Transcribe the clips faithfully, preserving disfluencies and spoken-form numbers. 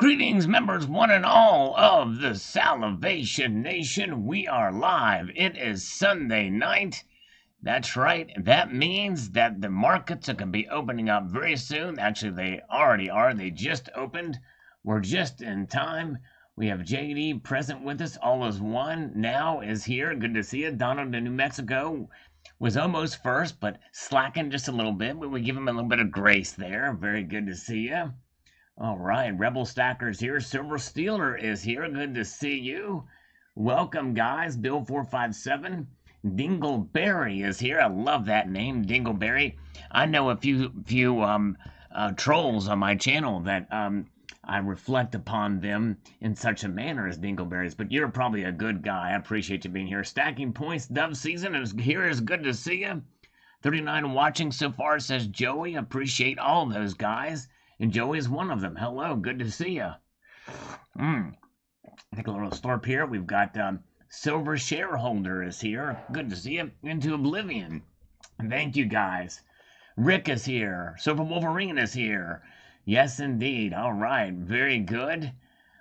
Greetings, members one and all of the Salivation Nation. We are live. It is Sunday night. That's right. That means that the markets are going to be opening up very soon. Actually, they already are. They just opened. We're just in time. We have J D present with us. All is one. Now is here. Good to see you. Donald in New Mexico was almost first, but slacking just a little bit. We would give him a little bit of grace there. Very good to see you. All right, Rebel Stacker's here. Silver Steeler is here. Good to see you. Welcome, guys. Bill four five seven. Dingleberry is here. I love that name, Dingleberry. I know a few few um, uh, trolls on my channel that um, I reflect upon them in such a manner as Dingleberries, but you're probably a good guy. I appreciate you being here. Stacking Points, Dove Season is here. It's good to see you. thirty-nine watching so far, says Joey. Appreciate all those guys. And Joey's one of them. Hello, good to see you. Mm. Take a little slurp here. We've got um, Silver Shareholder is here. Good to see you. Into Oblivion. Thank you, guys. Rick is here. Silver Wolverine is here. Yes, indeed. All right. Very good.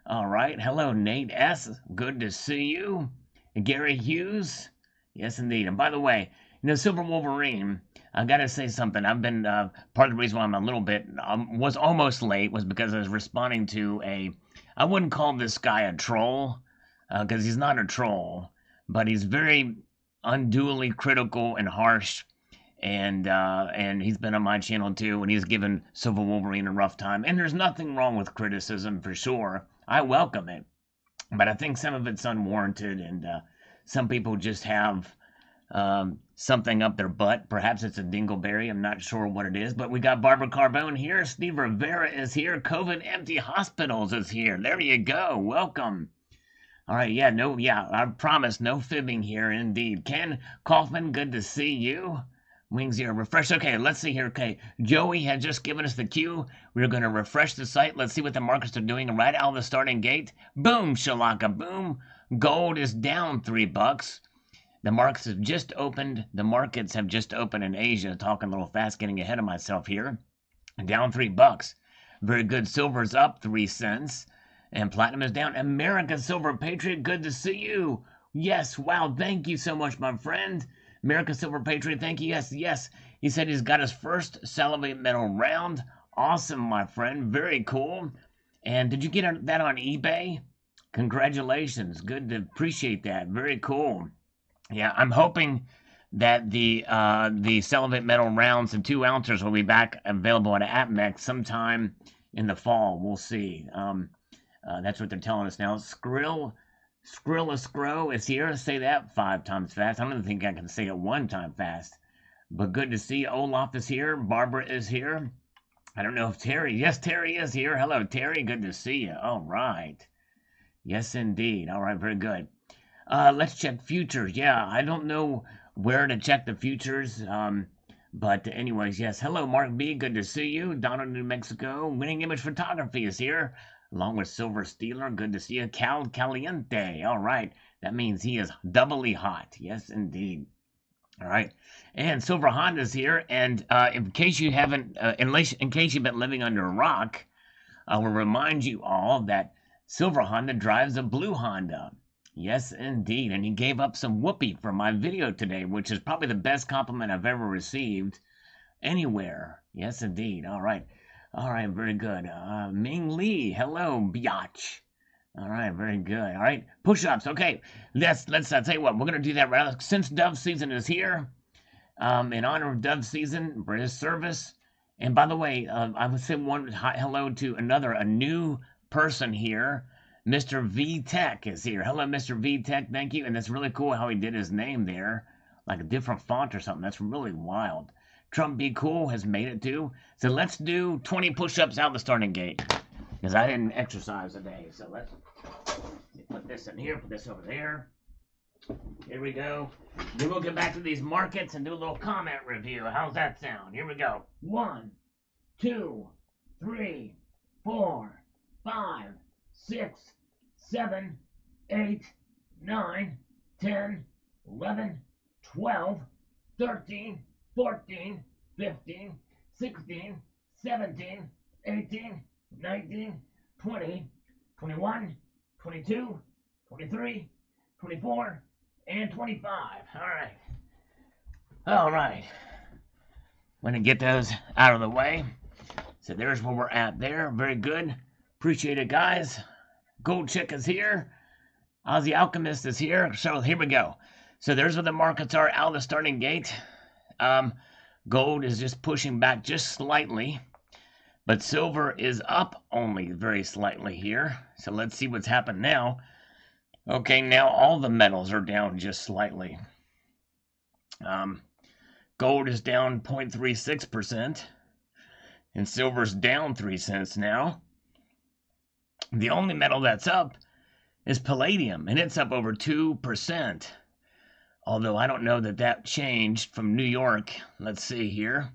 All right. Hello, Nate S. Good to see you. And Gary Hughes. Yes, indeed. And by the way, you know, Silver Wolverine, I got to say something. I've been, uh, part of the reason why I'm a little bit, um, was almost late was because I was responding to a, I wouldn't call this guy a troll, because uh, he's not a troll, but he's very unduly critical and harsh, and uh, and he's been on my channel too, and he's given Silver Wolverine a rough time, and there's nothing wrong with criticism for sure. I welcome it, but I think some of it's unwarranted, and uh, some people just have Um, something up their butt. Perhaps it's a dingleberry. I'm not sure what it is, but we got Barbara Carbone here. Steve Rivera is here. COVID Empty Hospitals is here. There you go. Welcome. All right. Yeah, no, yeah, I promise no fibbing here. Indeed. Ken Kaufman, good to see you. Wings here. Refresh. Okay. Let's see here. Okay. Joey had just given us the cue. We're going to refresh the site. Let's see what the markets are doing right out of the starting gate. Boom. Shalaka. Boom. Gold is down three bucks. The markets have just opened. The markets have just opened in Asia. Talking a little fast, getting ahead of myself here. Down three bucks. Very good. Silver's up three cents. And platinum is down. American Silver Patriot, good to see you. Yes, wow, thank you so much, my friend. American Silver Patriot, thank you. Yes, yes. He said he's got his first Salivate Metal round. Awesome, my friend. Very cool. And did you get that on eBay? Congratulations. Good to appreciate that. Very cool. Yeah, I'm hoping that the uh, the Salivate Metal rounds and two ounces will be back available at AppMex sometime in the fall. We'll see. Um, uh, that's what they're telling us now. Skrill, Skrill a Scrow is here. Say that five times fast. I don't think I can say it one time fast. But good to see Olaf is here. Barbara is here. I don't know if Terry. Yes, Terry is here. Hello, Terry. Good to see you. All right. Yes, indeed. All right. Very good. Uh, let's check futures. Yeah, I don't know where to check the futures. Um, but anyways, yes. Hello, Mark B. Good to see you. Donald, New Mexico. Winning Image Photography is here. Along with Silver Steeler. Good to see you. Cal Caliente. All right. That means he is doubly hot. Yes, indeed. All right. And Silver Honda's here. And uh, in case you haven't, uh, unless, in case you've been living under a rock, I will remind you all that Silver Honda drives a blue Honda. Yes, indeed. And he gave up some whoopee for my video today, which is probably the best compliment I've ever received anywhere. Yes, indeed. All right. All right. Very good. Uh, Ming Lee. Hello, biatch. All right. Very good. All right. Push-ups. Okay. Let's, let's uh, tell you what. We're going to do that right. Since Dove Season is here, um, in honor of Dove Season, for his service. And by the way, uh, I would say one hello to another, a new person here. Mister V Tech is here. Hello, Mister V Tech. Thank you. And that's really cool how he did his name there, like a different font or something. That's really wild. Trump Be Cool has made it too. So let's do twenty push-ups out the starting gate because I didn't exercise today. So let's put this in here, put this over there. Here we go. Then we'll get back to these markets and do a little comment review. How's that sound? Here we go. One, two, three, four, five, six, seven, eight, nine, ten, eleven, twelve, thirteen, fourteen, fifteen, sixteen, seventeen, eighteen, nineteen, twenty, twenty-one, twenty-two, twenty-three, twenty-four, and twenty-five. All right. All right. I'm going to get those out of the way. So there's where we're at there. Very good. Appreciate it, guys. Gold Chick is here. Aussie Alchemist is here. So here we go. So there's where the markets are out of the starting gate. Um, gold is just pushing back just slightly. But silver is up only very slightly here. So let's see what's happened now. Okay, now all the metals are down just slightly. Um, gold is down zero point three six percent. And silver's down three cents now. The only metal that's up is palladium. And it's up over two percent. Although I don't know that that changed from New York. Let's see here.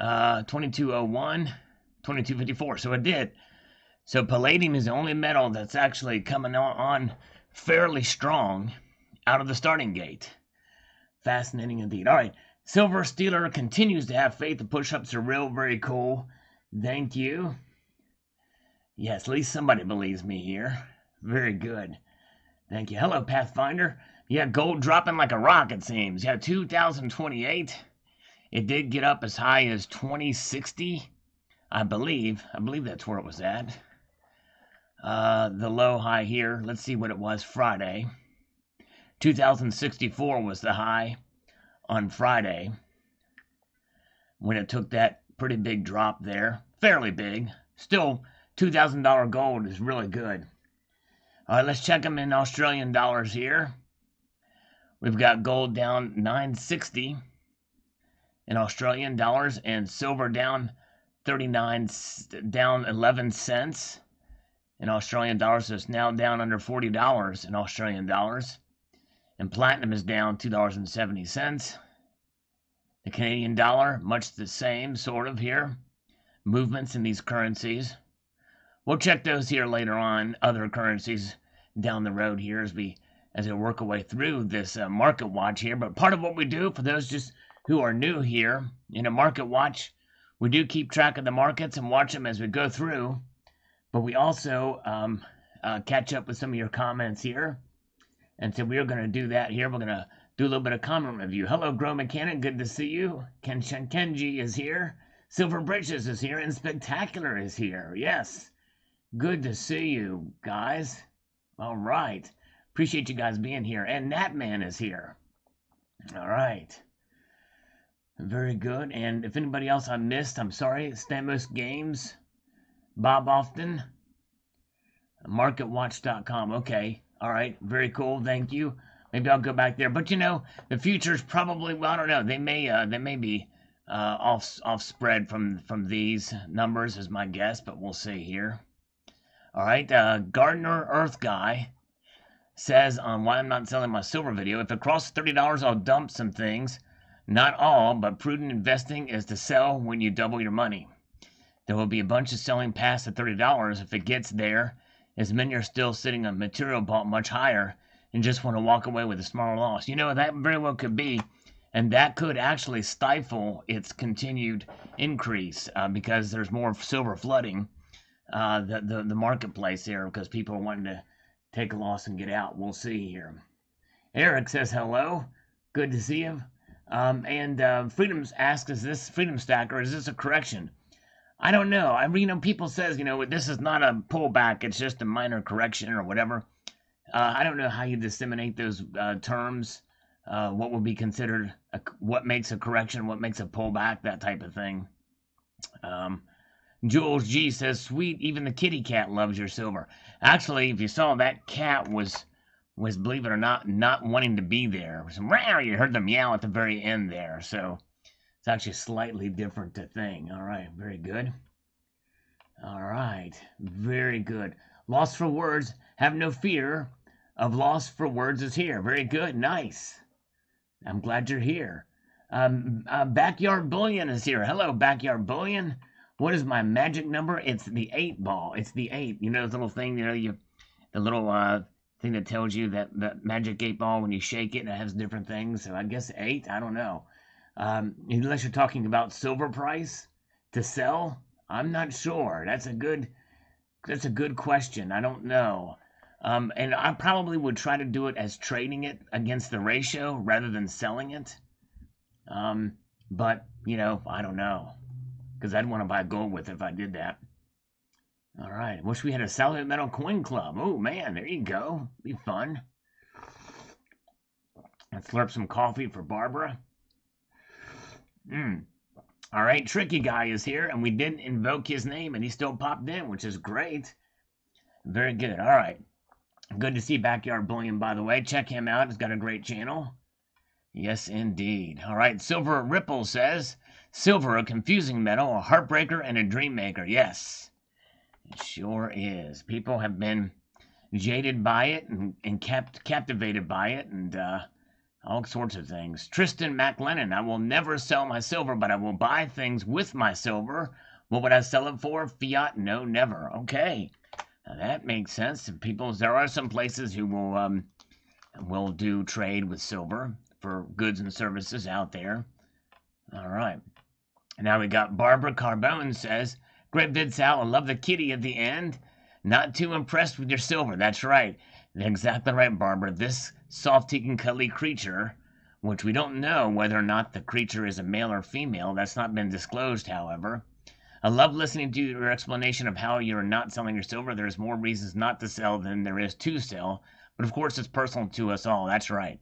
Uh, twenty-two oh one, twenty-two fifty-four. So it did. So palladium is the only metal that's actually coming on fairly strong out of the starting gate. Fascinating indeed. All right. Silver Stealer continues to have faith. The push-ups are real. Very cool. Thank you. Yes, at least somebody believes me here. Very good. Thank you. Hello, Pathfinder. Yeah, gold dropping like a rock, it seems. Yeah, two thousand twenty-eight. It did get up as high as twenty sixty, I believe. I believe that's where it was at. Uh, the low high here. Let's see what it was Friday. two thousand sixty-four was the high on Friday when it took that pretty big drop there. Fairly big. Still, two thousand dollar gold is really good. All right, let's check them in Australian dollars here. We've got gold down nine sixty. In Australian dollars, and silver down thirty-nine, down eleven cents in Australian dollars. So it's now down under forty dollars in Australian dollars, and platinum is down two dollars and seventy cents. The Canadian dollar, much the same sort of here. Movements in these currencies. We'll check those here later on. Other currencies down the road here as we as we work our way through this uh, market watch here. But part of what we do for those just who are new here in a market watch, we do keep track of the markets and watch them as we go through, but we also um, uh, catch up with some of your comments here, and so we are going to do that here. We're going to do a little bit of comment review. Hello, Grow Mechanic, good to see you. Kenshin Kenji is here. Silver Bridges is here, and Spectacular is here. Yes, good to see you guys. All right, appreciate you guys being here, and Nat Man is here. All right. Very good. And if anybody else I missed, I'm sorry. Stamos Games, Bob Often, market watch dot com. Okay. All right. Very cool. Thank you. Maybe I'll go back there. But, you know, the futures probably, well, I don't know. They may uh, they may be uh, off, off spread from, from these numbers is my guess, but we'll see here. All right. Uh, Gardner Earth Guy says on um, why I'm not selling my silver video. If it crosses thirty dollars, I'll dump some things. Not all, but prudent investing is to sell when you double your money. There will be a bunch of selling past the thirty dollars if it gets there, as many are still sitting on material bought much higher and just want to walk away with a smaller loss. You know, that very well could be, and that could actually stifle its continued increase uh, because there's more silver flooding uh, the, the, the marketplace here because people are wanting to take a loss and get out. We'll see here. Eric says hello. Good to see you. Um, and uh, Freedom's asks, is this Freedom Stacker, is this a correction? I don't know. I mean, you know, people says, you know, this is not a pullback. It's just a minor correction or whatever. Uh, I don't know how you disseminate those uh, terms, uh, what will be considered, a, what makes a correction, what makes a pullback, that type of thing. Um, Jules G says, sweet, even the kitty cat loves your silver. Actually, if you saw, that cat was... was, believe it or not, not wanting to be there. Some row, you heard them meow at the very end there. So it's actually slightly different to thing. All right, very good. All right, very good. Loss for words, have no fear of loss for words is here. Very good, nice. I'm glad you're here. Um, uh, Backyard Bullion is here. Hello, Backyard Bullion. What is my magic number? It's the eight ball. It's the eight. You know, the little thing, you know, you, the little... uh. thing that tells you that that magic eight ball when you shake it and it has different things. So I guess eight, I don't know. Um, unless you're talking about silver price to sell, I'm not sure. That's a good That's a good question. I don't know. Um, and I probably would try to do it as trading it against the ratio rather than selling it. Um, but, you know, I don't know. Because I'd want to buy gold with it if I did that. All right. Wish we had a solid metal coin club. Oh, man. There you go. Be fun. Let's slurp some coffee for Barbara. Mm. All right. Tricky Guy is here, and we didn't invoke his name, and he still popped in, which is great. Very good. All right. Good to see Backyard Bullion, by the way. Check him out. He's got a great channel. Yes, indeed. All right. Silver Ripple says, silver, a confusing metal, a heartbreaker, and a dream maker. Yes. It sure is. People have been jaded by it and, and kept captivated by it and uh, all sorts of things. Tristan McLennan, I will never sell my silver, but I will buy things with my silver. What would I sell it for? Fiat? No, never. Okay. Now that makes sense. People, there are some places who will, um, will do trade with silver for goods and services out there. All right. And now we got Barbara Carbone says, great vid, Sal. I love the kitty at the end. Not too impressed with your silver. That's right. Exactly right, Barbara. This soft-teaking, cuddly creature, which we don't know whether or not the creature is a male or female. That's not been disclosed, however. I love listening to your explanation of how you're not selling your silver. There's more reasons not to sell than there is to sell. But, of course, it's personal to us all. That's right.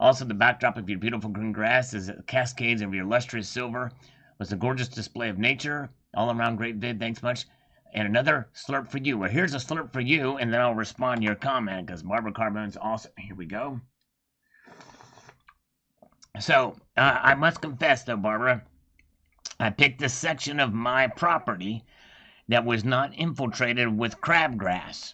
Also, the backdrop of your beautiful green grass is the cascades of your lustrous silver. Was a gorgeous display of nature. All around great vid, thanks much. And another slurp for you. Well, here's a slurp for you, and then I'll respond to your comment, because Barbara Carbone's awesome. Here we go. So, uh, I must confess, though, Barbara, I picked a section of my property that was not infiltrated with crabgrass,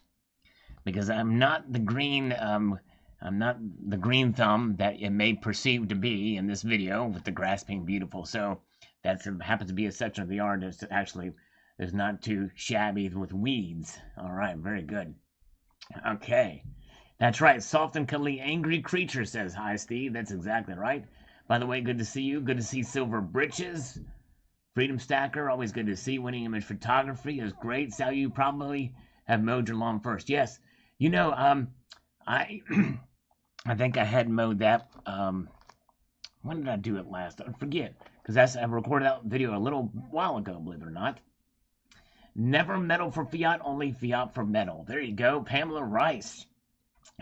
because I'm not the green, um, I'm not the green thumb that it may perceive to be in this video, with the grass being beautiful. So, that happens to be a section of the yard that's actually is not too shabby with weeds. All right, very good. Okay, that's right. Soft and cuddly angry creature says, hi, Steve. That's exactly right. By the way, good to see you. Good to see Silver Britches. Freedom Stacker, always good to see. Winning Image Photography is great. Sal, you probably have mowed your lawn first. Yes, you know, um, I, I think I had mowed that. Um, when did I do it last? I forget. Because I recorded that video a little while ago, believe it or not. Never metal for fiat, only fiat for metal. There you go. Pamela Rice,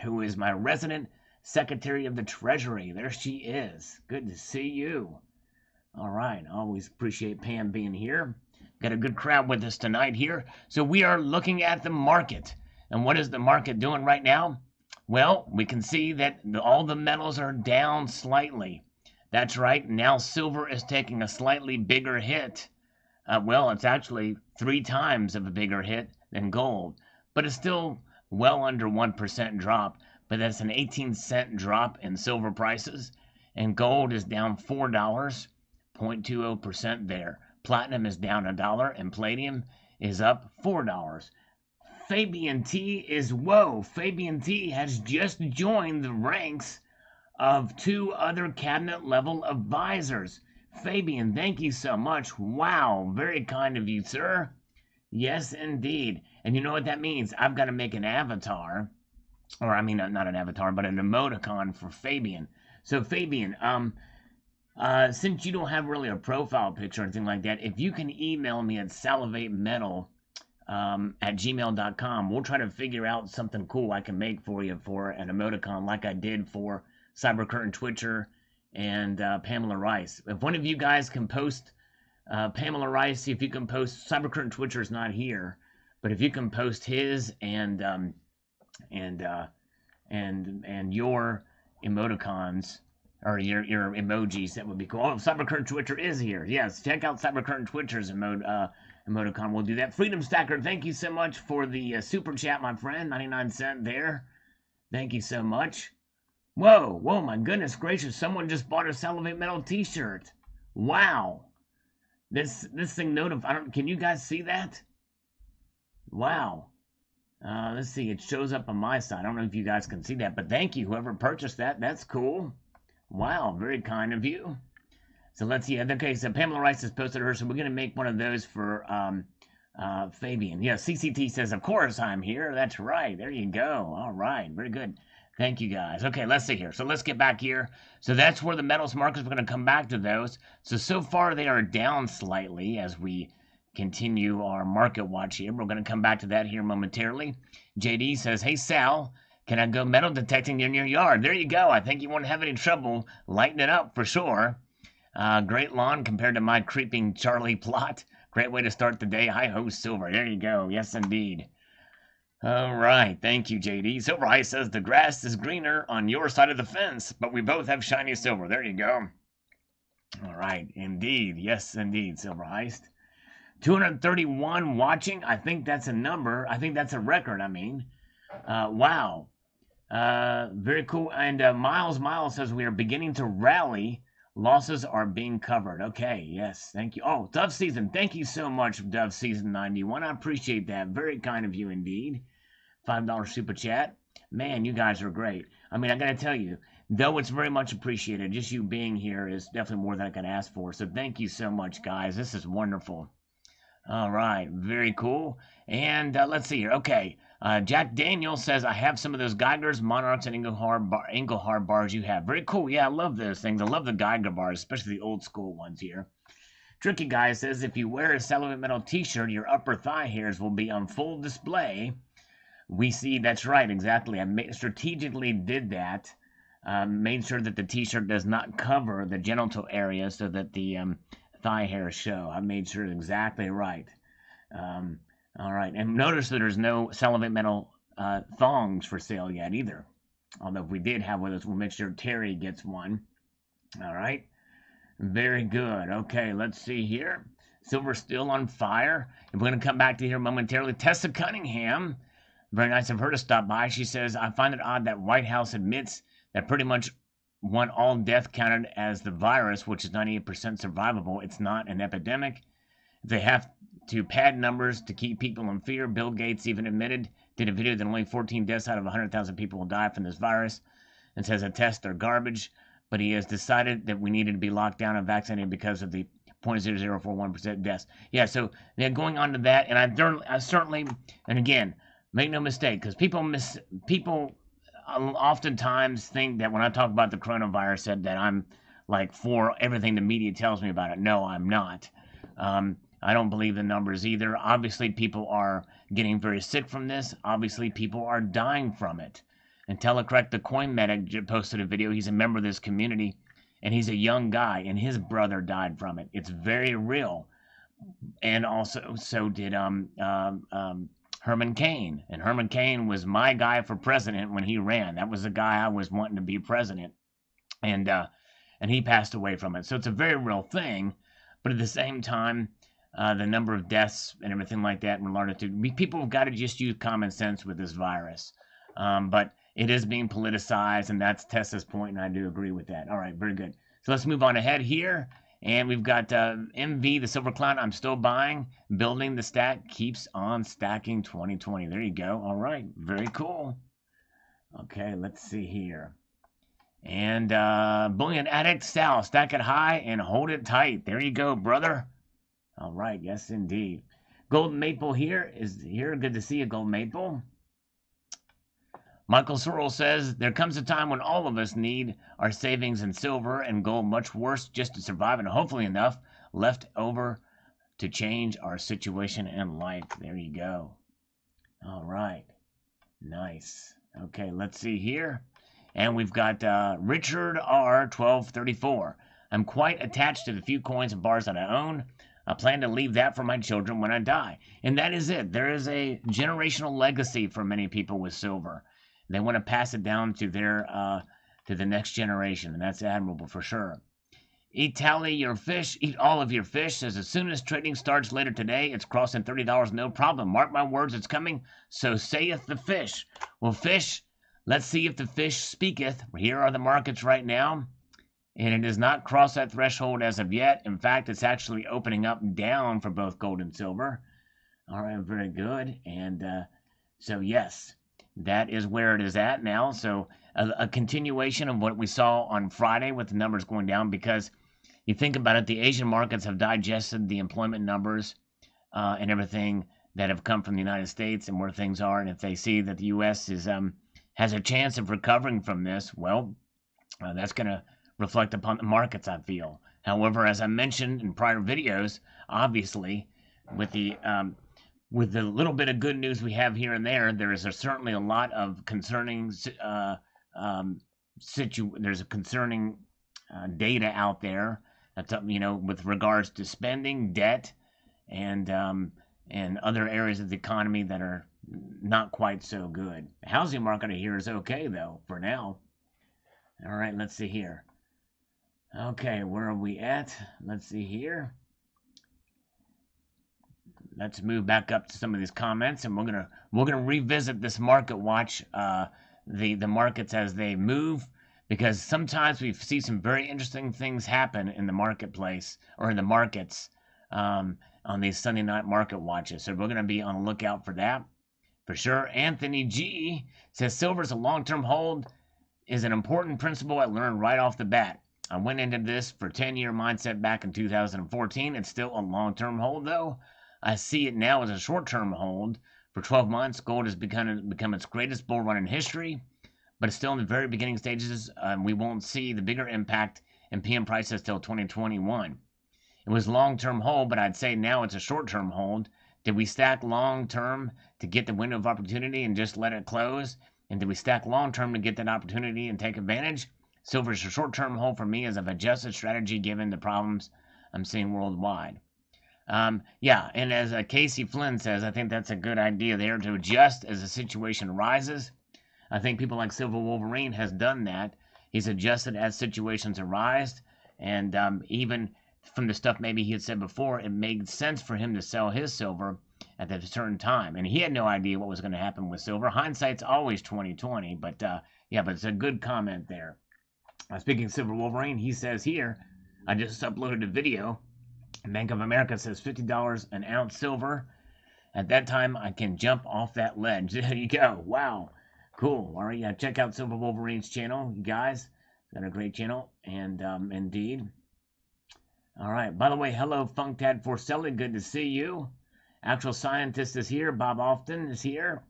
who is my resident Secretary of the Treasury. There she is. Good to see you. All right. Always appreciate Pam being here. Got a good crowd with us tonight here. So we are looking at the market. And what is the market doing right now? Well, we can see that all the metals are down slightly. That's right. Now silver is taking a slightly bigger hit. Uh, well, it's actually three times of a bigger hit than gold. But it's still well under one percent drop. But that's an eighteen cent drop in silver prices. And gold is down four dollars, zero point two zero percent there. Platinum is down a dollar, and palladium is up four dollars. Fabian T is whoa. Fabian T has just joined the ranks of two other cabinet level advisors. Fabian, thank you so much. Wow, very kind of you, sir. Yes, indeed. And you know what that means? I've got to make an avatar, or I mean, not an avatar, but an emoticon for Fabian. So Fabian, um, uh, since you don't have really a profile picture or anything like that, if you can email me at salivatemetal um, at gmail dot com, we'll try to figure out something cool I can make for you for an emoticon like I did for Cyber Curtain Twitcher and uh, Pamela Rice. If one of you guys can post uh, Pamela Rice, see if you can post. Cyber Curtain Twitcher is not here, but if you can post his and um, and uh, and and your emoticons or your your emojis, that would be cool. Oh, Cyber Curtain Twitcher is here. Yes, check out Cyber Curtain Twitcher's emot uh, emoticon. We'll do that. Freedom Stacker, thank you so much for the uh, super chat, my friend. ninety-nine cent there. Thank you so much. Whoa, whoa, my goodness gracious, someone just bought a Salivate Metal t-shirt. Wow. This this thing notif- I don't can you guys see that? Wow. Uh, let's see, it shows up on my side. I don't know if you guys can see that, but thank you, whoever purchased that. That's cool. Wow, very kind of you. So let's see. Okay, so Pamela Rice has posted her, so we're gonna make one of those for um Uh, Fabian, yeah, C C T says, of course I'm here. That's right. There you go. All right. Very good. Thank you, guys. Okay, let's see here. So let's get back here. So that's where the metals markers, we're going to come back to those. So, so far they are down slightly as we continue our market watch here. We're going to come back to that here momentarily. J D says, hey, Sal, can I go metal detecting in your yard? There you go. I think you won't have any trouble lighting it up for sure. Uh, great lawn compared to my creeping Charlie plot. Great way to start the day. Hi-ho, Silver. There you go. Yes, indeed. All right. Thank you, J D. Silver Eye says, the grass is greener on your side of the fence, but we both have shiny silver. There you go. All right. Indeed. Yes, indeed, Silver Heist. two hundred thirty-one watching. I think that's a number. I think that's a record, I mean. Uh, wow. Uh, very cool. And uh, Miles Miles says, we are beginning to rally. Losses are being covered. Okay, yes, thank you. Oh, Dove Season, thank you so much, Dove Season ninety-one. I appreciate that. Very kind of you indeed. five dollar super chat. Man, you guys are great. I mean, I got to tell you, though it's very much appreciated, just you being here is definitely more than I can ask for. So thank you so much, guys. This is wonderful. All right, very cool. And uh, let's see here. Okay, uh, Jack Daniel says, I have some of those Geigers, Monarchs, and Engelhard, bar, Engelhard bars you have. Very cool. Yeah, I love those things. I love the Geiger bars, especially the old school ones here. Tricky Guy says, if you wear a Salivate Metal t-shirt, your upper thigh hairs will be on full display. We see, that's right, exactly. I made, strategically did that. Uh, made sure that the t-shirt does not cover the genital area so that the... Um, thigh hair show. I made sure it's exactly right. Um, all right. And notice that there's no Salivate Metal uh, thongs for sale yet either. Although if we did have with us, we'll make sure Terry gets one. All right. Very good. Okay. Let's see here. Silver still on fire. And we're going to come back to here momentarily. Tessa Cunningham. Very nice of her to stop by. She says, I find it odd that White House admits that pretty much one, all death counted as the virus, which is ninety-eight percent survivable. It's not an epidemic. They have to pad numbers to keep people in fear. Bill Gates even admitted, did a video that only fourteen deaths out of one hundred thousand people will die from this virus and says the tests are garbage. But he has decided that we needed to be locked down and vaccinated because of the zero point zero zero four one percent deaths. Yeah, so yeah, going on to that, and I, I certainly, and again, make no mistake, because people miss, people... I oftentimes think that when I talk about the coronavirus said that I'm like for everything the media tells me about it. No, I'm not. Um, I don't believe the numbers either. Obviously, people are getting very sick from this. Obviously, people are dying from it. And Telecorrect, the coin medic, posted a video. He's a member of this community, and he's a young guy, and his brother died from it. It's very real. And also, so did um um. um Herman Cain, and Herman Cain was my guy for president when he ran. That was the guy I was wanting to be president, and uh, and he passed away from it. So it's a very real thing, but at the same time, uh, the number of deaths and everything like that, and largitude, people have got to just use common sense with this virus. Um, but it is being politicized, and that's Tessa's point, and I do agree with that. All right, very good. So let's move on ahead here. And we've got uh, M V, the Silver Clown. I'm still buying. Building the stack keeps on stacking twenty twenty. There you go. All right. Very cool. Okay. Let's see here. And uh, Bullion Addict Sal, stack it high and hold it tight. There you go, brother. All right. Yes, indeed. Golden Maple here is here. Good to see you, Golden Maple. Michael Sorrell says, there comes a time when all of us need our savings in silver and gold, much worse just to survive, and hopefully enough left over to change our situation in life. There you go. All right. Nice. Okay, let's see here. And we've got uh, Richard R. twelve thirty-four. I'm quite attached to the few coins and bars that I own. I plan to leave that for my children when I die. And that is it. There is a generational legacy for many people with silver. They want to pass it down to their uh, to the next generation, and that's admirable for sure. Eat tally your fish, eat all of your fish. Says as soon as trading starts later today, it's crossing thirty dollars, no problem. Mark my words, it's coming. So saith the fish. Well, fish, let's see if the fish speaketh. Here are the markets right now, and it does not cross that threshold as of yet. In fact, it's actually opening up and down for both gold and silver. All right, very good. And uh, so yes. That is where it is at now. So a, a continuation of what we saw on Friday with the numbers going down, because you think about it, the Asian markets have digested the employment numbers uh, and everything that have come from the United States and where things are. And if they see that the U S is um, has a chance of recovering from this, well, uh, that's going to reflect upon the markets, I feel. However, as I mentioned in prior videos, obviously, with the um, with the little bit of good news we have here and there, there is a, certainly a lot of concerning uh, um, situ. There's a concerning uh, data out there. That's up, you know, with regards to spending, debt, and um, and other areas of the economy that are not quite so good. The housing market here is okay though for now. All right, let's see here. Okay, where are we at? Let's see here. Let's move back up to some of these comments, and we're gonna we're gonna revisit this market watch, uh, the the markets as they move, because sometimes we see some very interesting things happen in the marketplace or in the markets um, on these Sunday night market watches. So we're gonna be on the lookout for that for sure. Anthony G says silver's a long-term hold is an important principle I learned right off the bat. I went into this for ten-year mindset back in two thousand fourteen. It's still a long-term hold, though. I see it now as a short-term hold. For twelve months, gold has become, become its greatest bull run in history, but it's still in the very beginning stages, and um, we won't see the bigger impact in P M prices till twenty twenty-one. It was long-term hold, but I'd say now it's a short-term hold. Did we stack long-term to get the window of opportunity and just let it close? And did we stack long-term to get that opportunity and take advantage? Silver is a short-term hold for me as I've adjusted strategy given the problems I'm seeing worldwide. Um, yeah, and as uh, Casey Flynn says, I think that's a good idea there to adjust as the situation arises. I think people like Silver Wolverine has done that. He's adjusted as situations arise, and um, even from the stuff maybe he had said before, it made sense for him to sell his silver at a certain time, and he had no idea what was going to happen with silver. Hindsight's always twenty twenty, but uh, yeah, but it's a good comment there. Speaking of Silver Wolverine, he says here, I just uploaded a video. Bank of America says fifty dollars an ounce silver. At that time, I can jump off that ledge. There you go. Wow. Cool. All right. Yeah, check out Silver Wolverine's channel, you guys. He's got a great channel. And um, indeed. All right. By the way, hello, Funktad Forcelli. Good to see you. Actual Scientist is here. Bob Often is here.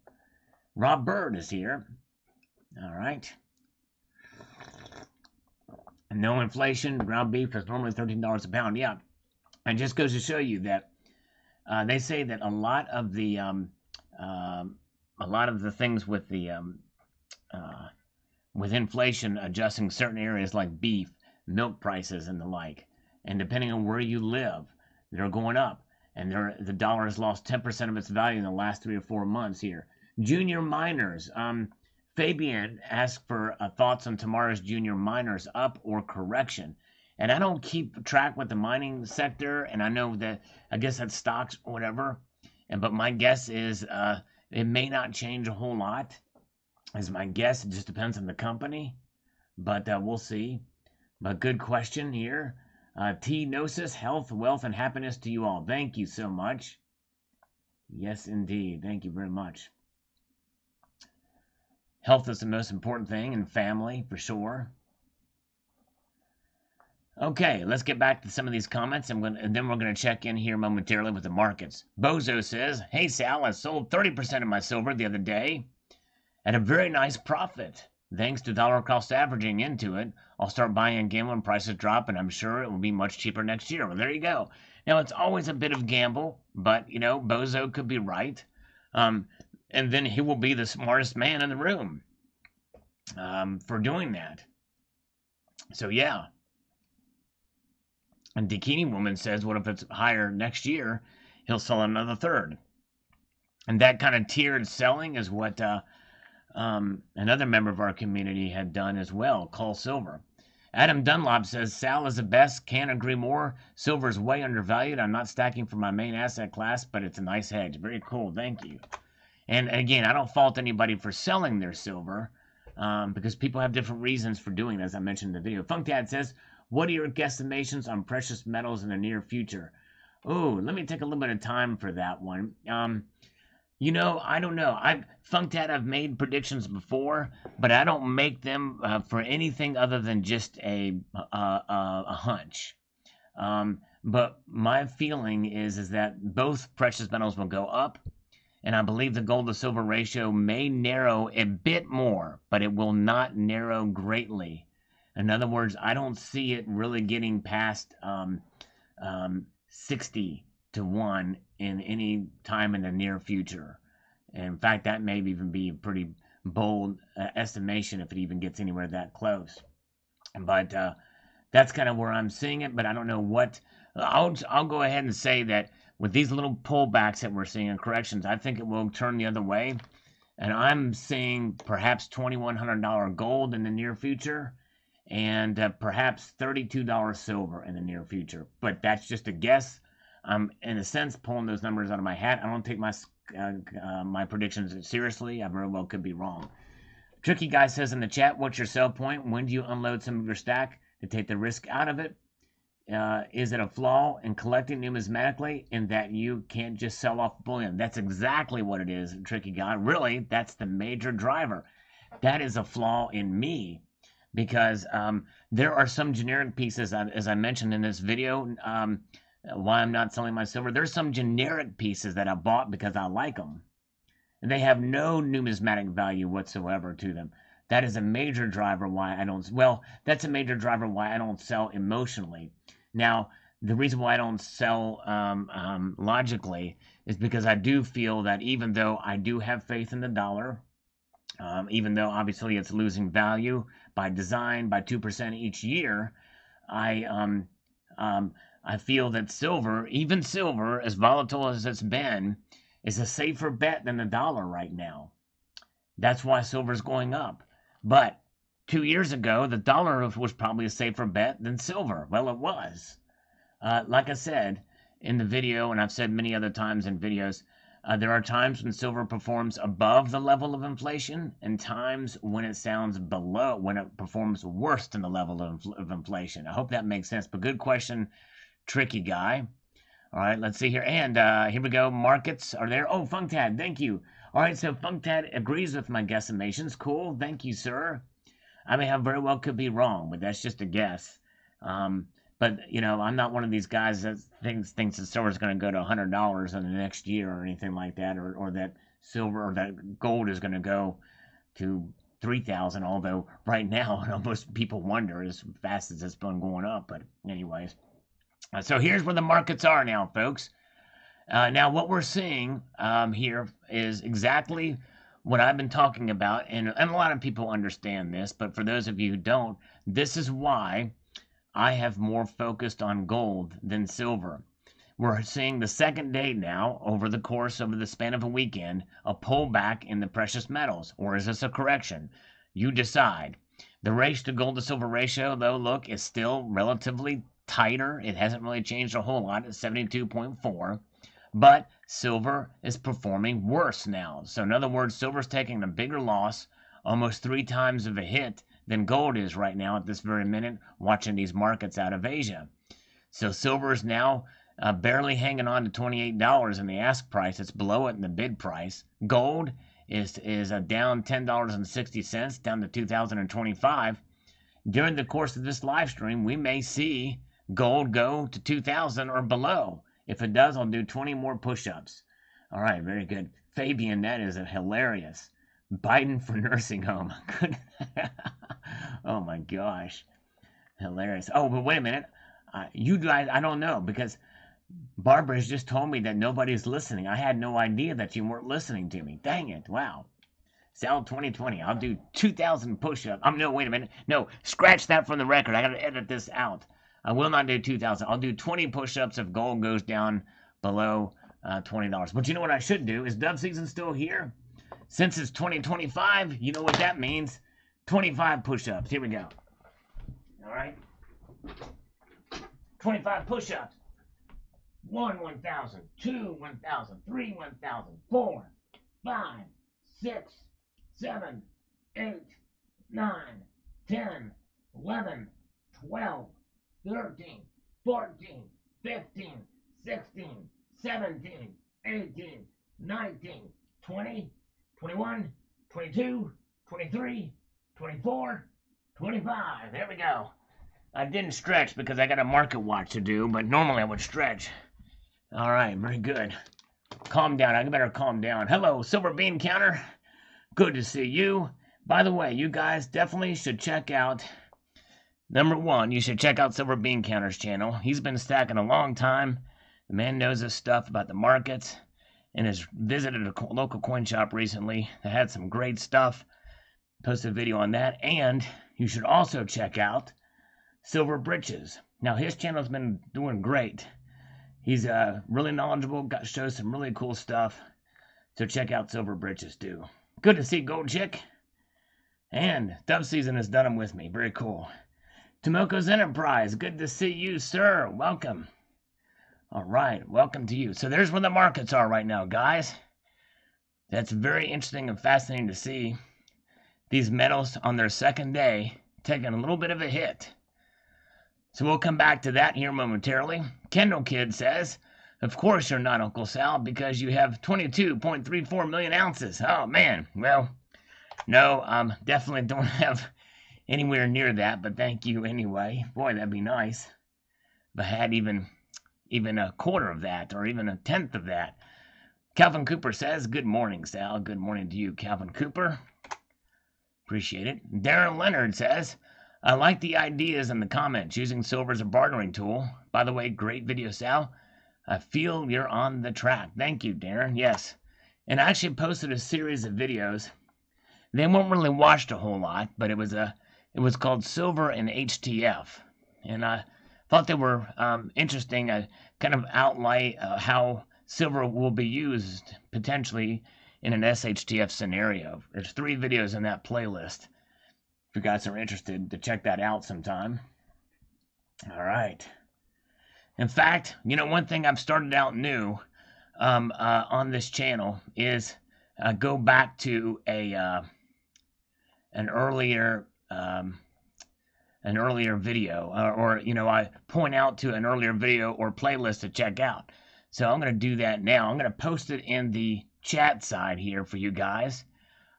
Rob Bird is here. All right. No inflation. Ground beef is normally thirteen dollars a pound. Yeah, and just goes to show you that uh, they say that a lot of the um, uh, a lot of the things with the um, uh, with inflation adjusting certain areas like beef, milk prices, and the like, and depending on where you live, they're going up, and they're, the dollar has lost ten percent of its value in the last three or four months here. Junior miners. Um, Fabian asked for uh, thoughts on tomorrow's junior miners up or correction. And I don't keep track with the mining sector, and I know that, I guess that's stocks or whatever. And but my guess is uh, it may not change a whole lot, is my guess. It just depends on the company, but uh, we'll see. But good question here. Uh, T-Gnosis, health, wealth, and happiness to you all. Thank you so much. Yes, indeed. Thank you very much. Health is the most important thing, and family, for sure. Okay, let's get back to some of these comments, and, when, and then we're going to check in here momentarily with the markets. Bozo says, hey, Sal, I sold thirty percent of my silver the other day at a very nice profit. Thanks to dollar cost averaging into it, I'll start buying again when prices drop, and I'm sure it will be much cheaper next year. Well, there you go. Now, it's always a bit of gamble, but, you know, Bozo could be right. Um... And then he will be the smartest man in the room um, for doing that. So, yeah. And Dakini Woman says, what if it's higher next year? He'll sell another third. And that kind of tiered selling is what uh, um, another member of our community had done as well, Call Silver. Adam Dunlop says, Sal is the best. Can't agree more. Silver is way undervalued. I'm not stacking for my main asset class, but it's a nice hedge. Very cool. Thank you. And again, I don't fault anybody for selling their silver um, because people have different reasons for doing it, as I mentioned in the video. Funktad says, what are your guesstimations on precious metals in the near future? Oh, let me take a little bit of time for that one. Um, you know, I don't know. I've, Funktad, I've made predictions before, but I don't make them uh, for anything other than just a, a, a, a hunch. Um, But my feeling is, is that both precious metals will go up, and I believe the gold to silver ratio may narrow a bit more, but it will not narrow greatly. In other words, I don't see it really getting past um, um, sixty to one in any time in the near future. And in fact, that may even be a pretty bold uh, estimation if it even gets anywhere that close. But uh, that's kind of where I'm seeing it, but I don't know what... I'll, I'll go ahead and say that with these little pullbacks that we're seeing and corrections, I think it will turn the other way. And I'm seeing perhaps twenty-one hundred dollars gold in the near future and uh, perhaps thirty-two dollars silver in the near future. But that's just a guess. I'm, in a sense, pulling those numbers out of my hat. I don't take my, uh, uh, my predictions seriously. I very well could be wrong. Tricky Guy says in the chat, what's your sell point? When do you unload some of your stack to take the risk out of it? Uh, is it a flaw in collecting numismatically in that you can't just sell off bullion? That's exactly what it is, Tricky Guy. Really, that's the major driver. That is a flaw in me because um, there are some generic pieces, as I mentioned in this video, um, why I'm not selling my silver. There's some generic pieces that I bought because I like them. And they have no numismatic value whatsoever to them. That is a major driver why I don't, well, that's a major driver why I don't sell emotionally. Now, the reason why I don't sell um, um, logically is because I do feel that even though I do have faith in the dollar, um, even though obviously it's losing value by design by two percent each year, I, um, um, I feel that silver, even silver, as volatile as it's been, is a safer bet than the dollar right now. That's why silver's going up. But two years ago, the dollar was probably a safer bet than silver. Well, it was. Uh, like I said in the video, and I've said many other times in videos, uh, there are times when silver performs above the level of inflation and times when it sounds below, when it performs worse than the level of, of inflation. I hope that makes sense. But good question, Tricky Guy. All right, let's see here. And uh, here we go. Markets are there. Oh, Functad, thank you. All right, so Functad agrees with my guesstimations. Cool. Thank you, sir. I mean, I very well could be wrong, but that's just a guess. Um, but, you know, I'm not one of these guys that thinks, thinks that silver is going to go to one hundred dollars in the next year or anything like that, or, or that silver or that gold is going to go to three thousand dollars, although right now, I know most people wonder as fast as it's been going up. But anyways, uh, so here's where the markets are now, folks. Uh, now, what we're seeing um, here is exactly what I've been talking about, and, and a lot of people understand this, but for those of you who don't, this is why I have more focused on gold than silver. We're seeing the second day now, over the course of the span of a weekend, a pullback in the precious metals, or is this a correction? You decide. The race to gold to silver ratio, though, look, is still relatively tighter. It hasn't really changed a whole lot. It's seventy-two point four. But silver is performing worse now. So in other words, silver's taking a bigger loss, almost three times of a hit than gold is right now at this very minute, watching these markets out of Asia. So silver is now uh, barely hanging on to twenty-eight dollars in the ask price. It's below it in the bid price. Gold is, is uh, down ten dollars and sixty cents, down to two thousand twenty-five. During the course of this live stream, we may see gold go to two thousand or below. If it does, I'll do twenty more push-ups. All right, very good. Fabian, that is hilarious. Biden for nursing home. Oh, my gosh. Hilarious. Oh, but wait a minute. Uh, you guys, I don't know, because Barbara has just told me that nobody's listening. I had no idea that you weren't listening to me. Dang it. Wow. Sal twenty twenty. I'll do two thousand push-ups. Um, no, wait a minute. No, scratch that from the record. I got to edit this out. I will not do two thousand. I'll do twenty push-ups if gold goes down below uh, twenty dollars. But you know what I should do? Is dove season still here? Since it's twenty twenty-five, you know what that means. twenty-five push-ups. Here we go. All right. twenty-five push-ups. one, one thousand. two, one thousand. three, one thousand. four, five, six, seven, eight, nine, ten, eleven, twelve. thirteen, fourteen, fifteen, sixteen, seventeen, eighteen, nineteen, twenty, twenty-one, twenty-two, twenty-three, twenty-four, twenty-five. There we go. I didn't stretch because I got a market watch to do, but normally I would stretch. All right, very good. Calm down. I better calm down. Hello, Silver Bean Counter. Good to see you. By the way, you guys definitely should check out... Number one, you should check out Silver Bean Counter's channel. He's been stacking a long time. The man knows his stuff about the markets and has visited a local coin shop recently that had some great stuff. Posted a video on that. And you should also check out Silver Britches. Now, his channel's been doing great. He's uh, really knowledgeable, got, shows some really cool stuff. So check out Silver Britches, too. Good to see Gold Chick. And Dove Season has done him with me. Very cool. Tomoko's Enterprise, good to see you, sir. Welcome. All right, welcome to you. So there's where the markets are right now, guys. That's very interesting and fascinating to see. These metals on their second day taking a little bit of a hit. So we'll come back to that here momentarily. Kendall Kid says, of course you're not Uncle Sal because you have twenty-two point three four million ounces. Oh, man. Well, no, I um, definitely don't have... anywhere near that, but thank you anyway. Boy, that'd be nice if I had even even a quarter of that or even a tenth of that. Calvin Cooper says, good morning, Sal. Good morning to you, Calvin Cooper. Appreciate it. Darren Leonard says, I like the ideas in the comments, using silver as a bartering tool. By the way, great video, Sal. I feel you're on the track. Thank you, Darren. Yes. And I actually posted a series of videos. They weren't really watched a whole lot, but it was a It was called Silver and H T F, and I thought they were um, interesting. I kind of outline uh, how silver will be used potentially in an S H T F scenario. There's three videos in that playlist. If you guys are interested, to check that out sometime. All right. In fact, you know, one thing I've started out new um, uh, on this channel is uh, go back to a uh, an earlier. Um, an earlier video or, or, you know, I point out to an earlier video or playlist to check out. So I'm going to do that now. I'm going to post it in the chat side here for you guys.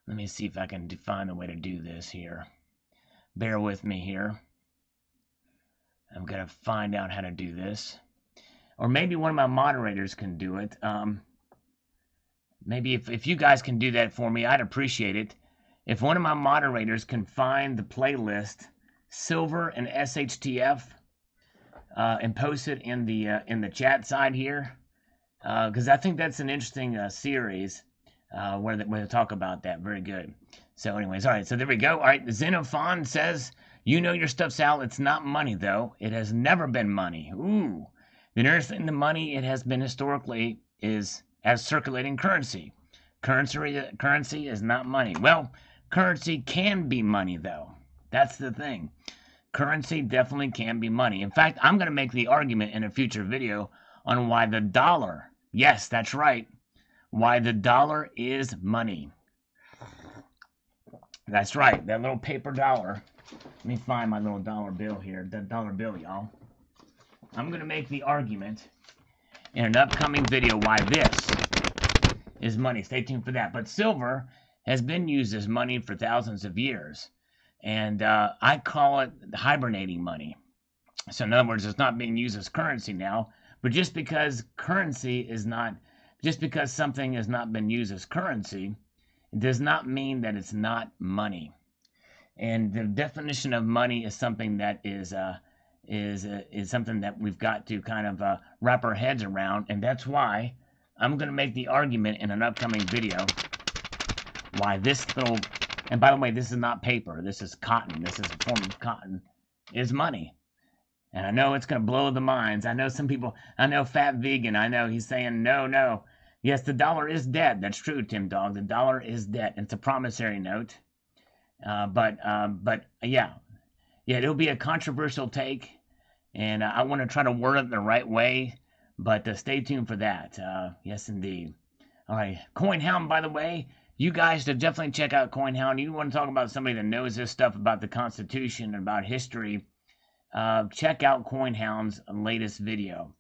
Let me see if I can find a way to do this here. Bear with me here. I'm going to find out how to do this. Or maybe one of my moderators can do it. Um, maybe if, if you guys can do that for me, I'd appreciate it. If one of my moderators can find the playlist Silver and S H T F uh, and post it in the uh, in the chat side here, because uh, I think that's an interesting uh, series uh, where the, we'll talk about that. Very good. So, anyways, all right. So there we go. All right. Xenophon says, "You know your stuff, Sal. It's not money though. It has never been money. Ooh, the nearest thing to money it has been historically is as circulating currency. Currency currency is not money. Well." Currency can be money, though. That's the thing. Currency definitely can be money. In fact, I'm going to make the argument in a future video on why the dollar, yes, that's right, why the dollar is money. That's right, that little paper dollar. Let me find my little dollar bill here, that dollar bill, y'all. I'm going to make the argument in an upcoming video why this is money. Stay tuned for that. But silver has been used as money for thousands of years. And uh, I call it hibernating money. So in other words, it's not being used as currency now, but just because currency is not, just because something has not been used as currency, it does not mean that it's not money. And the definition of money is something that is, uh, is, uh, is something that we've got to kind of uh, wrap our heads around. And that's why I'm gonna make the argument in an upcoming video why this little, and by the way, this is not paper. This is cotton. This is a form of cotton, is money. And I know it's going to blow the minds. I know some people, I know Fat Vegan, I know he's saying, no, no. Yes, the dollar is dead. That's true, Tim Dog. The dollar is dead. It's a promissory note. Uh, but, um, but yeah, yeah, it'll be a controversial take. And uh, I want to try to word it the right way. But uh, stay tuned for that. Uh, yes, indeed. All right. CoinHound, by the way, you guys should definitely check out CoinHound. You want to talk about somebody that knows this stuff about the Constitution and about history, uh, check out CoinHound's latest video.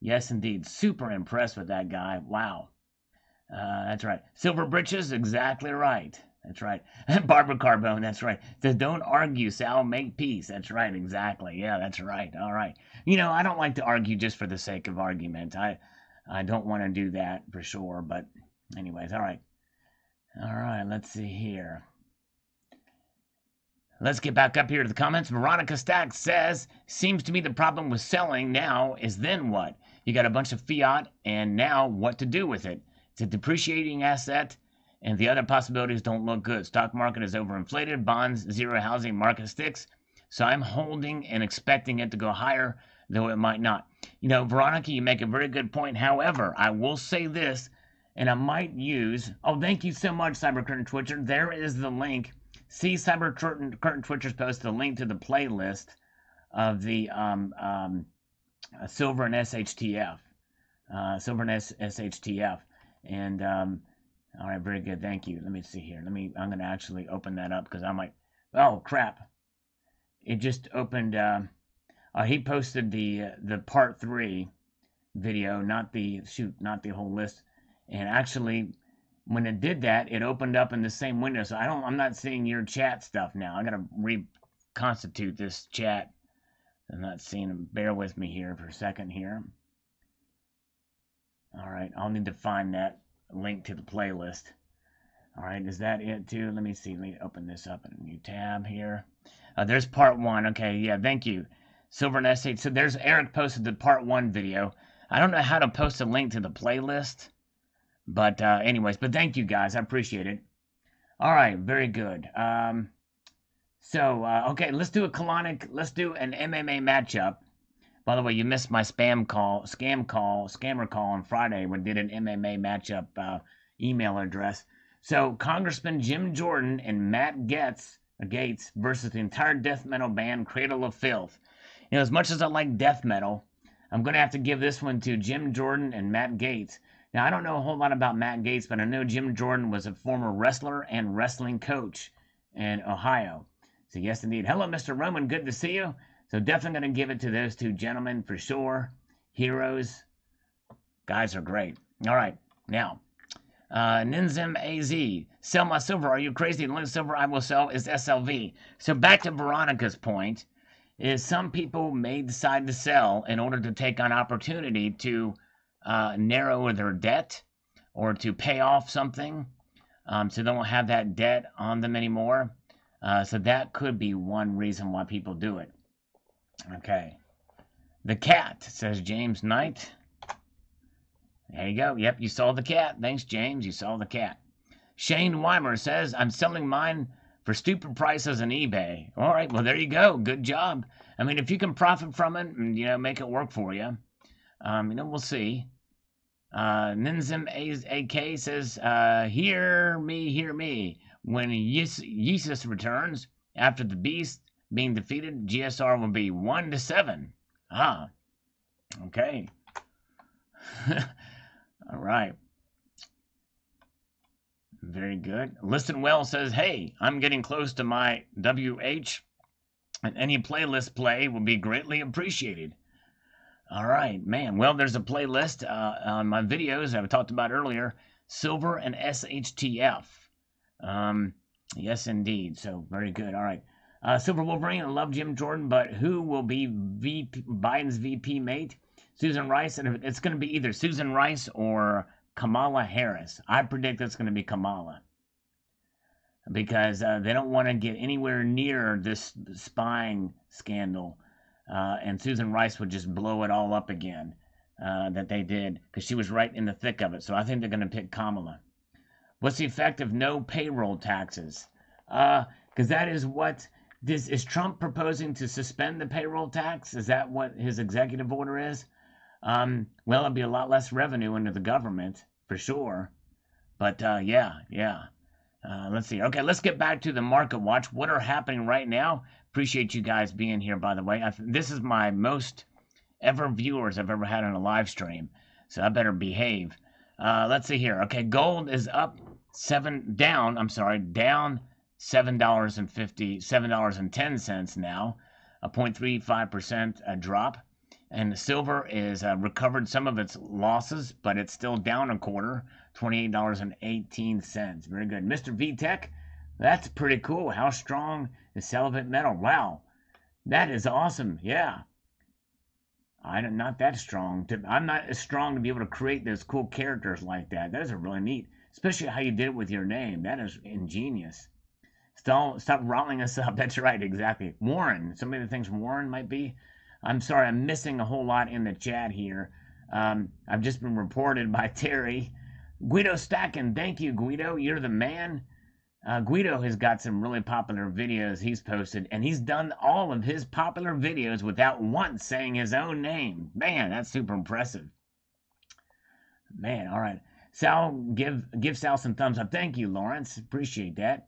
Yes, indeed. Super impressed with that guy. Wow. Uh, that's right. Silver Britches, exactly right. That's right. Barbara Carbone, that's right. Says, don't argue, Sal, make peace. That's right, exactly. Yeah, that's right. All right. You know, I don't like to argue just for the sake of argument. I I don't want to do that for sure, but anyways, all right. All right, let's see here. Let's get back up here to the comments. Veronica Stack says, seems to me the problem with selling now is then what? You got a bunch of fiat, and now what to do with it? It's a depreciating asset, and the other possibilities don't look good. Stock market is overinflated, bonds, zero, housing market sticks. So I'm holding and expecting it to go higher, though it might not. You know, Veronica, you make a very good point. However, I will say this, and I might use, oh, thank you so much, Cyber Curtain Twitcher. There is the link. See Cyber Curtain, Curtain Twitcher's post the link to the playlist of the um, um, Silver and S H T F. Uh, Silver and S H T F. And, um, all right, very good. Thank you. Let me see here. Let me, I'm going to actually open that up because I might, oh, crap. It just opened, uh, uh, he posted the, uh, the part three video, not the, shoot, not the whole list. And actually, when it did that, it opened up in the same window. So I don't, I'm not seeing your chat stuff now. I got to reconstitute this chat. I'm not seeing them. Bear with me here for a second here. All right, I'll need to find that link to the playlist. All right, is that it too? Let me see. Let me open this up in a new tab here. Uh, there's part one. Okay, yeah, thank you, Silver and S H. So there's Eric posted the part one video. I don't know how to post a link to the playlist, but uh, anyways, but thank you guys. I appreciate it. All right, very good. Um, so uh, okay, let's do a colonic. Let's do an M M A matchup. By the way, you missed my spam call, scam call, scammer call on Friday when did an M M A matchup uh, email address. So Congressman Jim Jordan and Matt Gaetz, Gaetz versus the entire death metal band Cradle of Filth. You know, as much as I like death metal, I'm going to have to give this one to Jim Jordan and Matt Gaetz. Now, I don't know a whole lot about Matt Gaetz, but I know Jim Jordan was a former wrestler and wrestling coach in Ohio. So yes, indeed. Hello, Mister Roman. Good to see you. So definitely going to give it to those two gentlemen for sure. Heroes. Guys are great. All right. Now, uh, Ninzim A Z. Sell my silver. Are you crazy? The only silver I will sell is S L V. So back to Veronica's point is some people may decide to sell in order to take on opportunity to uh, narrow their debt or to pay off something. Um, so they don't have that debt on them anymore. Uh, so that could be one reason why people do it. Okay. The cat, says James Knight. There you go. Yep, you saw the cat. Thanks, James. You saw the cat. Shane Weimer says, I'm selling mine for stupid prices on eBay. All right. Well, there you go. Good job. I mean, if you can profit from it and, you know, make it work for you, um, you know, we'll see. Uh, Ninzim A K says, uh, hear me, hear me. When Jesus returns after the beast being defeated, G S R will be one to seven. Ah, okay. All right. Very good. Listen Well says, hey, I'm getting close to my W H, and any playlist play will be greatly appreciated. All right, man. Well, there's a playlist uh, on my videos I've talked about earlier, Silver and S H T F. Um, yes, indeed. So very good. All right. Uh, Silver Wolverine, I love Jim Jordan, but who will be V P, Biden's V P mate? Susan Rice, and it's going to be either Susan Rice or Kamala Harris. I predict it's going to be Kamala because uh, they don't want to get anywhere near this spying scandal, uh, and Susan Rice would just blow it all up again uh, that they did because she was right in the thick of it. So I think they're going to pick Kamala. What's the effect of no payroll taxes? Because uh, that is what... This, is Trump proposing to suspend the payroll tax? Is that what his executive order is? Um, well, it'll be a lot less revenue into the government, for sure. But, uh, yeah, yeah. Uh, let's see. Okay, let's get back to the Market Watch. What are happening right now? Appreciate you guys being here, by the way. I, this is my most ever viewers I've ever had on a live stream, so I better behave. Uh, let's see here. Okay, gold is up seven, down, I'm sorry, down seven dollars and fifty, seven dollars and ten cents now, a zero point three five percent drop. And silver is uh, recovered some of its losses, but it's still down a quarter, twenty-eight dollars and eighteen cents. Very good. Mister V Tech, That's pretty cool. How strong is celibate metal? Wow. That is awesome. Yeah. I'm not that strong. To, I'm not as strong to be able to create those cool characters like that. Those are really neat. Especially how you did it with your name. That is ingenious. Stop, stop rattling us up. That's right. Exactly. Warren. Somebody that thinks Warren might be. I'm sorry. I'm missing a whole lot in the chat here. Um, I've just been reported by Terry. Guido Stacken. Thank you, Guido. You're the man. Uh, Guido has got some really popular videos he's posted, and he's done all of his popular videos without once saying his own name. Man, that's super impressive. Man, all right. Sal, give give Sal some thumbs up. Thank you, Lawrence. Appreciate that.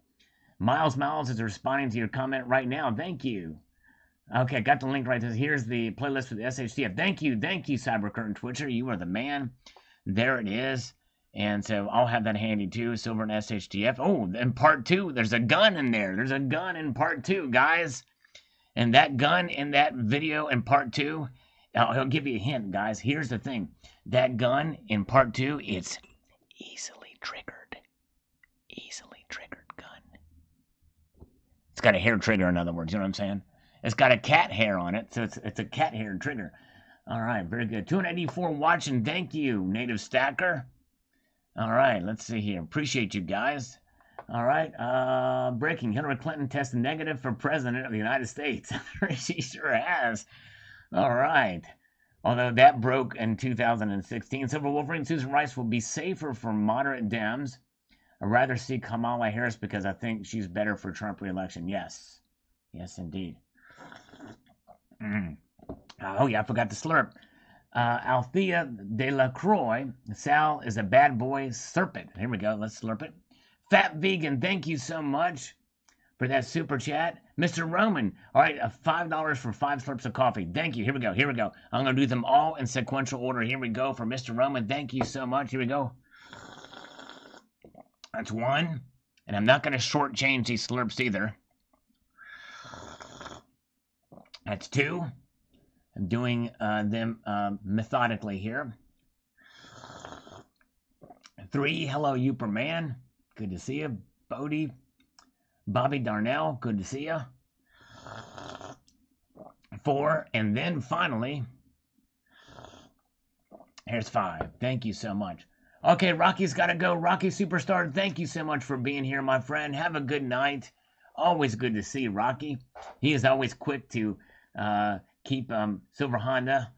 Miles Miles is responding to your comment right now. Thank you. Okay, I got the link right there. Here's the playlist for the S H C F. Thank you. Thank you, Cyber Curtain Twitcher. You are the man. There it is. And so I'll have that handy too. Silver and S H T F. Oh, and part two, there's a gun in there. There's a gun in part two, guys. And that gun in that video in part two, I'll, I'll give you a hint, guys. Here's the thing. That gun in part two, it's easily triggered. Easily triggered gun. It's got a hair trigger, in other words. You know what I'm saying? It's got a cat hair on it, so it's, it's a cat hair trigger. All right, very good. two eighty-four watching. Thank you, Native Stacker. All right, let's see here. Appreciate you guys. All right, uh, breaking. Hillary Clinton tested negative for president of the United States. She sure has. All right. Although that broke in two thousand sixteen. Silver Wolverine, Susan Rice will be safer for moderate Dems. I'd rather see Kamala Harris because I think she's better for Trump re-election. Yes. Yes, indeed. Mm. Oh, yeah, I forgot the slurp. Uh, Althea de la Croix. Sal is a bad boy serpent. Here we go. Let's slurp it. Fat Vegan, thank you so much for that super chat. Mister Roman, all right, five dollars for five slurps of coffee. Thank you. Here we go. Here we go. I'm going to do them all in sequential order. Here we go for Mister Roman. Thank you so much. Here we go. That's one. And I'm not going to shortchange these slurps either. That's two. I'm doing uh, them uh, methodically here. Three, hello, Uperman. Good to see you. Bodie, Bobby Darnell, good to see you. Four, and then finally, here's five. Thank you so much. Okay, Rocky's got to go. Rocky Superstar, thank you so much for being here, my friend. Have a good night. Always good to see Rocky. He is always quick to... Uh, Keep um, Silver Honda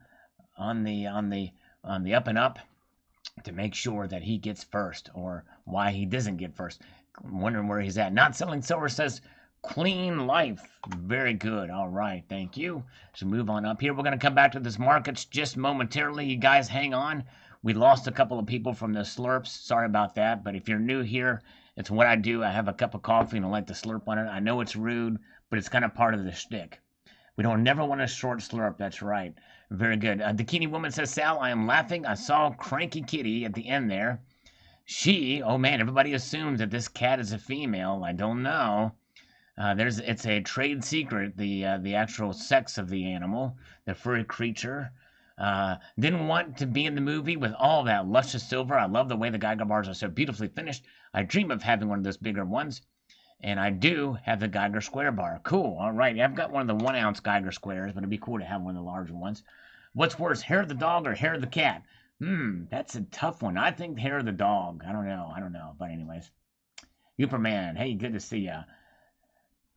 on the on the on the up and up to make sure that he gets first, or why he doesn't get first. I'm wondering where he's at. Not Selling Silver says clean life. Very good. All right, thank you. So move on up here. We're going to come back to this markets just momentarily. You guys hang on. We lost a couple of people from the slurps. Sorry about that. But if you're new here, it's what I do. I have a cup of coffee and I like to slurp on it. I know it's rude, but it's kind of part of the shtick. We don't never want a short slurp. That's right. Very good. Uh, Dakini Woman says, Sal, I am laughing. I saw Cranky Kitty at the end there. She, oh man, everybody assumes that this cat is a female. I don't know. Uh, there's, it's a trade secret, the uh, the actual sex of the animal, the furry creature. Uh, didn't want to be in the movie with all that luscious silver. I love the way the Geiger bars are so beautifully finished. I dream of having one of those bigger ones. And I do have the Geiger Square bar. Cool. All right. I've got one of the one ounce Geiger Squares, but it'd be cool to have one of the larger ones. What's worse, hair of the dog or hair of the cat? Hmm, that's a tough one. I think hair of the dog. I don't know. I don't know. But anyways. Uperman, hey, good to see ya.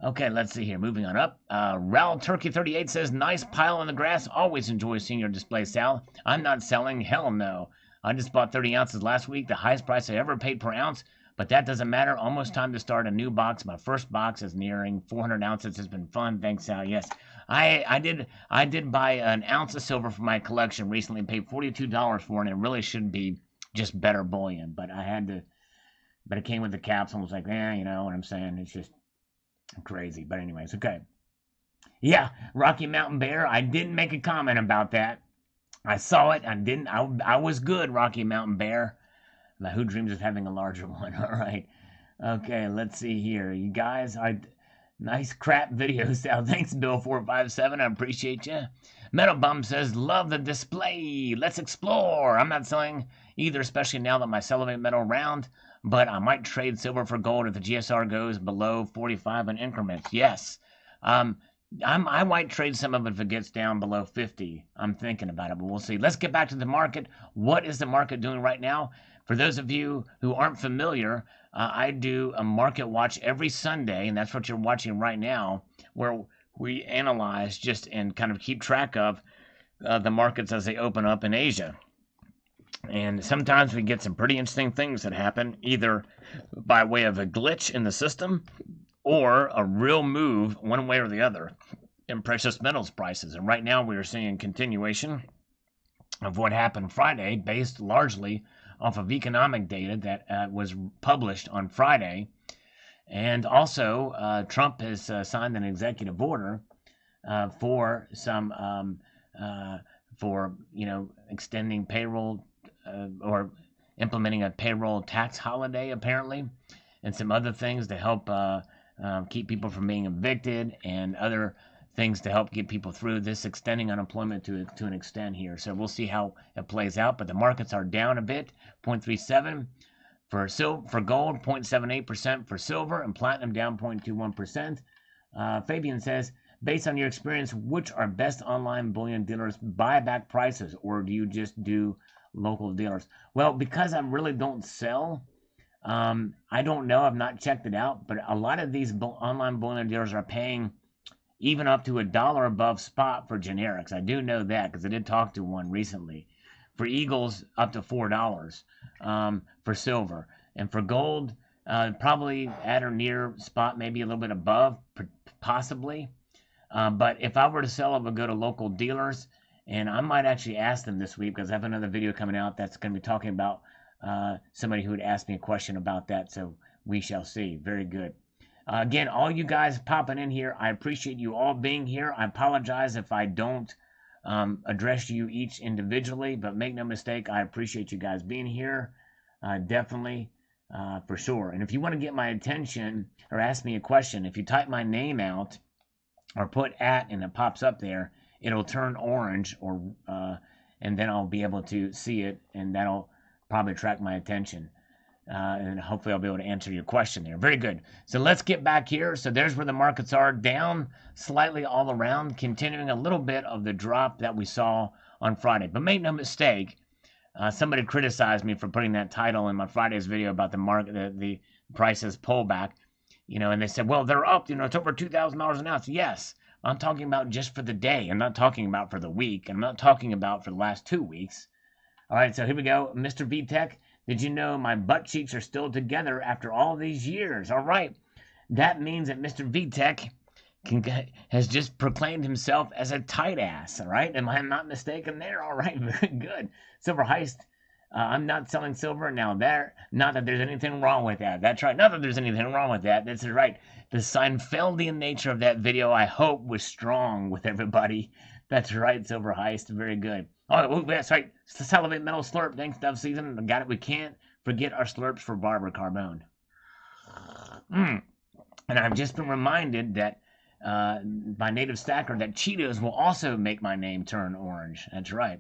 Okay, let's see here. Moving on up. Uh, Ral Turkey thirty-eight says, nice pile on the grass. Always enjoy seeing your display, Sal. I'm not selling. Hell no. I just bought thirty ounces last week, the highest price I ever paid per ounce. But that doesn't matter. Almost time to start a new box. My first box is nearing four hundred ounces. It's been fun. Thanks, Sal. Yes, I I did I did buy an ounce of silver for my collection recently. And paid forty-two dollars for it. It really should be just better bullion, but I had to. But it came with the capsule. I was like, eh, you know what I'm saying? It's just crazy. But anyways, okay. Yeah, Rocky Mountain Bear. I didn't make a comment about that. I saw it. I didn't. I I was good, Rocky Mountain Bear. Now, who dreams of having a larger one? All right. Okay, let's see here. You guys are nice crap video, Sal. Thanks, Bill four five seven. I appreciate you. Metal Bum says, love the display. Let's explore. I'm not selling either, especially now that my celibate metal round. but I might trade silver for gold if the G S R goes below forty-five in increments. Yes. Um, I'm, I might trade some of it if it gets down below fifty. I'm thinking about it, but we'll see. Let's get back to the market. What is the market doing right now? For those of you who aren't familiar, uh, I do a market watch every Sunday, and that's what you're watching right now, where we analyze just and kind of keep track of uh, the markets as they open up in Asia. And sometimes we get some pretty interesting things that happen, either by way of a glitch in the system or a real move one way or the other in precious metals prices. And right now we are seeing continuation of what happened Friday, based largely off of economic data that uh, was published on Friday. And also uh, Trump has uh, signed an executive order uh, for some um, uh, for, you know, extending payroll uh, or implementing a payroll tax holiday, apparently, and some other things to help uh, Um, keep people from being evicted and other things to help get people through this, extending unemployment to to an extent here. So we'll see how it plays out. But the markets are down a bit, zero point three seven for sil for gold, zero point seven eight percent for silver, and platinum down zero point two one percent. Uh, Fabian says, based on your experience, which are best online bullion dealers buyback prices, or do you just do local dealers? Well, because I really don't sell, Um, I don't know. I've not checked it out, but a lot of these bull online bullion dealers are paying even up to a dollar above spot for generics. I do know that because I did talk to one recently. For Eagles, up to four dollars um, for silver. And for gold, uh, probably at or near spot, maybe a little bit above, possibly. Uh, but if I were to sell, I would go to local dealers, and I might actually ask them this week because I have another video coming out that's going to be talking about Uh, somebody who had asked me a question about that, so we shall see. Very good. Uh, again, all you guys popping in here, I appreciate you all being here. I apologize if I don't um, address you each individually, but make no mistake, I appreciate you guys being here, uh, definitely, uh, for sure. And if you want to get my attention or ask me a question, if you type my name out or put at and it pops up there, it'll turn orange, or uh, and then I'll be able to see it, and that'll probably attract my attention, uh, and hopefully I'll be able to answer your question there. Very good. So let's get back here. So there's where the markets are, down slightly all around, continuing a little bit of the drop that we saw on Friday. But make no mistake, uh, somebody criticized me for putting that title in my Friday's video about the market, the, the prices pullback, you know, and they said, well, they're up, you know, it's over two thousand dollars an ounce. Yes, I'm talking about just for the day. I'm not talking about for the week. I'm not talking about for the last two weeks. All right, so here we go. Mister V-Tech, did you know my butt cheeks are still together after all these years? All right, that means that Mister V-Tech can, has just proclaimed himself as a tight ass, all right? Am I not mistaken there? All right, very good. Silver Heist, uh, I'm not selling silver now. There, not that there's anything wrong with that. That's right, not that there's anything wrong with that. That's right. The Seinfeldian nature of that video, I hope, was strong with everybody. That's right, Silver Heist, very good. Oh, that's right. Salivate Metal Slurp. Thanks, Dove Season. Got it. We can't forget our slurps for Barbara Carbone. Mm. And I've just been reminded that uh, by Native Stacker that Cheetos will also make my name turn orange. That's right.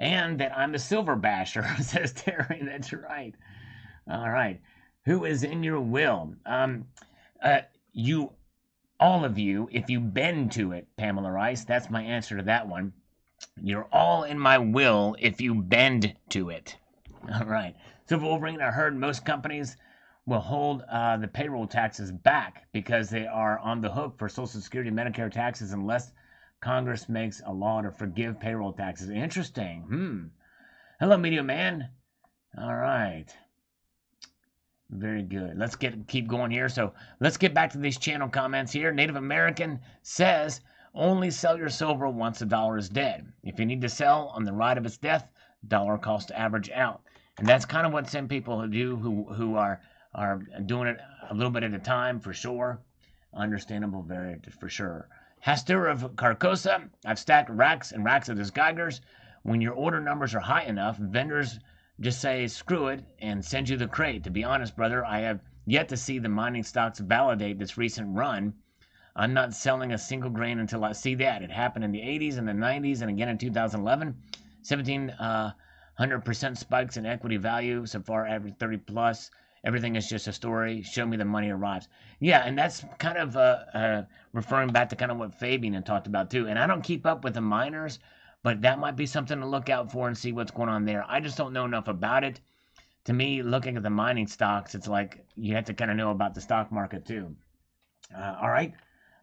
And that I'm the Silver Basher, says Terry. That's right. All right. Who is in your will? Um, uh, you, all of you, if you bend to it, Pamela Rice. That's my answer to that one. You're all in my will if you bend to it. All right. Silver Wolverine, I heard most companies will hold uh, the payroll taxes back because they are on the hook for Social Security and Medicare taxes unless Congress makes a law to forgive payroll taxes. Interesting. Hmm. Hello, Media Man. All right. Very good. Let's get keep going here. So let's get back to these channel comments here. Native American says, only sell your silver once the dollar is dead. If you need to sell on the ride of its death, dollar cost average out. And that's kind of what some people do who, who are, are doing it a little bit at a time, for sure. Understandable, very, for sure. Hastur of Carcosa, I've stacked racks and racks of these Geigers. When your order numbers are high enough, vendors just say, screw it, and send you the crate. To be honest, brother, I have yet to see the mining stocks validate this recent run. I'm not selling a single grain until I see that. It happened in the eighties and the nineties and again in two thousand eleven. seventeen hundred percent uh, spikes in equity value so far, average thirty plus Everything is just a story. Show me the money arrives. Yeah, and that's kind of uh, uh, referring back to kind of what Fabian had talked about too. And I don't keep up with the miners, but that might be something to look out for and see what's going on there. I just don't know enough about it. To me, looking at the mining stocks, it's like you have to kind of know about the stock market too. Uh, all right.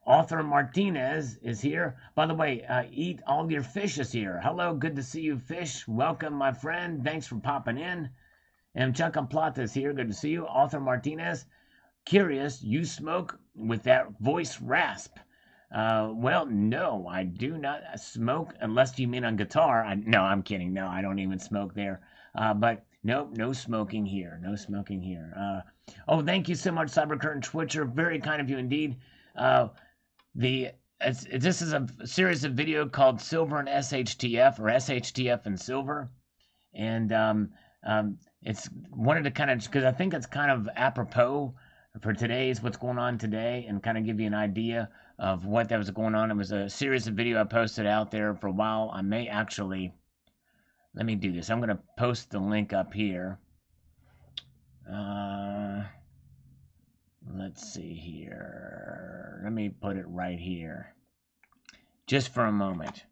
Arthur Martinez is here. By the way, uh, Eat All Your Fish is here. Hello. Good to see you, Fish. Welcome, my friend. Thanks for popping in. And Chuck Amplata is here. Good to see you. Arthur Martinez, curious, you smoke with that voice rasp. Uh, well, no, I do not smoke unless you mean on guitar. I, no, I'm kidding. No, I don't even smoke there. Uh, but nope, no smoking here. No smoking here. Uh, oh, thank you so much, Cybercurtain Twitcher. Very kind of you indeed. Uh, the it's, it, This is a series of video called Silver and S H T F, or S H T F and Silver. And um, um, it's wanted to kind of, because I think it's kind of apropos for today's what's going on today, and kind of give you an idea of what that was going on. It was a series of video I posted out there for a while. I may actually, let me do this. I'm going to post the link up here. Uh, let's see here. Let me put it right here. Just for a moment.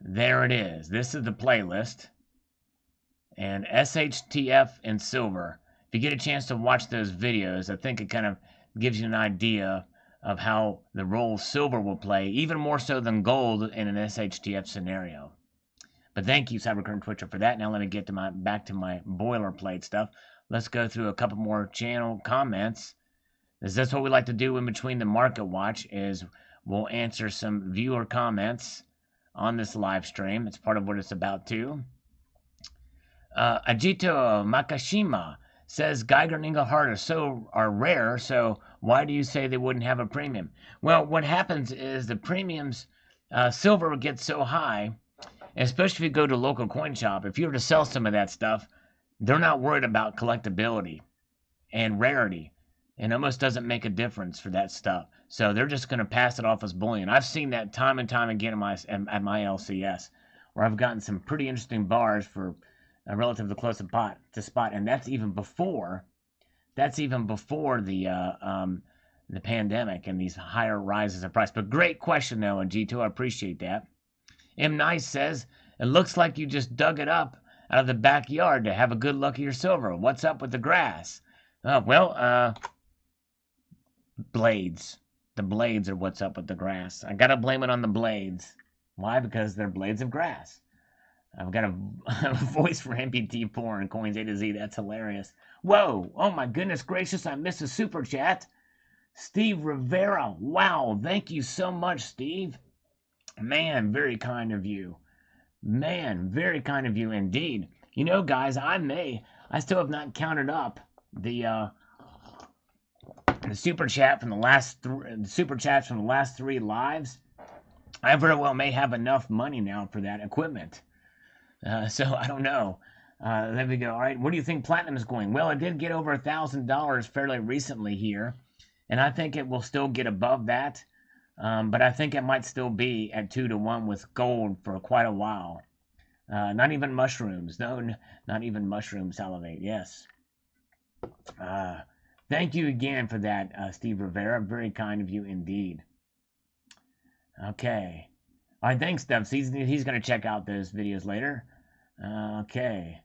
There it is. This is the playlist. And S H T F and Silver. If you get a chance to watch those videos, I think it kind of gives you an idea of how the role silver will play, even more so than gold in an S H T F scenario. But thank you, Cybercurtain Twitcher, for that. Now let me get to my back to my boilerplate stuff. Let's go through a couple more channel comments. Is this what we like to do in between the market watch, is we'll answer some viewer comments on this live stream. It's part of what it's about too. Uh, Ajito Makashima says Geiger and Engelhart are so are rare, so why do you say they wouldn't have a premium? Well, what happens is the premiums, uh, silver gets so high, especially if you go to a local coin shop. If you were to sell some of that stuff, they're not worried about collectability and rarity. It almost doesn't make a difference for that stuff. So they're just going to pass it off as bullion. I've seen that time and time again at my, at my L C S, where I've gotten some pretty interesting bars for a relative to close to spot, and that's even before, that's even before the uh, um, the pandemic and these higher rises of price. But great question though, and G two, I appreciate that. M Nice says it looks like you just dug it up out of the backyard to have a good look at your silver. What's up with the grass? Uh, well, uh, blades. The blades are what's up with the grass. I gotta blame it on the blades. Why? Because they're blades of grass. I've got a, a voice for M P T porn, Coins A to Z. That's hilarious. Whoa. Oh, my goodness gracious. I missed a super chat. Steve Rivera. Wow. Thank you so much, Steve. Man, very kind of you. Man, very kind of you indeed. You know, guys, I may, I still have not counted up the, uh, the super chat from the last, th super chats from the last three lives. I very well may have enough money now for that equipment. Uh, so I don't know. Uh, there we go. All right. Where do you think platinum is going? Well, it did get over a thousand dollars fairly recently here, and I think it will still get above that. Um, but I think it might still be at two to one with gold for quite a while. Uh, not even mushrooms. No, not even mushroom salivate. Yes. Uh, thank you again for that, uh, Steve Rivera. Very kind of you indeed. Okay. All right. Thanks, Dubs. He's, he's going to check out those videos later. Uh, okay.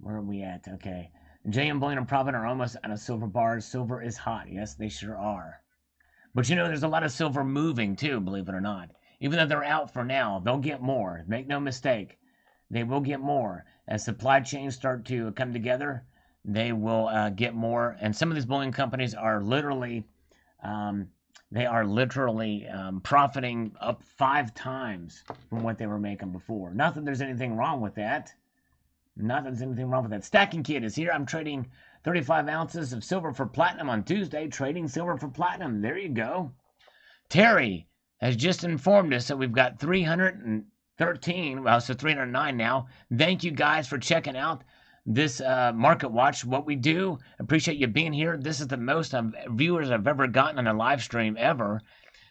Where are we at? Okay. J M Bullion and Provident are almost out of silver bars. Silver is hot. Yes, they sure are. But, you know, there's a lot of silver moving, too, believe it or not. Even though they're out for now, they'll get more. Make no mistake. They will get more. As supply chains start to come together, they will uh, get more. And some of these bullion companies are literally... Um, They are literally um, profiting up five times from what they were making before. Not that there's anything wrong with that. Not that there's anything wrong with that. Stacking Kid is here. I'm trading thirty-five ounces of silver for platinum on Tuesday. Trading silver for platinum. There you go. Terry has just informed us that we've got three hundred thirteen. Well, so three hundred nine now. Thank you guys for checking out this uh, Market Watch, what we do. Appreciate you being here. This is the most I've, viewers I've ever gotten on a live stream ever.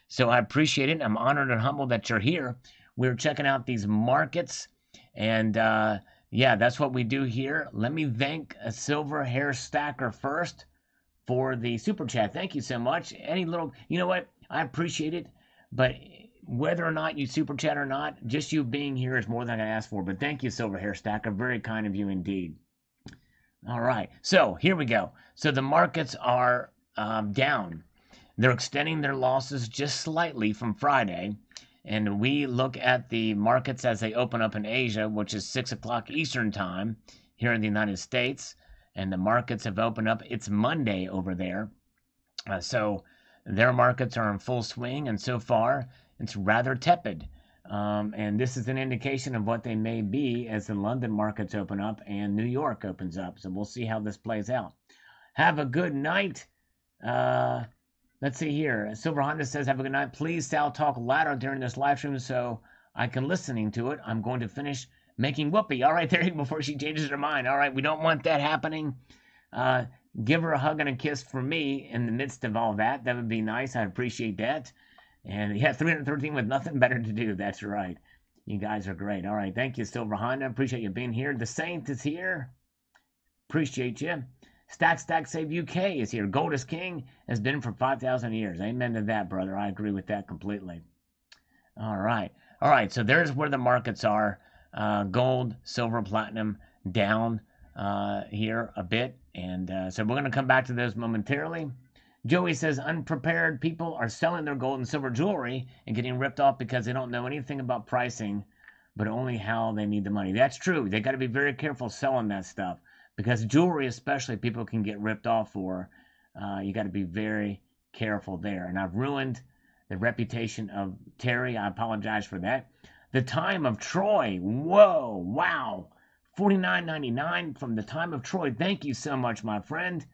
So I appreciate it. I'm honored and humbled that you're here. We're checking out these markets, and uh, Yeah, that's what we do here. Let me thank a Silver Hair Stacker first for the super chat. Thank you so much. Any little, you know what? I appreciate it, but whether or not you super chat or not, just you being here is more than I asked for. But thank you, Silver Hair Stacker. Very kind of you indeed. All right, so here we go. So the markets are um, down. They're extending their losses just slightly from Friday. And we look at the markets as they open up in Asia, which is six o'clock Eastern time here in the United States. And the markets have opened up. It's Monday over there. Uh, so their markets are in full swing. And so far, it's rather tepid. Um, and this is an indication of what they may be as the London markets open up and New York opens up. So we'll see how this plays out. Have a good night. Uh... Let's see here. Silver Honda says, have a good night. Please, Sal, talk louder during this live stream so I can listening to it. I'm going to finish making whoopee. All right, there, before she changes her mind. All right, we don't want that happening. Uh, give her a hug and a kiss for me in the midst of all that. That would be nice. I'd appreciate that. And, yeah, three hundred thirteen with nothing better to do. That's right. You guys are great. All right, thank you, Silver Honda. Appreciate you being here. The Saint is here. Appreciate you. Stack Stack Save U K is here. Gold is king, has been for five thousand years. Amen to that, brother. I agree with that completely. All right. All right, so there's where the markets are. Uh, gold, silver, platinum down uh, here a bit. And uh, so we're going to come back to those momentarily. Joey says, unprepared people are selling their gold and silver jewelry and getting ripped off because they don't know anything about pricing, but only how they need the money. That's true. They got to be very careful selling that stuff. Because jewelry, especially, people can get ripped off for. Uh, you got to be very careful there. And I've ruined the reputation of Terry. I apologize for that. The Time of Troy. Whoa. Wow. forty-nine ninety-nine from The Time of Troy. Thank you so much, my friend.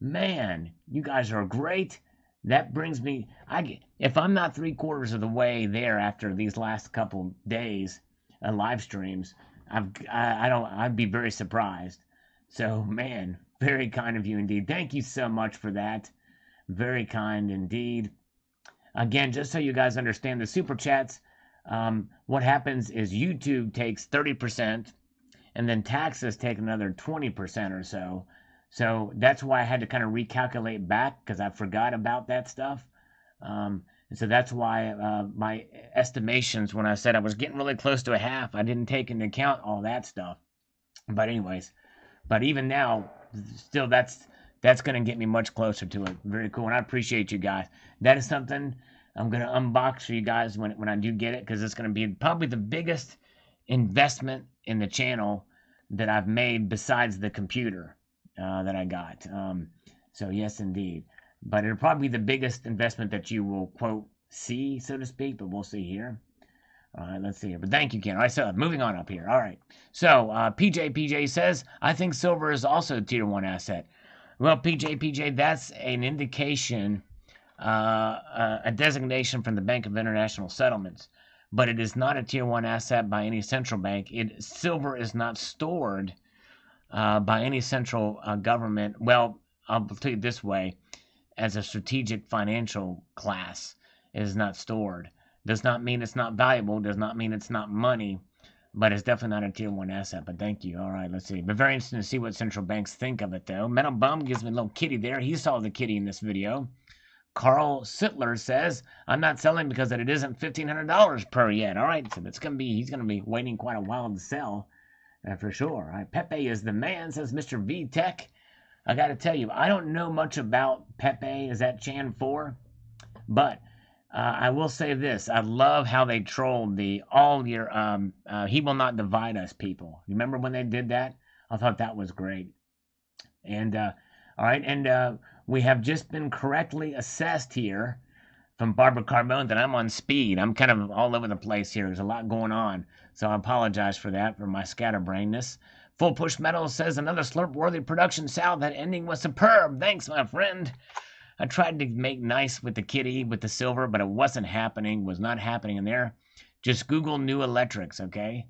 Man, you guys are great. That brings me. I get, if I'm not three quarters of the way there after these last couple days and live streams, I've, I, I don't. I'd be very surprised. So, man, very kind of you indeed. Thank you so much for that. Very kind indeed. Again, just so you guys understand the super chats, um, what happens is YouTube takes thirty percent, and then taxes take another twenty percent or so. So that's why I had to kind of recalculate back because I forgot about that stuff. Um, and so that's why uh, my estimations, when I said I was getting really close to a half, I didn't take into account all that stuff. But anyways... But even now, still, that's that's going to get me much closer to it. Very cool, and I appreciate you guys. That is something I'm going to unbox for you guys when, when I do get it, because it's going to be probably the biggest investment in the channel that I've made besides the computer uh, that I got. Um, so, yes, indeed. But it'll probably be the biggest investment that you will, quote, see, so to speak, but we'll see here. All right, let's see here. But thank you, Ken. All right, so moving on up here. All right. So uh, P J P J says, I think silver is also a tier one asset. Well, P J P J, that's an indication, uh, a designation from the Bank of International Settlements. But it is not a tier one asset by any central bank. It silver is not stored uh, by any central uh, government. Well, I'll tell you this way, as a strategic financial class, it is not stored. Does not mean it's not valuable. Does not mean it's not money. But it's definitely not a tier one asset. But thank you. All right, let's see. But very interesting to see what central banks think of it, though. Metal Bum gives me a little kitty there. He saw the kitty in this video. Carl Sittler says, I'm not selling because it isn't fifteen hundred dollars per yet. All right, so that's gonna be, he's going to be waiting quite a while to sell uh, for sure. All right, Pepe is the man, says Mister V Tech. I got to tell you, I don't know much about Pepe. Is that Chan four? But... Uh, I will say this. I love how they trolled the all year, um, uh, he will not divide us people. Remember when they did that? I thought that was great. And, uh, all right. And uh, we have just been correctly assessed here from Barbara Carbone that I'm on speed. I'm kind of all over the place here. There's a lot going on. So I apologize for that, for my scatterbrainness. Full Push Metal says, another slurp-worthy production, Sal. That ending was superb. Thanks, my friend. I tried to make nice with the kitty, with the silver, but it wasn't happening, was not happening in there. Just Google new electrics, okay?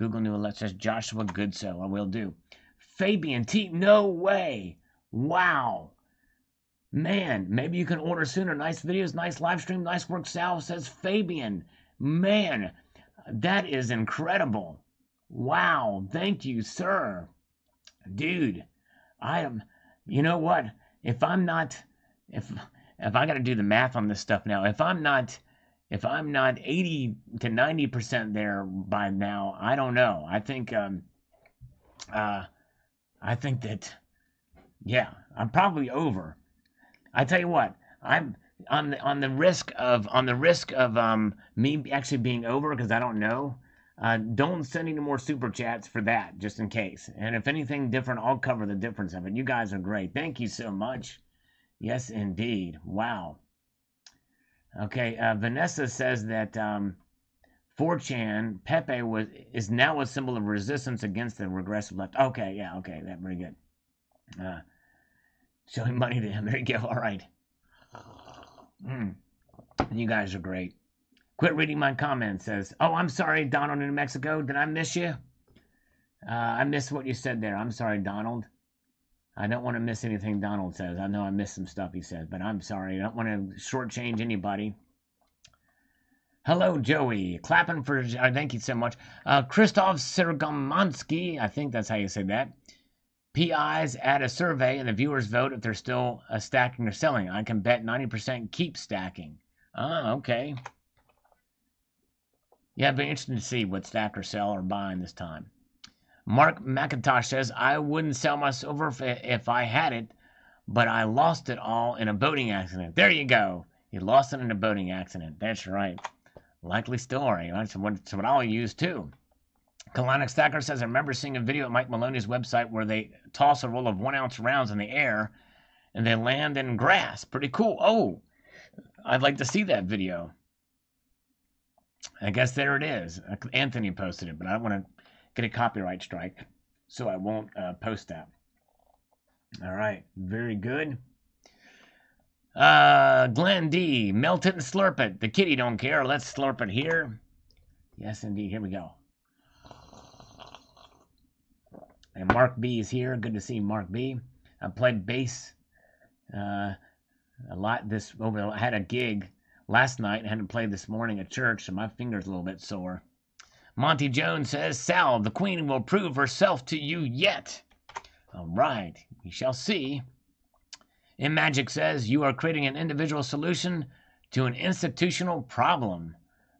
Google new electrics, Joshua Goodsoe, I will do. Fabian T, no way. Wow. Man, maybe you can order sooner. Nice videos, nice live stream, nice work, Sal, says Fabian. Man, that is incredible. Wow, thank you, sir. Dude, I'm, you know what? If I'm not, if, if I got to do the math on this stuff now, if I'm not, if I'm not eighty to ninety percent there by now, I don't know. I think, um, uh, I think that, yeah, I'm probably over. I tell you what, I'm on the, on the risk of, on the risk of, um, me actually being over, cause I don't know. Uh, don't send any more super chats for that, just in case. And if anything different, I'll cover the difference of it. You guys are great. Thank you so much. Yes, indeed. Wow. Okay, uh, Vanessa says that um, four chan, Pepe was is now a symbol of resistance against the regressive left. Okay, yeah, okay, that's very good. Uh, showing money to him. There you go. All right. Mm. You guys are great. Quit reading my comments, says, oh, I'm sorry, Donald in New Mexico. Did I miss you? Uh, I missed what you said there. I'm sorry, Donald. I don't want to miss anything Donald says. I know I missed some stuff he said, but I'm sorry. I don't want to shortchange anybody. Hello, Joey. Clapping for, uh, thank you so much. Uh, Krzysztof Sergomansky, I think that's how you say that. P Is add a survey and the viewers vote if they're still uh, stacking or selling. I can bet ninety percent keep stacking. Oh, okay. Yeah, it'd be interesting to see what stack or sell or buying this time. Mark McIntosh says, I wouldn't sell my silver if, if I had it, but I lost it all in a boating accident. There you go. You lost it in a boating accident. That's right. Likely story. That's what, that's what I'll use, too. Colonic Stacker says, I remember seeing a video at Mike Maloney's website where they toss a roll of one-ounce rounds in the air, and they land in grass. Pretty cool. Oh, I'd like to see that video. I guess there it is. Anthony posted it, but I want to get a copyright strike, so I won't uh, post that. All right. Very good. Uh, Glenn D. Melt it and slurp it. The kitty don't care. Let's slurp it here. Yes, indeed. Here we go. And Mark B is here. Good to see Mark B. I played bass uh, a lot this over. I had a gig last night and had to play this morning at church, so my finger's a little bit sore. Monty Jones says, Sal, the queen will prove herself to you yet. All right, we shall see. And Magic says, you are creating an individual solution to an institutional problem.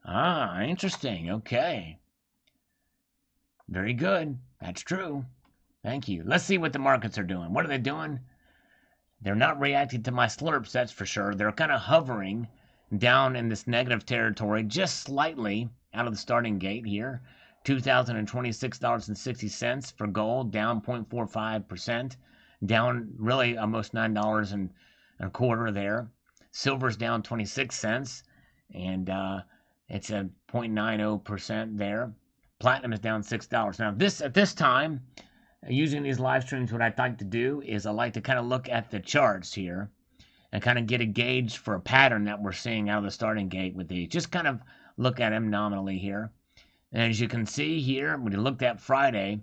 Ah, interesting. Okay. Very good. That's true. Thank you. Let's see what the markets are doing. What are they doing? They're not reacting to my slurps, that's for sure. They're kind of hovering down in this negative territory, just slightly out of the starting gate here. two thousand twenty-six dollars and sixty cents for gold, down zero point four five percent, down really almost nine dollars and a quarter there. Silver's down twenty-six cents, and uh, it's a zero point nine zero percent there. Platinum is down six dollars. Now, this at this time, using these live streams, what I'd like to do is I like to kind of look at the charts here and kind of get a gauge for a pattern that we're seeing out of the starting gate with these. Just kind of look at them nominally here. And as you can see here, when you looked at Friday,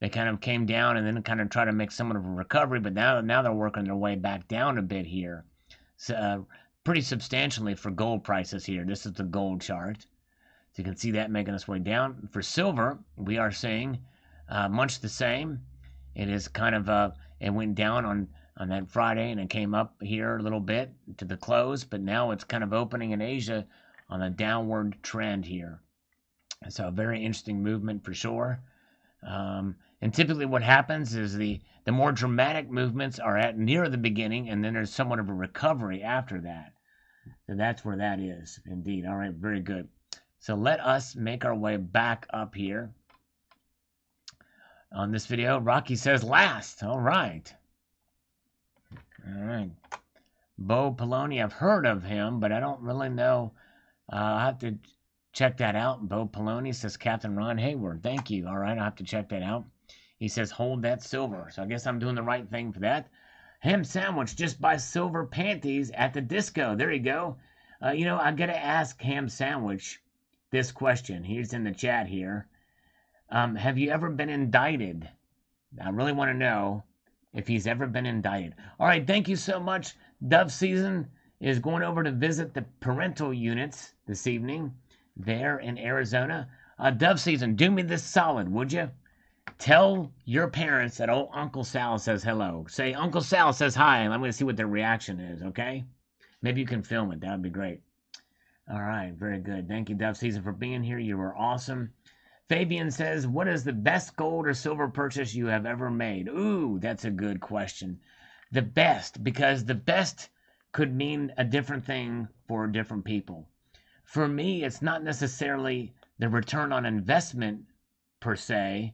they kind of came down and then kind of tried to make somewhat of a recovery, but now, now they're working their way back down a bit here. So, uh, pretty substantially for gold prices here. This is the gold chart. So you can see that making its way down. For silver, we are seeing uh, much the same. It is kind of, uh, it went down on on that Friday, and it came up here a little bit to the close, but now it's kind of opening in Asia on a downward trend here. So a very interesting movement for sure. Um, and typically what happens is the, the more dramatic movements are at near the beginning, and then there's somewhat of a recovery after that. So that's where that is, indeed. All right, very good. So let us make our way back up here. On this video, Rocky says last. All right. All right. Bo Peloni, I've heard of him, but I don't really know. Uh, I'll have to check that out. Bo Peloni says Captain Ron Hayward. Thank you. All right, I'll have to check that out. He says, hold that silver. So I guess I'm doing the right thing for that. Ham Sandwich, just buy silver panties at the disco. There you go. Uh, you know, I got to ask Ham Sandwich this question. He's in the chat here. Um, have you ever been indicted? I really want to know if he's ever been indicted. All right, thank you so much. Dove Season is going over to visit the parental units this evening there in Arizona. uh, dove season, do me this solid, would you? Tell your parents that old Uncle Sal says hello. Say, Uncle Sal says hi, and I'm going to see what their reaction is, okay? Maybe you can film it. That would be great. All right, very good. Thank you, Dove Season, for being here. You were awesome. Fabian says, what is the best gold or silver purchase you have ever made? Ooh, that's a good question. The best, because the best could mean a different thing for different people. For me, it's not necessarily the return on investment, per se.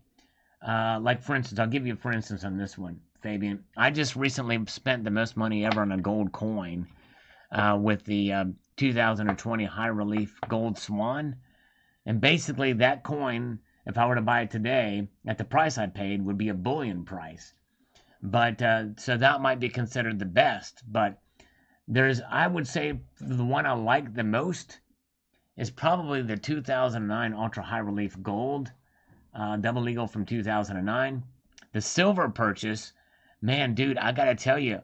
Uh, like, for instance, I'll give you a for instance on this one, Fabian. I just recently spent the most money ever on a gold coin uh, with the uh, two thousand twenty High Relief Gold Swan. And basically, that coin, if I were to buy it today, at the price I paid, would be a bullion price. But uh, so that might be considered the best. But there's, I would say, the one I like the most is probably the two thousand nine Ultra High Relief Gold. Uh, Double Eagle from two thousand nine. The silver purchase, man, dude, I gotta tell you,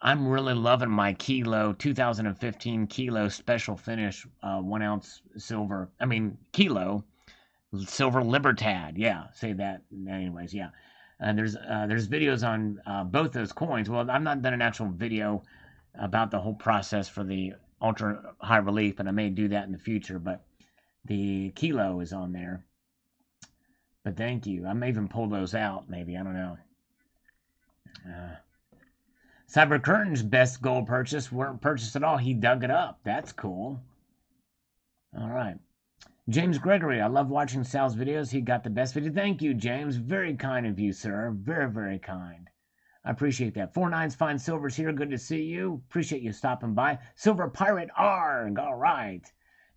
I'm really loving my Kilo two thousand fifteen Kilo Special Finish uh, one ounce silver. I mean Kilo Silver Libertad. Yeah, say that. Anyways, yeah. And there's uh, there's videos on uh, both those coins. Well, I've not done an actual video about the whole process for the Ultra High Relief, and I may do that in the future. But the Kilo is on there. But thank you. I may even pull those out, maybe. I don't know. Uh, Cyber Curtain's best gold purchase weren't purchased at all. He dug it up. That's cool. All right. James Gregory, I love watching Sal's videos. He got the best video. Thank you, James. Very kind of you, sir. Very, very kind. I appreciate that. Four Nines Fine Silver's here. Good to see you. Appreciate you stopping by. Silver Pirate Arg. All right.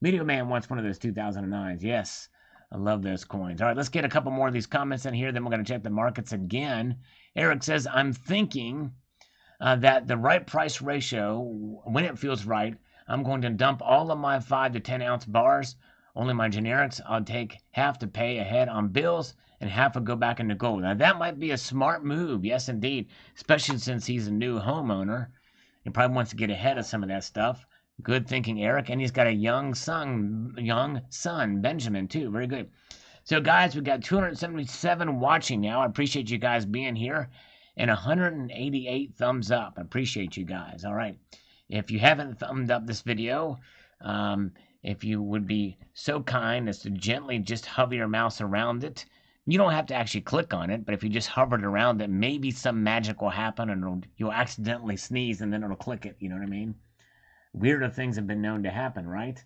Video Man wants one of those two thousand nines. Yes. I love those coins. All right, let's get a couple more of these comments in here. Then we're going to check the markets again. Eric says, I'm thinking uh, that the right price ratio, when it feels right, I'm going to dump all of my five to ten ounce bars, only my generics. I'll take half to pay ahead on bills and half will go back into gold. Now, that might be a smart move. Yes, indeed, especially since he's a new homeowner. He probably wants to get ahead of some of that stuff. Good thinking, Eric. And he's got a young son, young son, Benjamin, too. Very good. So, guys, we've got two hundred seventy-seven watching now. I appreciate you guys being here. And one hundred eighty-eight thumbs up. I appreciate you guys. All right. If you haven't thumbed up this video, um, if you would be so kind as to gently just hover your mouse around it. You don't have to actually click on it, but if you just hover it around it, maybe some magic will happen and it'll, you'll accidentally sneeze and then it'll click it. You know what I mean? Weirder things have been known to happen, right?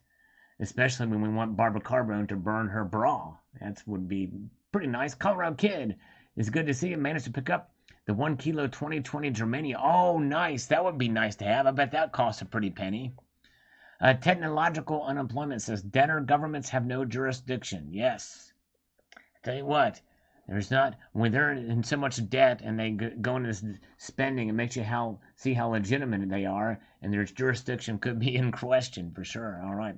Especially when we want Barbara Carbone to burn her bra. That would be pretty nice. Colorado Kid, it's good to see you. Managed to pick up the one kilo twenty twenty germanium. Oh, nice. That would be nice to have. I bet that costs a pretty penny. Uh, technological unemployment says, debtor governments have no jurisdiction. Yes. I tell you what, there's not, when they're in so much debt and they go into this spending, it makes you how, see how legitimate they are, and their jurisdiction could be in question for sure. All right.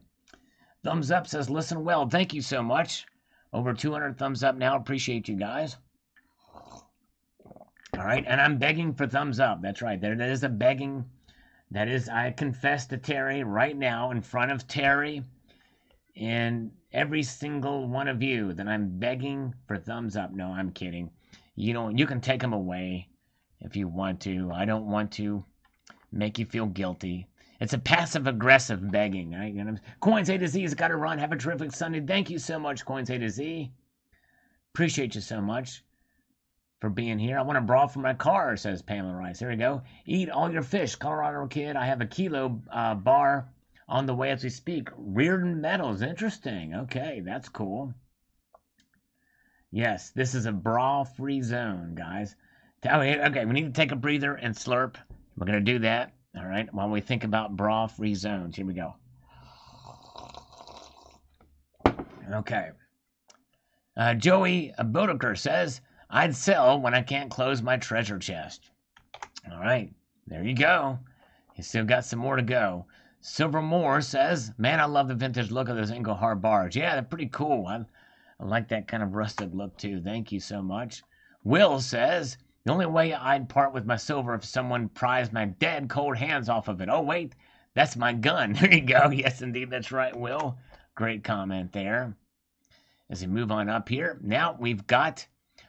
Thumbs Up says, listen well. Thank you so much. Over two hundred thumbs up now. Appreciate you guys. All right. And I'm begging for thumbs up. That's right. There, that is a begging. That is, I confess to Terry right now in front of Terry and every single one of you that I'm begging for thumbs up. No, I'm kidding. You don't, you can take them away if you want to. I don't want to make you feel guilty. It's a passive-aggressive begging. Right? You know, Coins A to Z has got to run. Have a terrific Sunday. Thank you so much, Coins A to Z. Appreciate you so much for being here. I want a bra for my car, says Pamela Rice. Here we go. Eat all your fish, Colorado Kid. I have a kilo uh, bar on the way as we speak. Reardon Metals. Interesting. Okay, that's cool. Yes, this is a bra-free zone, guys. Okay, we need to take a breather and slurp. We're going to do that, all right, while we think about bra-free zones. Here we go. Okay. Uh, Joey Bodeker says, I'd sell when I can't close my treasure chest. All right, there you go. You still got some more to go. Silver Moore says, man, I love the vintage look of those Engelhard bars. Yeah, they're pretty cool. I, I like that kind of rusted look, too. Thank you so much. Will says, the only way I'd part with my silver if someone prized my dead cold hands off of it. Oh, wait, that's my gun. There you go. Yes, indeed. That's right, Will. Great comment there. as we move on up here. Now we've got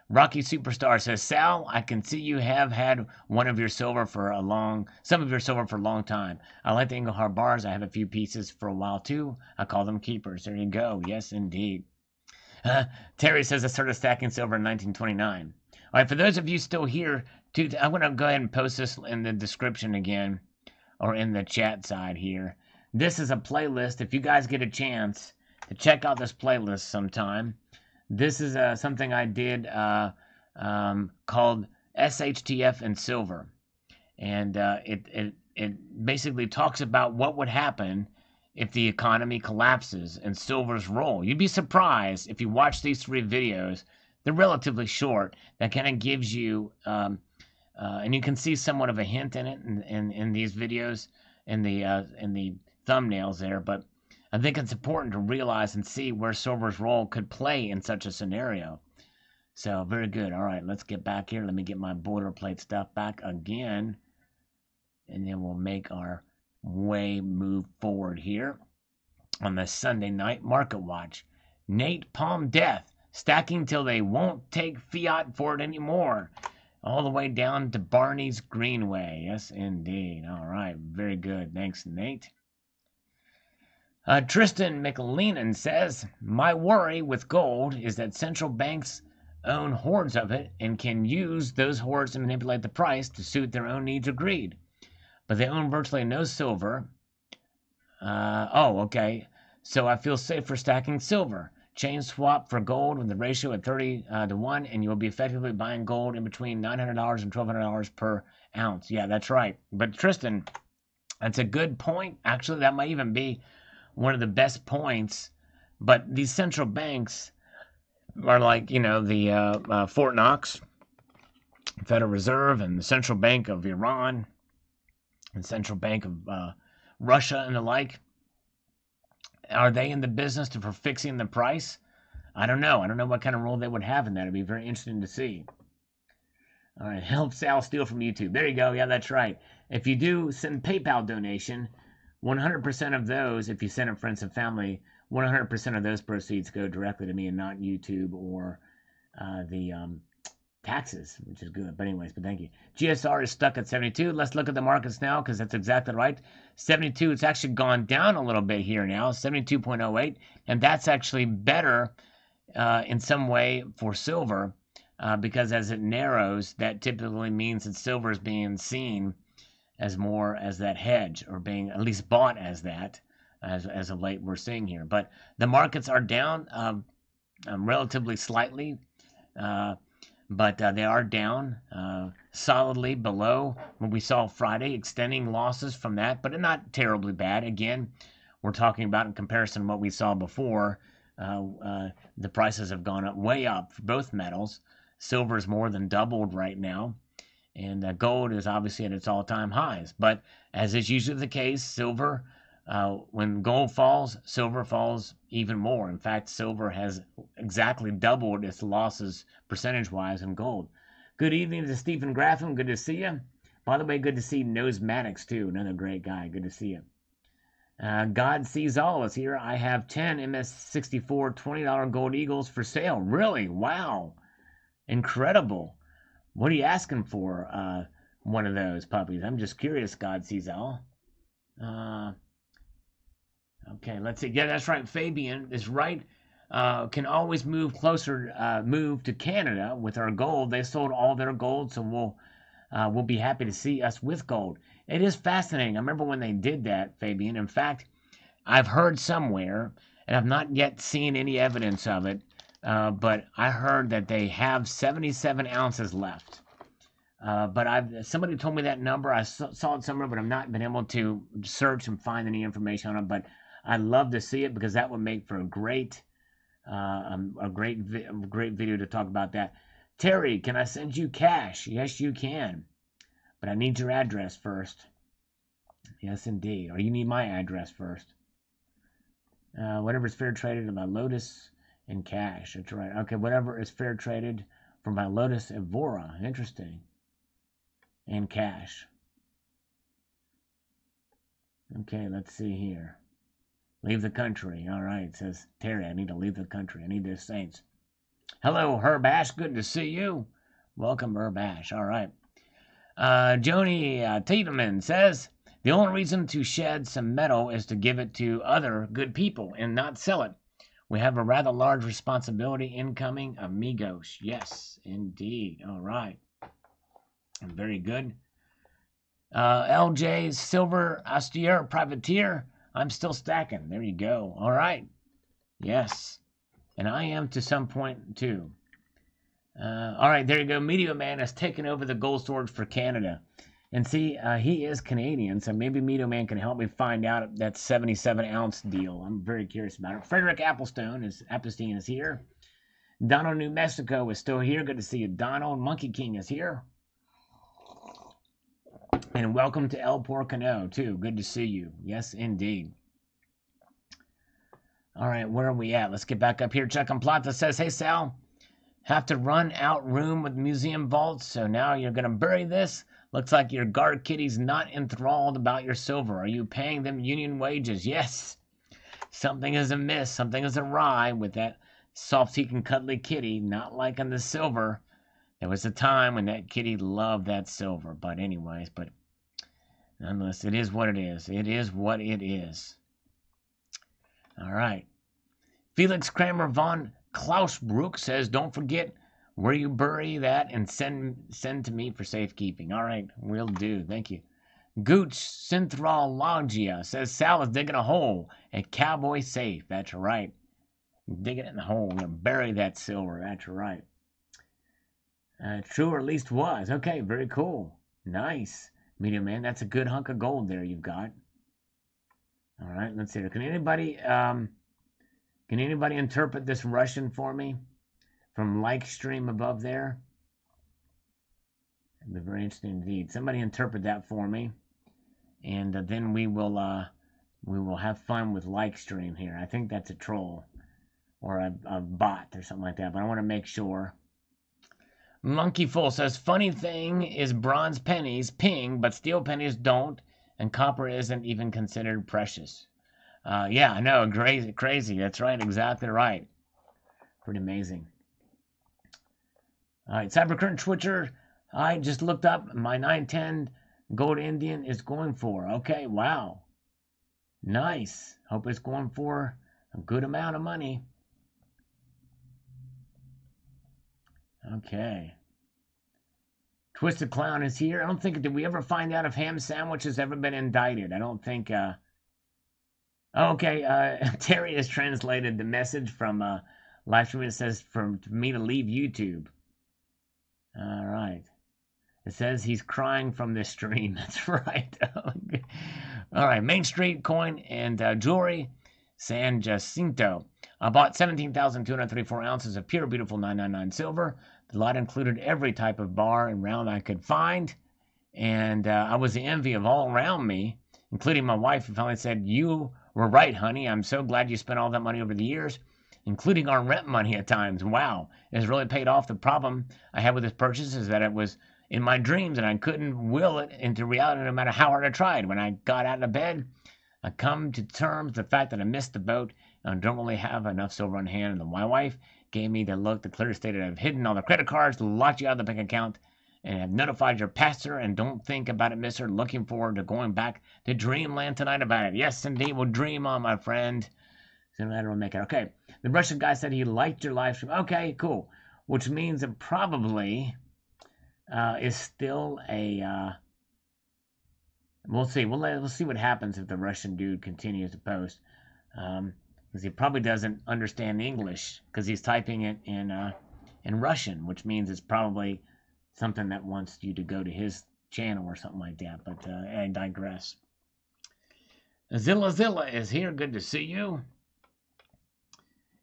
Rocky Superstar says, Sal, I can see you have had one of your silver for a long, some of your silver for a long time. I like the Englehart bars. I have a few pieces for a while too. I call them keepers. There you go. Yes, indeed. Uh, Terry says I started stacking silver in nineteen twenty-nine. All right, for those of you still here, dude, I'm going to go ahead and post this in the description again, or in the chat side here. This is a playlist. If you guys get a chance to check out this playlist sometime. This is uh, something I did uh, um, called S H T F and Silver, and uh, it, it it basically talks about what would happen if the economy collapses and silver's role. You'd be surprised if you watch these three videos. They're relatively short. That kind of gives you, um, uh, and you can see somewhat of a hint in it in in, in these videos in the uh, in the thumbnails there, but. I think it's important to realize and see where silver's role could play in such a scenario. So, very good. All right, let's get back here. Let me get my boilerplate stuff back again. And then we'll make our way move forward here on the Sunday night market watch. Nate Palm Death, stacking till they won't take fiat for it anymore. All the way down to Barney's Greenway. Yes, indeed. All right, very good. Thanks, Nate. Uh, Tristan McLennan says, my worry with gold is that central banks own hordes of it and can use those hordes to manipulate the price to suit their own needs or greed. But they own virtually no silver. Uh, oh, okay. So I feel safe for stacking silver. Chain swap for gold with the ratio at thirty to one, and you'll be effectively buying gold in between nine hundred dollars and twelve hundred dollars per ounce. Yeah, that's right. But Tristan, that's a good point. Actually, that might even be one of the best points, but these central banks are like, you know, the uh, uh, Fort Knox, Federal Reserve, and the Central Bank of Iran, and Central Bank of uh, Russia, and the like. Are they in the business to, for fixing the price? I don't know. I don't know what kind of role they would have in that. It'd be very interesting to see. All right, help Sal steal from YouTube. There you go. Yeah, that's right. If you do send PayPal donation, one hundred percent of those, if you send it friends and family, one hundred percent of those proceeds go directly to me and not YouTube or uh, the um, taxes, which is good. But anyways, but thank you. G S R is stuck at seventy-two. Let's look at the markets now because that's exactly right. seventy-two, it's actually gone down a little bit here now, seventy-two point oh eight. And that's actually better uh, in some way for silver uh, because as it narrows, that typically means that silver is being seen as more as that hedge, or being at least bought as that, as, as of late we're seeing here. But the markets are down um, um, relatively slightly, uh, but uh, they are down uh, solidly below what we saw Friday, extending losses from that, but not terribly bad. Again, we're talking about in comparison to what we saw before. Uh, uh, the prices have gone up, way up for both metals. Silver is more than doubled right now. And uh, gold is obviously at its all-time highs. But as is usually the case, silver, uh, when gold falls, silver falls even more. In fact, silver has exactly doubled its losses percentage-wise in gold. Good evening to Stephen Graffin. Good to see you. By the way, good to see Nosematics, too. Another great guy. Good to see you. Uh, God sees all is here. I have ten M S sixty-four twenty dollar Gold Eagles for sale. Really? Wow. Incredible. What are you asking for, uh, one of those puppies? I'm just curious, God sees all. Uh, okay, let's see. Yeah, that's right. Fabian is right. Uh, can always move closer, uh, move to Canada with our gold. They sold all their gold, so we'll, uh, we'll be happy to see us with gold. It is fascinating. I remember when they did that, Fabian. In fact, I've heard somewhere, and I've not yet seen any evidence of it, Uh, but I heard that they have seventy-seven ounces left. Uh, but I've somebody told me that number. I saw it somewhere, but I've not been able to search and find any information on it. But I'd love to see it because that would make for a great, uh, a great, vi great video to talk about that. Terry, can I send you cash? Yes, you can. But I need your address first. Yes, indeed. Or you need my address first. Uh, whatever's fair traded in my Lotus. In cash, that's right. Okay, whatever is fair traded for my Lotus Evora. Interesting. In cash. Okay, let's see here. Leave the country. All right, says Terry, I need to leave the country. I need the Saints. Hello, Herb Ash. Good to see you. Welcome, Herb Ash. All right. Uh, Joni uh, Tiedemann says, the only reason to shed some metal is to give it to other good people and not sell it. We have a rather large responsibility incoming, amigos. Yes, indeed. All right. Very good. Uh, L J Silver Austere Privateer. I'm still stacking. There you go. All right. Yes. And I am to some point, too. Uh, all right. There you go. Meteor Man has taken over the gold sword for Canada. And see, uh, he is Canadian, so maybe Meteor Man can help me find out that seventy-seven ounce deal. I'm very curious about it. Frederick Applestone is, Applestein is here. Donald New Mexico is still here. Good to see you, Donald. Monkey King is here. And welcome to El Porcano, too. Good to see you. Yes, indeed. All right, where are we at? Let's get back up here. Chuck and Plata says, hey, Sal, have to run out room with museum vaults, so now you're going to bury this. Looks like your guard kitty's not enthralled about your silver. Are you paying them union wages? Yes. Something is amiss. Something is awry with that soft-seeking cuddly kitty not liking the silver. There was a time when that kitty loved that silver. But anyways, but nonetheless, it is what it is. It is what it is. All right. Felix Kramer von Klausbruck says, don't forget where you bury that and send send to me for safekeeping. All right, will do. Thank you. Gooch Synthrologia says, Sal is digging a hole at Cowboy Safe. That's right. Digging it in the hole. We're going to bury that silver. That's right. Uh, true, or at least was. Okay, very cool. Nice. Meteor Man, that's a good hunk of gold there you've got. All right, let's see here. Can anybody, um, can anybody interpret this Russian for me? From like stream above there. It'd be very interesting indeed. Somebody interpret that for me, and uh, then we will uh, we will have fun with like stream here. I think that's a troll or a, a bot or something like that, but I want to make sure. Monkey Full says, funny thing is bronze pennies ping, but steel pennies don't, and copper isn't even considered precious. Uh, yeah, I know, crazy, crazy. That's right, exactly right. Pretty amazing. All right, Cybercurrent Twitcher, I just looked up. My nine ten Gold Indian is going for. Okay, wow. Nice. Hope it's going for a good amount of money. Okay. Twisted Clown is here. I don't think, did we ever find out if Ham Sandwich has ever been indicted? I don't think. Uh... Okay, uh, Terry has translated the message from uh, Livestream. It says, for me to leave YouTube. All right. It says he's crying from this stream. That's right. All right. Main Street Coin and uh, Jewelry, San Jacinto. I bought seventeen thousand two hundred thirty-four ounces of pure, beautiful nine ninety-nine silver. The lot included every type of bar and round I could find. And uh, I was the envy of all around me, including my wife, who finally said, you were right, honey. I'm so glad you spent all that money over the years, including our rent money at times. Wow, it has really paid off. The problem I had with this purchase is that it was in my dreams, and I couldn't will it into reality no matter how hard I tried. When I got out of bed, I come to terms with the fact that I missed the boat and don't really have enough silver on hand. And my wife gave me the look, the clear stated, I've hidden all the credit cards, locked you out of the bank account, and have notified your pastor, and don't think about it, mister. Looking forward to going back to dreamland tonight about it. Yes, indeed, we'll dream on, my friend. So no matter what, make it. Okay. The Russian guy said he liked your live stream. Okay, cool. Which means it probably uh, is still a. Uh, we'll see. We'll let, we'll see what happens if the Russian dude continues to post, because um, he probably doesn't understand English because he's typing it in uh, in Russian, which means it's probably something that wants you to go to his channel or something like that. But uh, I digress. Zilla Zilla is here. Good to see you.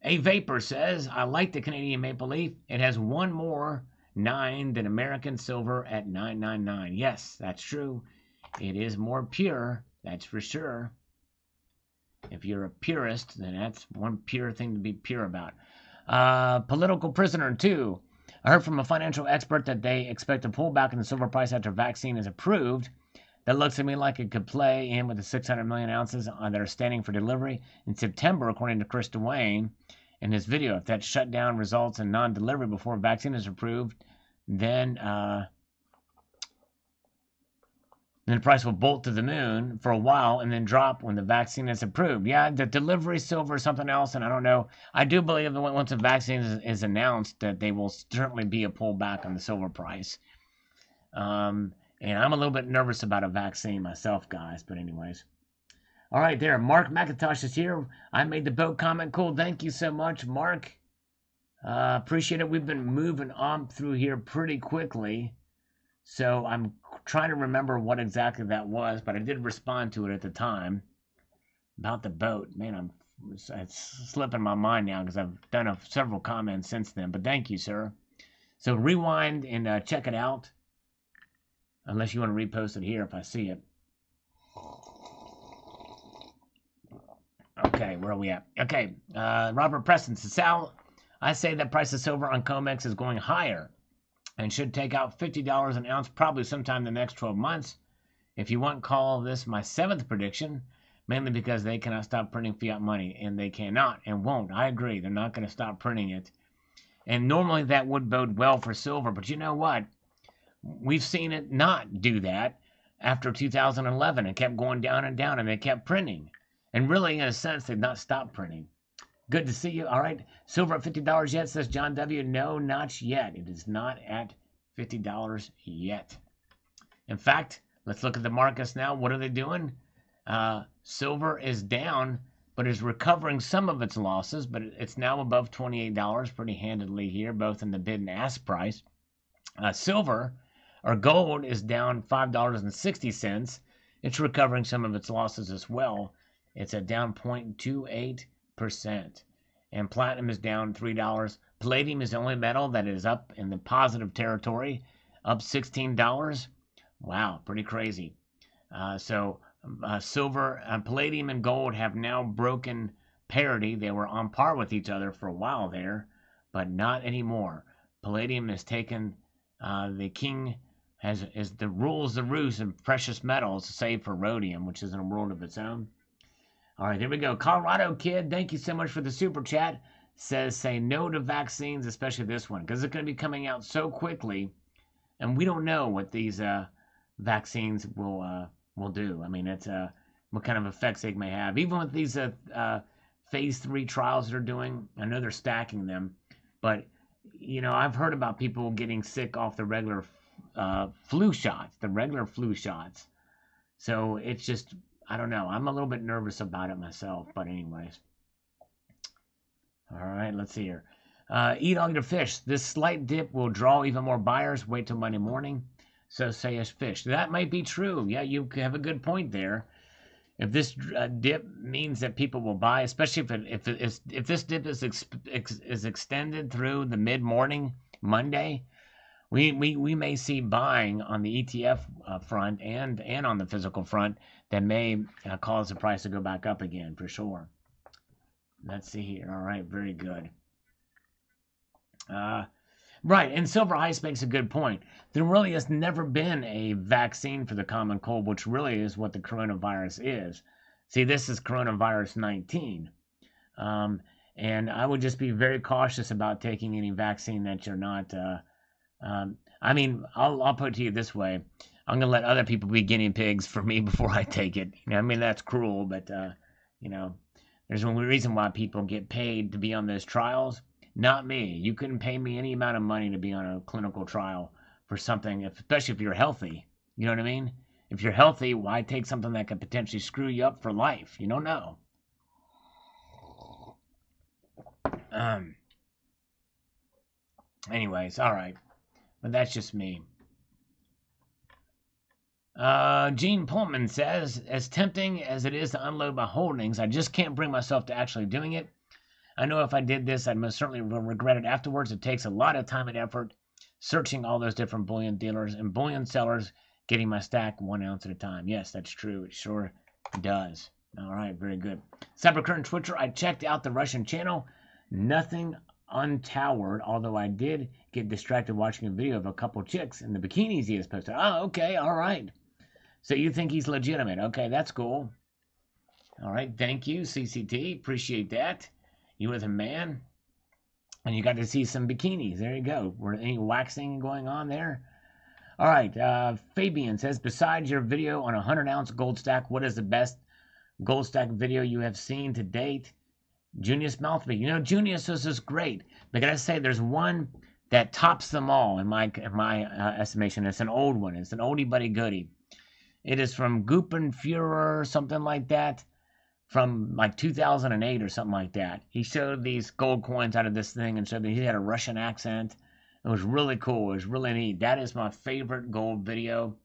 A Vapor says, I like the Canadian Maple Leaf. It has one more nine than American silver at nine ninety-nine. Yes, that's true. It is more pure, that's for sure. If you're a purist, then that's one pure thing to be pure about. Uh, Political Prisoner two. I heard from a financial expert that they expect a pullback in the silver price after vaccine is approved. That looks to me like it could play in with the six hundred million ounces on that are standing for delivery in September, according to Chris Dewayne in his video. If that shutdown results in non-delivery before a vaccine is approved, then uh, then the price will bolt to the moon for a while and then drop when the vaccine is approved. Yeah, the delivery silver is something else, and I don't know. I do believe that once a vaccine is, is announced, that there will certainly be a pullback on the silver price. Um, and I'm a little bit nervous about a vaccine myself, guys. But anyways. All right, there. Mark McIntosh is here. I made the boat comment. Cool. Thank you so much, Mark. Uh, appreciate it. We've been moving on through here pretty quickly. So I'm trying to remember what exactly that was, but I did respond to it at the time about the boat. Man, I'm it's slipping my mind now because I've done a, several comments since then. But thank you, sir. So rewind and uh, check it out, unless you want to repost it here if I see it. Okay, where are we at? Okay, uh, Robert Preston says, Sal, I say that price of silver on COMEX is going higher and should take out fifty dollars an ounce probably sometime in the next twelve months. If you want, call this my seventh prediction, mainly because they cannot stop printing fiat money, and they cannot and won't. I agree. They're not going to stop printing it. And normally that would bode well for silver, but you know what? We've seen it not do that after two thousand eleven. It kept going down and down, and they kept printing. And really, in a sense, they've not stopped printing. Good to see you. All right. Silver at fifty dollars yet, says John W. No, not yet. It is not at fifty dollars yet. In fact, let's look at the markets now. What are they doing? Uh, silver is down, but is recovering some of its losses, but it's now above twenty-eight dollars pretty handedly here, both in the bid and ask price. Uh, silver, or gold, is down five dollars and sixty cents. It's recovering some of its losses as well. It's at down zero point two eight percent, and platinum is down three dollars. Palladium is the only metal that is up in the positive territory, up sixteen dollars. Wow, pretty crazy. Uh, so uh, silver, uh, palladium, and gold have now broken parity. They were on par with each other for a while there, but not anymore. Palladium has taken uh, the king has is the rules the roost in precious metals, save for rhodium, which is in a world of its own. All right, here we go. Colorado Kid, thank you so much for the super chat. Says, say no to vaccines, especially this one, because it's going to be coming out so quickly, and we don't know what these uh, vaccines will uh, will do. I mean, it's uh, what kind of effects they may have. Even with these uh, uh, phase three trials they're doing, I know they're stacking them, but you know, I've heard about people getting sick off the regular uh, flu shots, the regular flu shots. So it's just, I don't know. I'm a little bit nervous about it myself, but anyways. All right, let's see here. Uh, eat all your fish. This slight dip will draw even more buyers. Wait till Monday morning. So say as fish. That might be true. Yeah, you have a good point there. If this uh, dip means that people will buy, especially if it, if it, if, if this dip is ex, ex, is extended through the mid morning Monday, we we we may see buying on the E T F uh, front and and on the physical front. That may uh, cause the price to go back up again, for sure. Let's see here. All right, very good. Uh, right, and Silver Ice makes a good point. There really has never been a vaccine for the common cold, which really is what the coronavirus is. See, this is coronavirus nineteen. Um, and I would just be very cautious about taking any vaccine that you're not... Uh, um, I mean, I'll, I'll put it to you this way. I'm going to let other people be guinea pigs for me before I take it. You know, I mean, that's cruel, but, uh, you know, there's one reason why people get paid to be on those trials. Not me. You couldn't pay me any amount of money to be on a clinical trial for something, especially if you're healthy. You know what I mean? If you're healthy, why take something that could potentially screw you up for life? You don't know. Um. Anyways, all right. But that's just me. Uh, Gene Pullman says, as tempting as it is to unload my holdings, I just can't bring myself to actually doing it. I know if I did this, I'd most certainly regret it afterwards. It takes a lot of time and effort searching all those different bullion dealers and bullion sellers, getting my stack one ounce at a time. Yes, that's true. It sure does. All right, very good. Cybercurrent Twitcher, I checked out the Russian channel. Nothing untowered, although I did get distracted watching a video of a couple chicks in the bikinis he has posted. Oh, okay, all right. So you think he's legitimate. Okay, that's cool. All right, thank you, C C T. Appreciate that. You with a man. And you got to see some bikinis. There you go. Were any waxing going on there? All right, uh, Fabian says, besides your video on a one hundred ounce gold stack, what is the best gold stack video you have seen to date? Junius Maltby. You know, Junius, this is great. But I got to say, there's one that tops them all in my, in my uh, estimation. It's an old one. It's an oldie buddy goodie. It is from Guppenfuhrer or something like that, from like two thousand eight or something like that. He showed these gold coins out of this thing and showed that he had a Russian accent. It was really cool. It was really neat. That is my favorite gold video.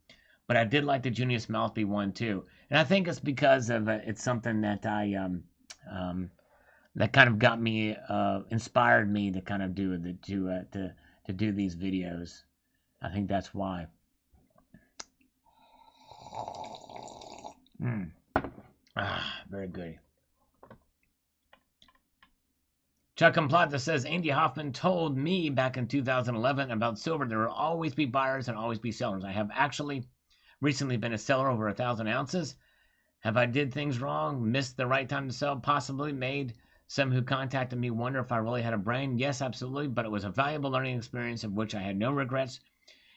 But I did like the Junius Maltby one too. And I think it's because of uh, it's something that I um, um, that kind of got me uh, inspired me to kind of do the to uh, to to do these videos. I think that's why. Mm. Ah, very good. Chuck Complata says, Andy Hoffman told me back in two thousand eleven about silver. There will always be buyers and always be sellers. I have actually recently been a seller over a thousand ounces. Have I did things wrong? Missed the right time to sell? Possibly made some who contacted me wonder if I really had a brain? Yes, absolutely. But it was a valuable learning experience of which I had no regrets.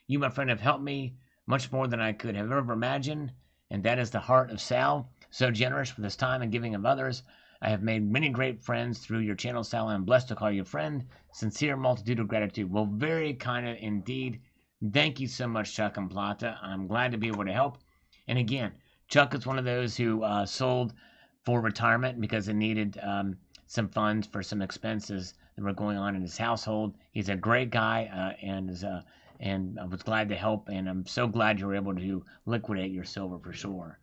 You, my friend, have helped me much more than I could have ever imagined. And that is the heart of Sal. So generous with his time and giving of others. I have made many great friends through your channel, Sal. I'm blessed to call you a friend. Sincere multitude of gratitude. Well, very kind of indeed. Thank you so much, Chuck and Plata. I'm glad to be able to help. And again, Chuck is one of those who uh, sold for retirement because it needed um, some funds for some expenses that were going on in his household. He's a great guy uh, and is uh, and I was glad to help. And I'm so glad you were able to liquidate your silver for sure.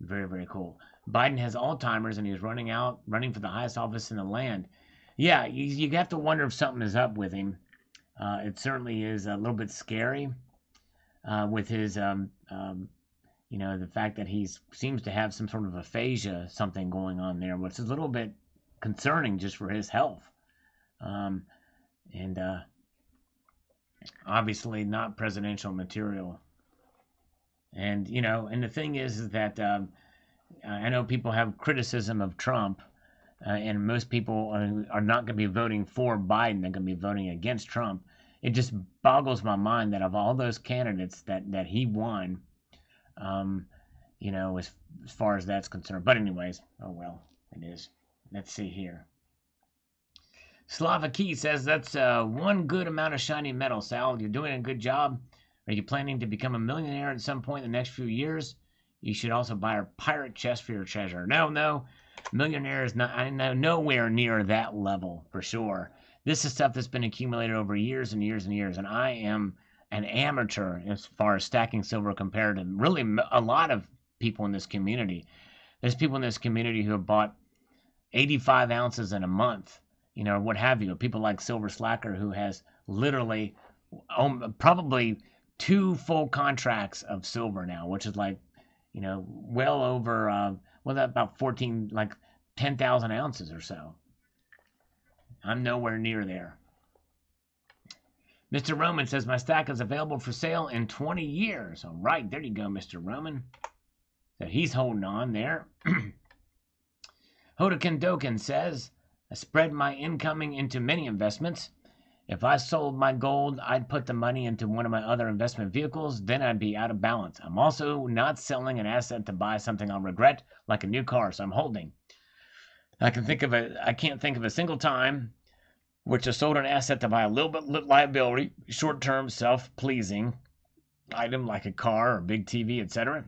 Very, very cool. Biden has Alzheimer's and he's running out, running for the highest office in the land. Yeah, you, you have to wonder if something is up with him. Uh, it certainly is a little bit scary uh, with his, um, um, you know, the fact that he seems to have some sort of aphasia, something going on there, which is a little bit concerning just for his health. Um, and uh, obviously not presidential material. And, you know, and the thing is, is that um, I know people have criticism of Trump, uh, and most people are, are not going to be voting for Biden. They're going to be voting against Trump. It just boggles my mind that of all those candidates that, that he won, um, you know, as, as far as that's concerned. But anyways, oh, well, it is. Let's see here. Slava Key says, that's uh, one good amount of shiny metal, Sal. You're doing a good job. Are you planning to become a millionaire at some point in the next few years? You should also buy a pirate chest for your treasure. No, no. Millionaire is not, I know, nowhere near that level for sure. This is stuff that's been accumulated over years and years and years. And I am an amateur as far as stacking silver compared to really a lot of people in this community. There's people in this community who have bought eighty-five ounces in a month, you know, what have you. People like Silver Slacker who has literally um, probably two full contracts of silver now, which is like, you know, well over, uh, well, about fourteen, like ten thousand ounces or so. I'm nowhere near there. Mister Roman says, my stack is available for sale in twenty years. All right, there you go, Mister Roman. So he's holding on there. Hodokin Dokin says, I spread my incoming into many investments. If I sold my gold, I'd put the money into one of my other investment vehicles. Then I'd be out of balance. I'm also not selling an asset to buy something I'll regret, like a new car, so I'm holding. I can think of a, I can't think of a single time which I sold an asset to buy a little bit liability, short-term, self-pleasing item like a car or a big T V, et cetera.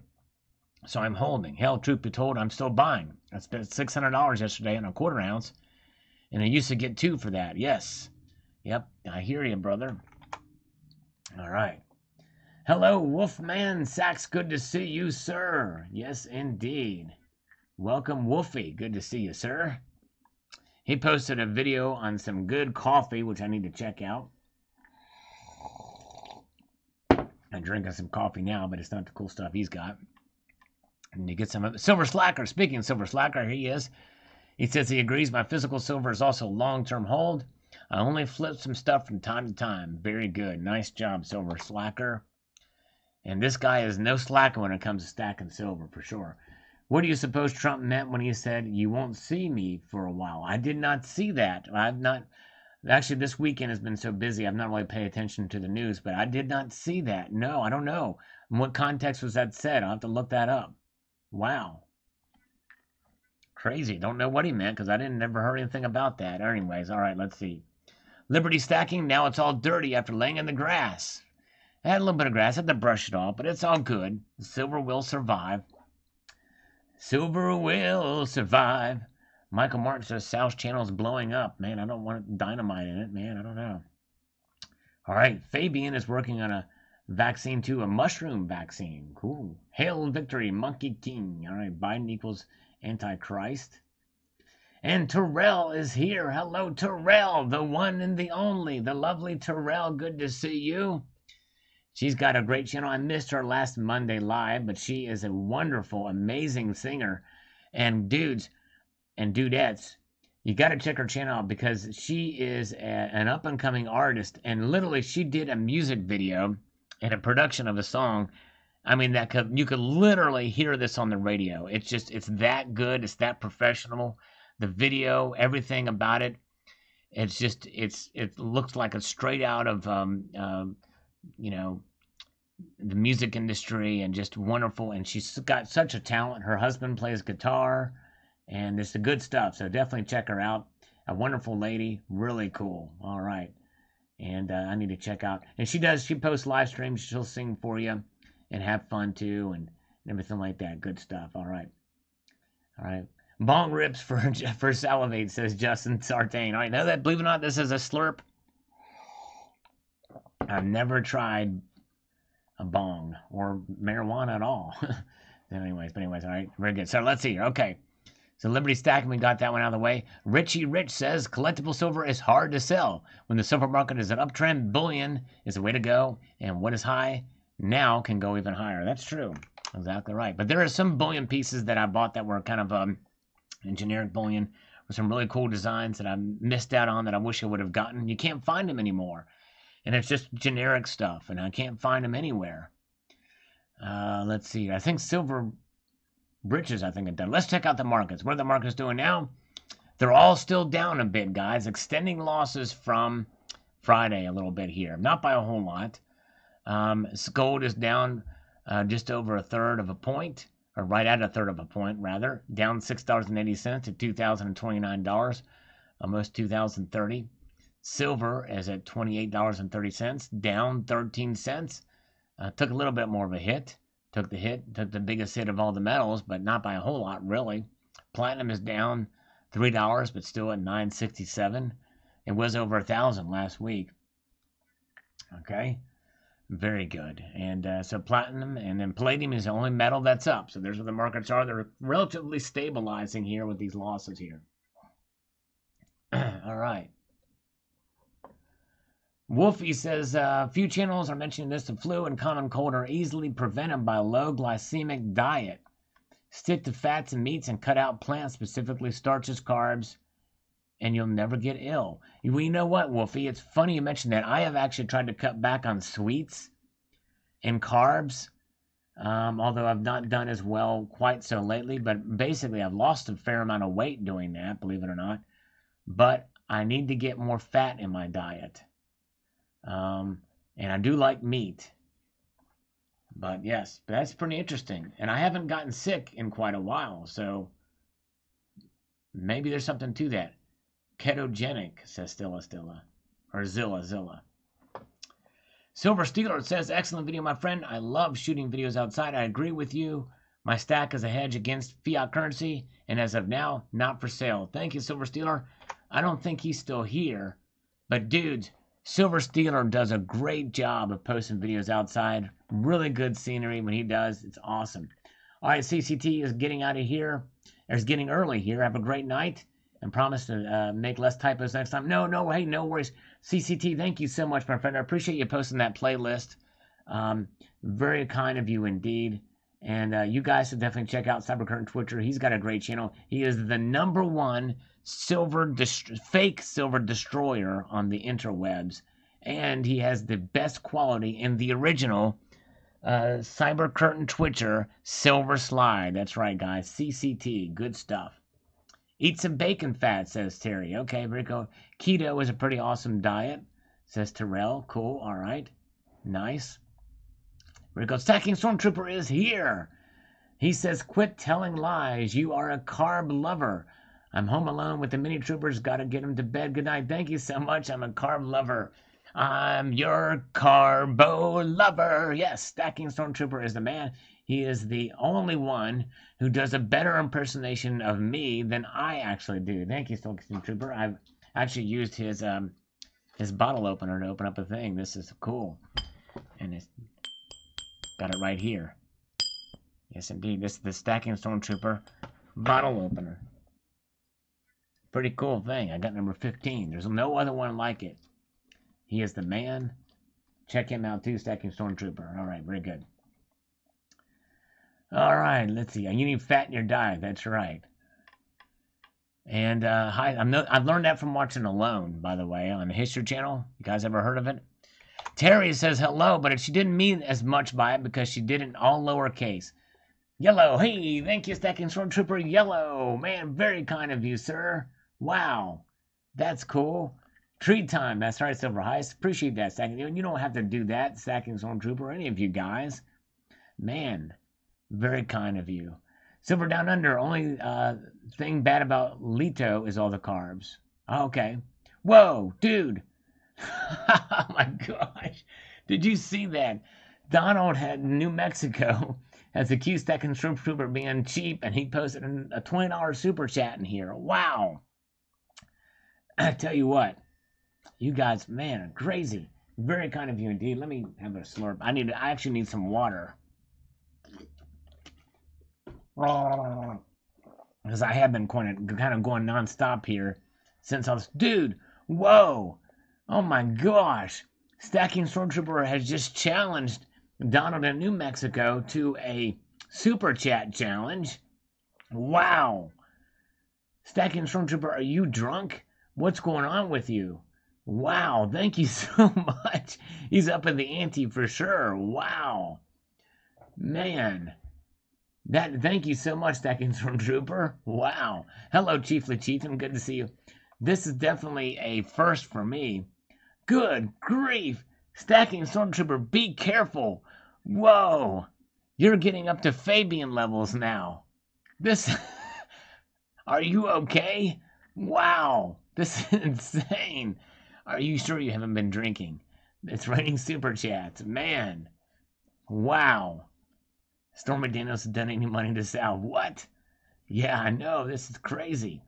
So I'm holding. Hell, truth be told, I'm still buying. I spent six hundred dollars yesterday on a quarter ounce, and I used to get two for that. Yes. Yep, I hear you, brother. All right. Hello, Wolfman Sachs. Good to see you, sir. Yes, indeed. Welcome, Wolfie. Good to see you, sir. He posted a video on some good coffee, which I need to check out. I'm drinking some coffee now, but it's not the cool stuff he's got. And you get some of it. Silver Slacker. Speaking of Silver Slacker, he is. He says he agrees my physical silver is also long-term hold. I only flip some stuff from time to time. Very good. Nice job, Silver Slacker. And this guy is no slacker when it comes to stacking silver, for sure. What do you suppose Trump meant when he said, you won't see me for a while? I did not see that. I've not... Actually, this weekend has been so busy, I've not really paid attention to the news, but I did not see that. No, I don't know. In what context was that said? I'll have to look that up. Wow. Crazy. Don't know what he meant, because I didn't never heard anything about that. Anyways, all right, let's see. Liberty stacking, now it's all dirty after laying in the grass. I had a little bit of grass, I had to brush it off, but it's all good. The silver will survive. Silver will survive. Michael Martin says South Channel is blowing up. Man, I don't want dynamite in it, man. I don't know. All right, Fabian is working on a vaccine too, a mushroom vaccine. Cool. Hail victory, Monkey King. All right, Biden equals Antichrist. And Terrell is here. Hello, Terrell, the one and the only, the lovely Terrell. Good to see you. She's got a great channel. I missed her last Monday live, but she is a wonderful, amazing singer. And dudes... and dudettes, you got to check her channel out, because she is a, an up-and-coming artist, and literally she did a music video and a production of a song. I mean, that could, you could literally hear this on the radio. It's just, it's that good, it's that professional. The video, everything about it, it's just, it's it looks like it's straight out of um, um, you know, the music industry, and just wonderful. And she's got such a talent. Her husband plays guitar. And it's the good stuff, so definitely check her out. A wonderful lady, really cool. All right, and uh, I need to check out. And she does, she posts live streams. She'll sing for you and have fun too, and everything like that. Good stuff. All right, all right. Bong rips for for salivate, says Justin Sartain. All right, know that, believe it or not, this is a slurp. I've never tried a bong or marijuana at all. anyways, but anyways, all right, very good. So let's see here. Okay. So Liberty Stack, and we got that one out of the way. Richie Rich says, collectible silver is hard to sell. When the silver market is an uptrend, bullion is the way to go. And what is high now can go even higher. That's true. Exactly right. But there are some bullion pieces that I bought that were kind of um, generic bullion, with some really cool designs that I missed out on that I wish I would have gotten. You can't find them anymore. And it's just generic stuff, and I can't find them anywhere. Uh, let's see. I think silver... Bridges, I think, have done. Let's check out the markets. What are the markets doing now? They're all still down a bit, guys. Extending losses from Friday a little bit here. Not by a whole lot. Um, gold is down uh, just over a third of a point, or right at a third of a point, rather. Down six dollars and eighty cents to two thousand twenty-nine dollars, almost two thousand thirty dollars. Silver is at twenty-eight dollars and thirty cents, down thirteen cents. Uh, took a little bit more of a hit. Took the hit, took the biggest hit of all the metals, but not by a whole lot, really. Platinum is down three dollars, but still at nine sixty-seven. It was over one thousand last week. Okay, very good. And uh, so platinum, and then palladium is the only metal that's up. So there's where the markets are. They're relatively stabilizing here with these losses here. All right. Wolfie says, uh, few channels are mentioning this. The flu and common cold are easily prevented by low glycemic diet. Stick to fats and meats and cut out plants, specifically starches, carbs, and you'll never get ill. Well, you know what, Wolfie? It's funny you mentioned that. I have actually tried to cut back on sweets and carbs, um, although I've not done as well quite so lately. But basically, I've lost a fair amount of weight doing that, believe it or not. But I need to get more fat in my diet. Um, and I do like meat, but yes, that's pretty interesting. And I haven't gotten sick in quite a while, so maybe there's something to that. Ketogenic, says Stilla Stilla, or Zilla Zilla. Silver Steeler says, excellent video, my friend. I love shooting videos outside. I agree with you. My stack is a hedge against fiat currency, and as of now, not for sale. Thank you, Silver Steeler. I don't think he's still here, but dudes, Silver Steeler does a great job of posting videos outside. Really good scenery when he does. It's awesome. All right, C C T is getting out of here. It's getting early here. Have a great night, and promise to uh, make less typos next time. No, no, hey, no worries. C C T, thank you so much, my friend. I appreciate you posting that playlist. Um, very kind of you indeed. And uh, you guys should definitely check out Cybercurrent Twitcher. He's got a great channel. He is the number one silver fake silver destroyer on the interwebs, and he has the best quality in the original uh, Cyber Curtain Twitcher, Silver Slide. That's right, guys. C C T. Good stuff. Eat some bacon fat, says Terry. Okay, Rico. Keto is a pretty awesome diet, says Terrell. Cool. All right. Nice. Rico, Stacking Stormtrooper is here. He says, quit telling lies. You are a carb lover. I'm home alone with the mini troopers. Got to get them to bed. Good night. Thank you so much. I'm a carb lover. I'm your carbo lover. Yes, Stacking Stormtrooper is the man. He is the only one who does a better impersonation of me than I actually do. Thank you, Stacking Stormtrooper. I've actually used his um his bottle opener to open up a thing. This is cool, and it's got it right here. Yes, indeed. This is the Stacking Stormtrooper bottle opener. Pretty cool thing. I got number fifteen. There's no other one like it. He is the man. Check him out too, Stacking Stormtrooper. All right, very good. All right, let's see. You need fat in your diet. That's right. And uh, hi, I'm no, I've learned that from watching Alone, by the way, on the History Channel. You guys ever heard of it? Terry says hello, but she didn't mean as much by it because she did it in all lowercase. Yellow. Hey, thank you, Stacking Stormtrooper. Yellow. Man, very kind of you, sir. Wow. That's cool. Tree time. That's right, Silver Heist. Appreciate that, Stacking. You don't have to do that, Stacking Stormtrooper, or any of you guys. Man, very kind of you. Silver Down Under. Only uh, thing bad about Leto is all the carbs. Oh, okay. Whoa, dude. Oh, my gosh. Did you see that? Donald had New Mexico has accused Stacking Stormtrooper being cheap, and he posted a twenty dollar super chat in here. Wow. I tell you what. You guys, man, are crazy. Very kind of you indeed. Let me have a slurp. I need. I actually need some water. Because I have been kind of, kind of going nonstop here since I was... Dude, whoa. Oh, my gosh. Stacking Stormtrooper has just challenged Donald in New Mexico to a super chat challenge. Wow. Stacking Stormtrooper, are you drunk? What's going on with you? Wow, thank you so much. He's up in the ante for sure. Wow. Man. That thank you so much, Stacking Stormtrooper. Wow. Hello, Chief Lachieftain. Good to see you. This is definitely a first for me. Good grief. Stacking Stormtrooper, be careful. Whoa. You're getting up to Fabian levels now. This Are you okay? Wow. This is insane. Are you sure you haven't been drinking? It's raining super chats. Man. Wow. Stormy Daniels has done any money to Sal. What? Yeah, I know. This is crazy.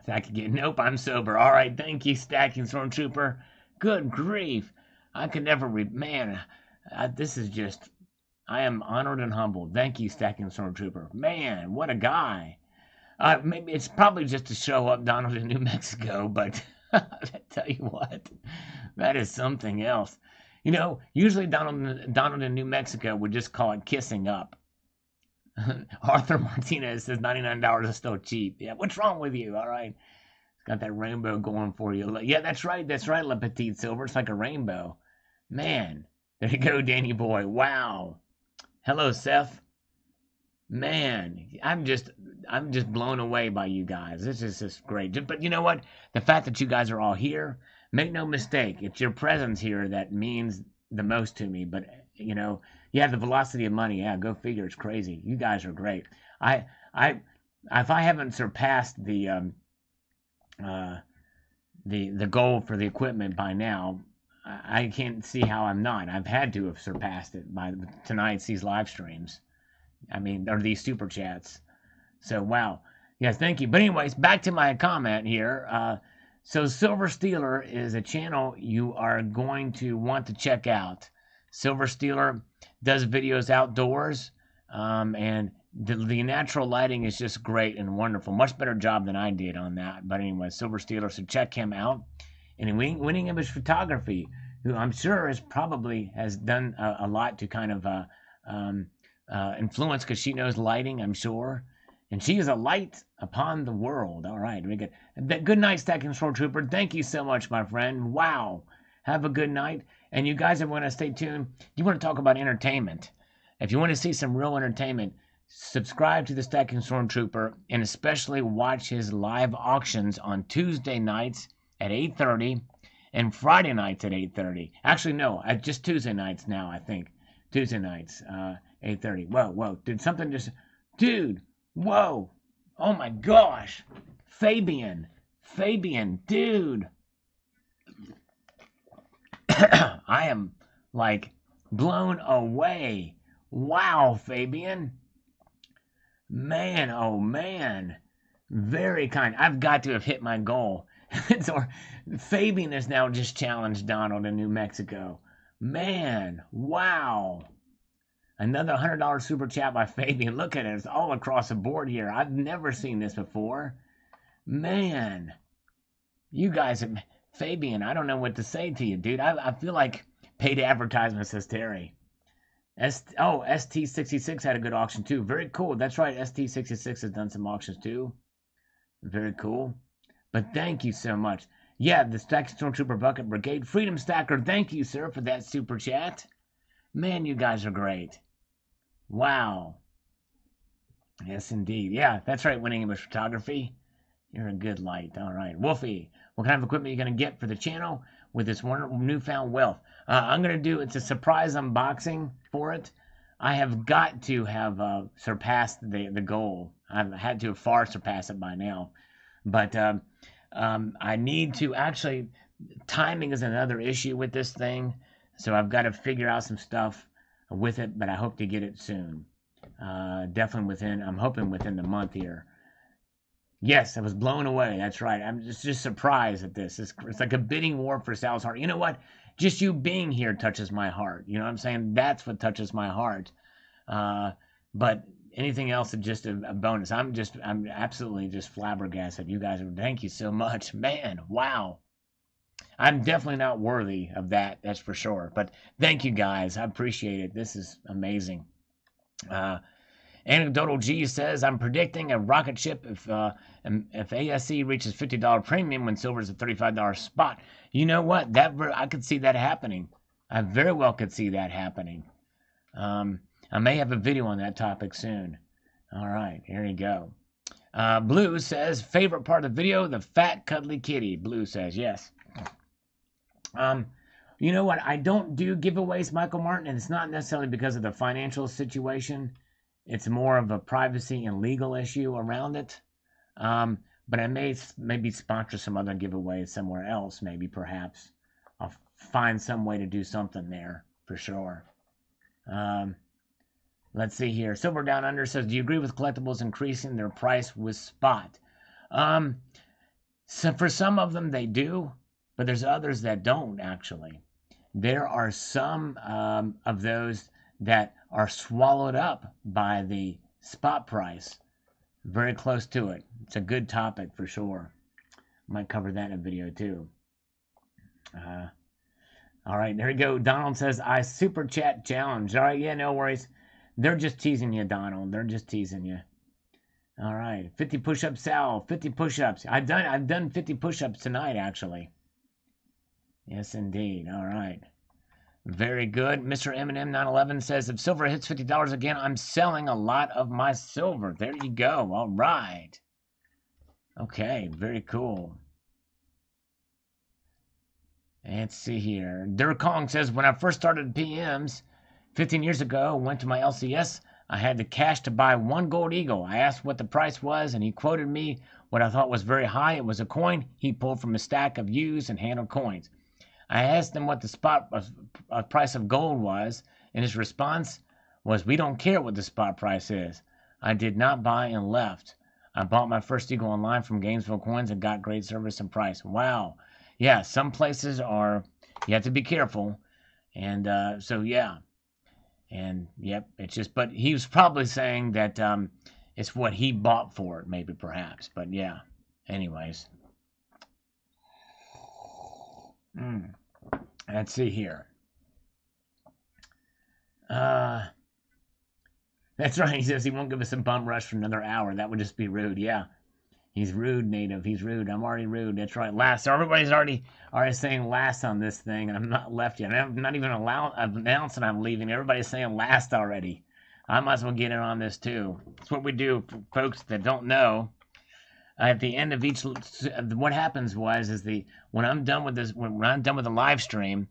If I could get... Nope, I'm sober. All right, thank you, Stacking Stormtrooper. Good grief. I could never... Re Man, I, this is just... I am honored and humbled. Thank you, Stacking Stormtrooper. Man, what a guy. Uh, maybe it's probably just to show up Donald in New Mexico, but... I tell you what, that is something else. You know, usually Donald, Donald in New Mexico would just call it kissing up. Arthur Martinez says ninety-nine dollars is still cheap. Yeah, what's wrong with you? All right. It's got that rainbow going for you. Yeah, that's right. That's right, Le Petit Silver. It's like a rainbow. Man, there you go, Danny boy. Wow. Hello, Seth. Man, I'm just I'm just blown away by you guys. This is just great. But you know what? The fact that you guys are all here, make no mistake, it's your presence here that means the most to me. But, you know, you have the velocity of money. Yeah, go figure. It's crazy. You guys are great. I, I, if I haven't surpassed the, um, uh, the, the goal for the equipment by now, I, I can't see how I'm not. I've had to have surpassed it by tonight's these live streams. I mean, or these super chats. So, wow. Yes, thank you. But anyways, back to my comment here. Uh, so, Silver Stealer is a channel you are going to want to check out. Silver Stealer does videos outdoors, um, and the, the natural lighting is just great and wonderful. Much better job than I did on that. But anyway, Silver Stealer, so check him out. And Winning Image Photography, who I'm sure is probably has done a, a lot to kind of... Uh, um, Uh, influence because she knows lighting, I'm sure, and she is a light upon the world. All right, we good. Good night, Stacking Stormtrooper. Thank you so much, my friend. Wow, have a good night. And you guys that want to stay tuned, you want to talk about entertainment. If you want to see some real entertainment, subscribe to the Stacking Stormtrooper, and especially watch his live auctions on Tuesday nights at eight thirty and Friday nights at eight thirty. Actually, no, just Tuesday nights now, I think. Tuesday nights, uh, eight thirty. Whoa, whoa, did something just... Dude, whoa. Oh, my gosh. Fabian. Fabian, dude. I am, like, blown away. Wow, Fabian. Man, oh, man. Very kind. I've got to have hit my goal. So, Fabian has now just challenged Donald in New Mexico. Man, wow. Another one hundred dollar super chat by Fabian. Look at it. It's all across the board here. I've never seen this before. Man. You guys, Fabian, I don't know what to say to you, dude. I, I feel like paid advertisements, says Terry. S oh, S T sixty-six had a good auction, too. Very cool. That's right. S T sixty-six has done some auctions, too. Very cool. But thank you so much. Yeah, the Stacking Stormtrooper Bucket Brigade. Freedom Stacker, thank you, sir, for that super chat. Man, you guys are great. Wow. Yes, indeed. Yeah, that's right, Winning English Photography. You're a good light. All right. Wolfie, what kind of equipment are you going to get for the channel with this wonderful newfound wealth? Uh, I'm going to do, it's a surprise unboxing for it. I have got to have uh, surpassed the, the goal. I've had to have far surpassed it by now. But um, um, I need to actually, timing is another issue with this thing. So I've got to figure out some stuff with it, but I hope to get it soon. Uh, definitely within, I'm hoping within the month here. Yes, I was blown away. That's right. I'm just, just surprised at this. It's, it's like a bidding war for Sal's heart. You know what? Just you being here touches my heart. You know what I'm saying? That's what touches my heart. Uh, but anything else is just a, a bonus. I'm just, I'm absolutely just flabbergasted. You guys, thank you so much. Man, wow. I'm definitely not worthy of that. That's for sure. But thank you guys. I appreciate it. This is amazing. Uh, Anecdotal G says, I'm predicting a rocket ship if uh, if A S C reaches fifty dollar premium when silver is a thirty-five dollar spot. You know what? That I could see that happening. I very well could see that happening. Um, I may have a video on that topic soon. All right, here you go. Uh, Blue says, favorite part of the video, the fat cuddly kitty. Blue says, yes. Um, you know what? I don't do giveaways, Michael Martin, and it's not necessarily because of the financial situation. It's more of a privacy and legal issue around it. Um, but I may maybe sponsor some other giveaways somewhere else, maybe, perhaps. I'll find some way to do something there, for sure. Um, let's see here. Silver Down Under says, do you agree with collectibles increasing their price with spot? Um, so for some of them, they do. But there's others that don't, actually. There are some um, of those that are swallowed up by the spot price. Very close to it. It's a good topic for sure. Might cover that in a video too. Uh, all right, there you go. Donald says, I super chat challenge. All right, yeah, no worries. They're just teasing you, Donald. They're just teasing you. All right, fifty push-ups, Sal. fifty push-ups. I've done, I've done fifty push-ups tonight, actually. Yes, indeed. All right. Very good. Mister Eminem nine eleven says, if silver hits fifty dollars again, I'm selling a lot of my silver. There you go. All right. Okay. Very cool. Let's see here. Durkong says, when I first started P Ms fifteen years ago, went to my L C S, I had the cash to buy one gold eagle. I asked what the price was, and he quoted me what I thought was very high. It was a coin he pulled from a stack of used and handled coins. I asked him what the spot uh, price of gold was, and his response was, we don't care what the spot price is. I did not buy and left. I bought my first eagle online from Gainesville Coins and got great service and price. Wow. Yeah, some places are, you have to be careful. And uh, so, yeah. And, yep, it's just, but he was probably saying that um, it's what he bought for it, maybe, perhaps. But, yeah, anyways. Mm. Let's see here. Uh, that's right. He says he won't give us a bum rush for another hour. That would just be rude. Yeah. He's rude, Native. He's rude. I'm already rude. That's right. Last. So everybody's already already saying last on this thing, and I'm not left yet. I'm not even allowed. I've announced that I'm leaving. Everybody's saying last already. I might as well get in on this too. That's what we do, for folks that don't know. Uh, at the end of each, what happens was is the when I'm done with this, when I'm done with the live stream,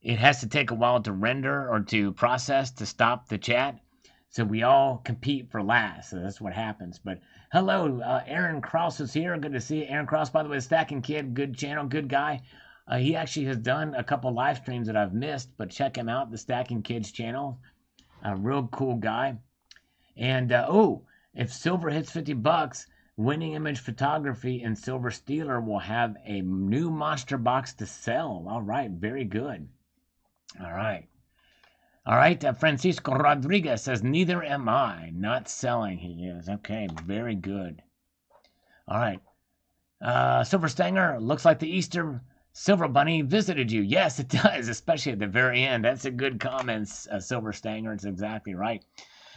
it has to take a while to render or to process to stop the chat. So we all compete for last. So that's what happens. But hello, uh, Aaron Cross is here. Good to see you, Aaron Cross. By the way, Stacking Kid, good channel, good guy. Uh, he actually has done a couple live streams that I've missed, but check him out, the Stacking Kids channel. A real cool guy. And uh, oh, if silver hits fifty bucks, Winning Image Photography and Silver Stealer will have a new monster box to sell. All right, very good. All right. All right, uh, Francisco Rodriguez says, neither am I. Not selling, he is. Okay, very good. All right. Uh, Silver Stanger, looks like the Easter Silver Bunny visited you. Yes, it does, especially at the very end. That's a good comment, uh, Silver Stanger. It's exactly right.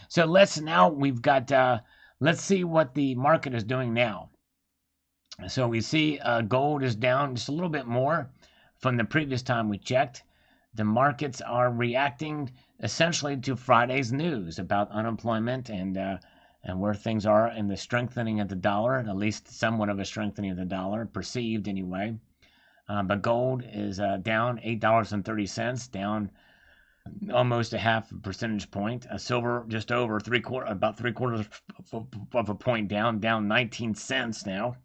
So let's now, we've got, uh, let's see what the market is doing now. So we see uh, gold is down just a little bit more from the previous time we checked. The markets are reacting essentially to Friday's news about unemployment and uh, and where things are and the strengthening of the dollar, at least somewhat of a strengthening of the dollar, perceived anyway. Um, but gold is uh, down eight dollars and thirty cents, down almost a half percentage point. Uh, silver just over three quarter, about three quarters of a point down, down nineteen cents now.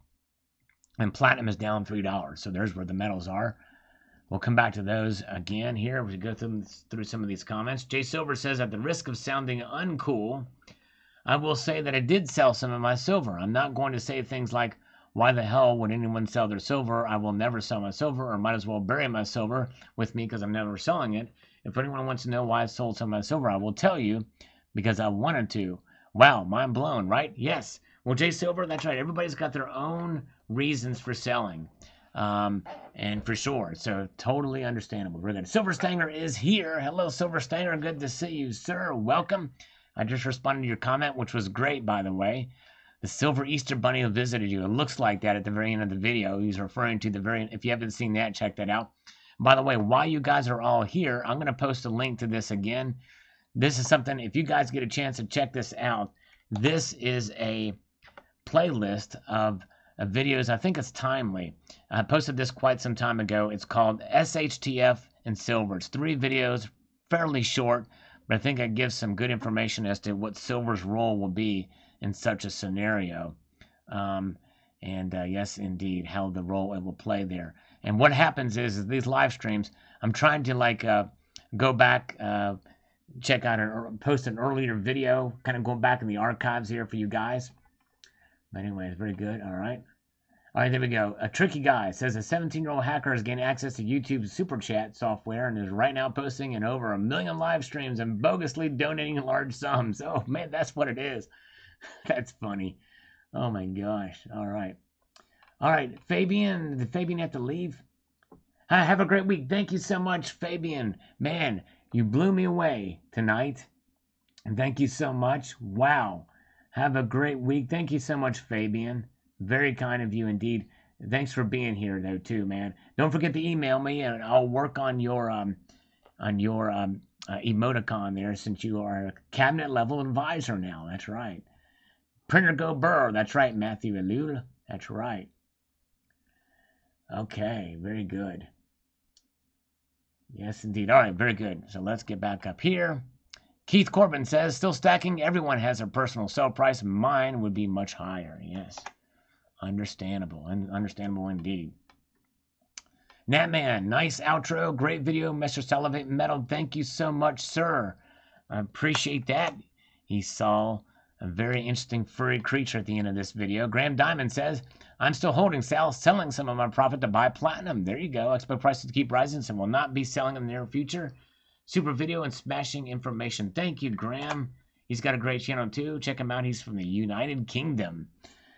And platinum is down three dollars. So there's where the metals are. We'll come back to those again here. We go through, through some of these comments. Jay Silver says, at the risk of sounding uncool, I will say that I did sell some of my silver. I'm not going to say things like, why the hell would anyone sell their silver? I will never sell my silver, or might as well bury my silver with me because I'm never selling it. If anyone wants to know why I sold some of my silver, I will tell you because I wanted to. Wow, mind blown, right? Yes. Well, Jay Silver, that's right. Everybody's got their own reasons for selling. Um, and for sure, so totally understandable. We're good. Silver Stanger is here. Hello, Silver Stanger. Good to see you, sir. Welcome. I just responded to your comment, which was great, by the way. The Silver Easter Bunny who visited you. It looks like that at the very end of the video. He's referring to the very end. If you haven't seen that, check that out. By the way, while you guys are all here, I'm going to post a link to this again. This is something, if you guys get a chance to check this out, this is a playlist of Uh, videos. I think it's timely. I posted this quite some time ago. It's called S H T F and Silver. It's three videos, fairly short, but I think it gives some good information as to what silver's role will be in such a scenario. Um, and uh, yes, indeed, how the role it will play there. And what happens is, is these live streams, I'm trying to like uh, go back, uh, check out or post an earlier video, kind of going back in the archives here for you guys. But anyway, it's very good. All right. All right, there we go. A tricky guy says a seventeen-year-old hacker has gained access to YouTube's Super Chat software and is right now posting in over a million live streams and bogusly donating large sums. Oh, man, that's what it is. That's funny. Oh, my gosh. All right. All right, Fabian. Did Fabian have to leave? Hi, have a great week. Thank you so much, Fabian. Man, you blew me away tonight. And thank you so much. Wow. Have a great week. Thank you so much, Fabian. Very kind of you indeed. Thanks for being here, though, too, man. Don't forget to email me, and I'll work on your um, on your um, uh, emoticon there, since you are a cabinet-level advisor now. That's right. Printer Go Burr. That's right, Matthew Elul. That's right. Okay, very good. Yes, indeed. All right, very good. So let's get back up here. Keith Corbin says, still stacking, everyone has a personal sell price. Mine would be much higher. Yes. Understandable. Un understandable indeed. Natman, nice outro. Great video, Mister Salivate Metal. Thank you so much, sir. I appreciate that. He saw a very interesting furry creature at the end of this video. Graham Diamond says, I'm still holding Sal, selling some of my profit to buy platinum. There you go. I expect prices to keep rising, so will not be selling in the near future. Super video and smashing information. Thank you, Graham. He's got a great channel, too. Check him out. He's from the United Kingdom,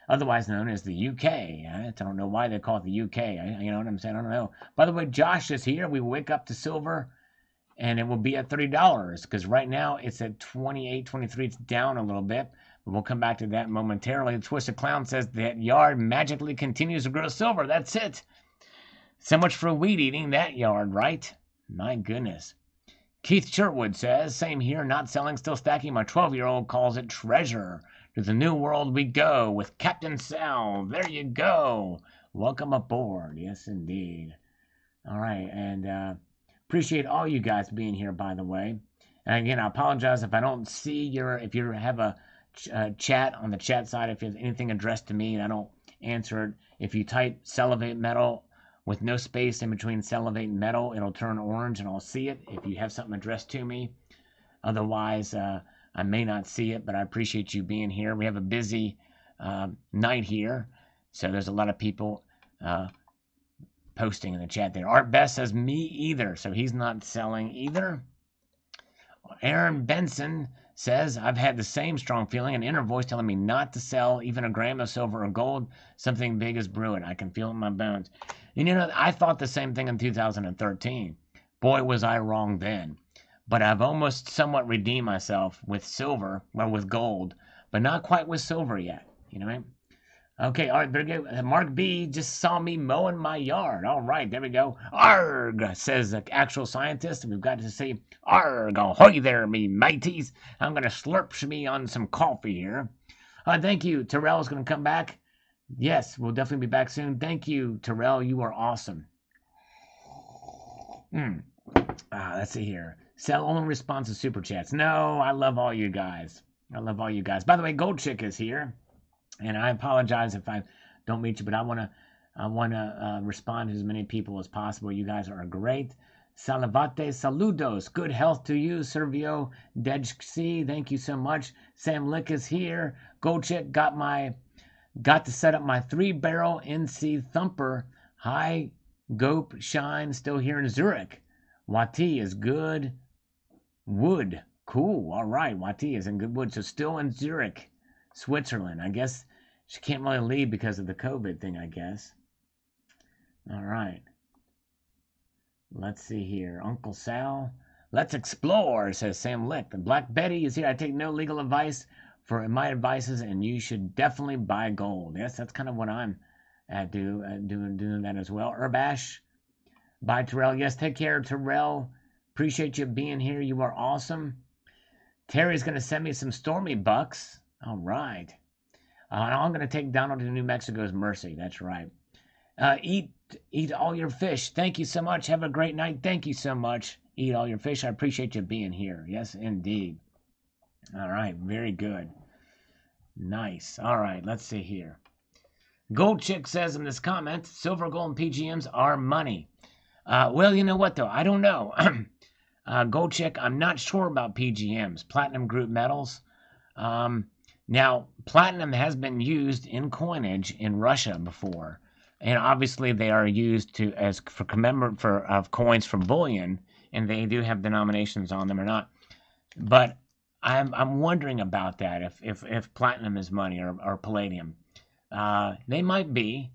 otherwise known as the U K. I don't know why they call it the U K. I, you know what I'm saying? I don't know. By the way, Josh is here. We wake up to silver, and it will be at thirty dollars because right now it's at twenty-eight, twenty-three. It's down a little bit, We'll come back to that momentarily. Twisted Clown says that yard magically continues to grow silver. That's it. So much for weed eating that yard, right? My goodness. Keith Sherwood says, same here, not selling, still stacking. My twelve-year-old calls it treasure. To the new world we go with Captain Sal. There you go. Welcome aboard. Yes, indeed. All right, and uh, appreciate all you guys being here, by the way. And again, I apologize if I don't see your, if you have a ch uh, chat on the chat side, if there's anything addressed to me and I don't answer it. If you type Salivate Metal with no space in between Salivate and Metal, it'll turn orange and I'll see it if you have something addressed to me. Otherwise, uh, I may not see it, but I appreciate you being here. We have a busy uh, night here, so there's a lot of people uh, posting in the chat there. Art Best says, me either, so he's not selling either. Aaron Benson says, I've had the same strong feeling, an inner voice telling me not to sell even a gram of silver or gold. Something big is brewing. I can feel it in my bones. And, you know, I thought the same thing in two thousand thirteen. Boy, was I wrong then. But I've almost somewhat redeemed myself with silver, or with gold, but not quite with silver yet. You know what I mean? Okay, all right, very good. Mark B just saw me mowing my yard. All right, there we go. Arg, says the actual scientist. We've got to say, arg, ahoy there, me mateys. I'm going to slurp me on some coffee here. Uh, thank you. Terrell's going to come back. Yes, we'll definitely be back soon. Thank you, Terrell. You are awesome. Mm. Ah, let's see here. Sell only response to super chats. No, I love all you guys. I love all you guys. By the way, Gold Chick is here. And I apologize if I don't meet you, but I want to I want to uh, respond to as many people as possible. You guys are great. Salivate saludos. Good health to you, Servio Dejci. Thank you so much. Sam Lick is here. Golchik got my got to set up my three barrel N C Thumper. High Gope Shine still here in Zurich. Wati is good wood. Cool. All right. Wati is in good wood. So still in Zurich, Switzerland. I guess she can't really leave because of the COVID thing, I guess. All right. Let's see here. Uncle Sal. Let's explore, says Sam Lick. The Black Betty is here. I take no legal advice for my advices, and you should definitely buy gold. Yes, that's kind of what I'm uh, do, uh, doing, doing that as well. Urbash. Bye, Terrell. Yes, take care, Terrell. Appreciate you being here. You are awesome. Terry's going to send me some Stormy Bucks. All right. Uh, I'm going to take Donald to New Mexico's mercy. That's right. Uh, eat eat all your fish. Thank you so much. Have a great night. Thank you so much. Eat all your fish. I appreciate you being here. Yes, indeed. All right. Very good. Nice. All right. Let's see here. Gold Chick says in this comment, silver, gold, and P G Ms are money. Uh, well, you know what, though? I don't know. uh, Gold Chick, I'm not sure about P G Ms, platinum group metals. Um... Now, platinum has been used in coinage in Russia before, and obviously they are used to as for commemorate for of coins for bullion, and they do have denominations on them or not. But I'm I'm wondering about that if if, if platinum is money or or palladium, uh, they might be,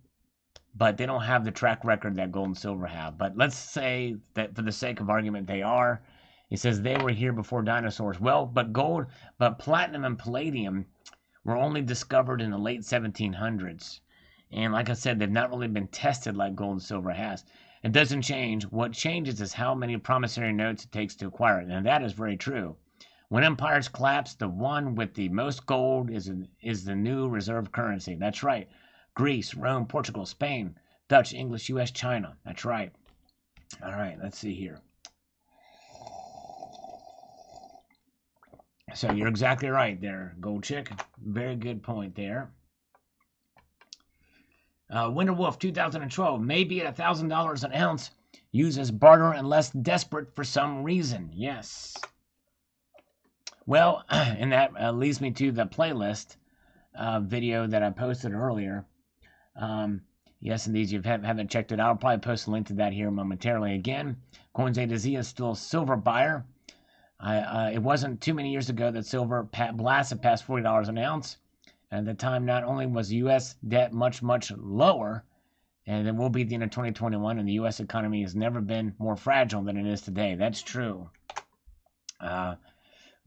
but they don't have the track record that gold and silver have. But let's say that for the sake of argument, they are. It says they were here before dinosaurs. Well, but gold, but platinum and palladium were only discovered in the late seventeen hundreds. And like I said, they've not really been tested like gold and silver has. It doesn't change. What changes is how many promissory notes it takes to acquire it. And that is very true. When empires collapse, the one with the most gold is, is the new reserve currency. That's right. Greece, Rome, Portugal, Spain, Dutch, English, U S, China. That's right. All right, let's see here. So you're exactly right there, Gold Chick. Very good point there. Uh, Winter Wolf, two thousand twelve, maybe at one thousand dollars an ounce, used as barter unless desperate for some reason. Yes. Well, and that uh, leads me to the playlist uh, video that I posted earlier. Um, yes, indeed, if you haven't checked it out, I'll probably post a link to that here momentarily again. Coins A to Z is still a silver buyer. I, uh, it wasn't too many years ago that silver blasted past forty dollars an ounce. At the time, not only was U S debt much, much lower, and it will be at the end of twenty twenty-one, and the U S economy has never been more fragile than it is today. That's true. Uh,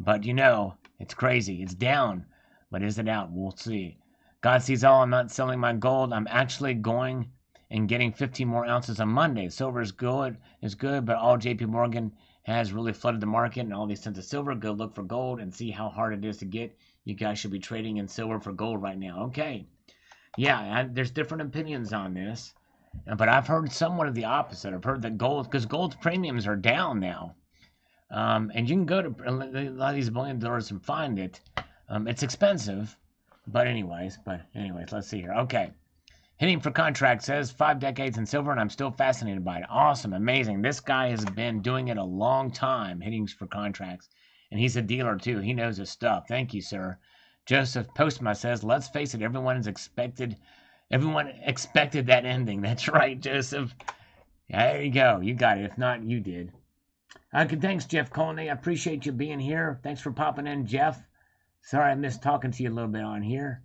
but, you know, it's crazy. It's down. What is it out? We'll see. God sees all. I'm not selling my gold. I'm actually going and getting fifteen more ounces on Monday. Silver is good, is good, but all J P Morgan has really flooded the market and all these cents of silver. Go look for gold and see how hard it is to get. You guys should be trading in silver for gold right now. Okay. Yeah, I, there's different opinions on this. But I've heard somewhat of the opposite. I've heard that gold, because gold's premiums are down now. Um, and you can go to a lot of these bullion dealers and find it. Um, it's expensive. But anyways, but anyways, let's see here. Okay. Hitting for Contract says, five decades in silver, and I'm still fascinated by it. Awesome. Amazing. This guy has been doing it a long time, Hitting for Contracts. And he's a dealer, too. He knows his stuff. Thank you, sir. Joseph Postma says, let's face it, everyone is expected. Everyone expected that ending. That's right, Joseph. There you go. You got it. If not, you did. Okay, thanks, Jeff Colney. I appreciate you being here. Thanks for popping in, Jeff. Sorry I missed talking to you a little bit on here.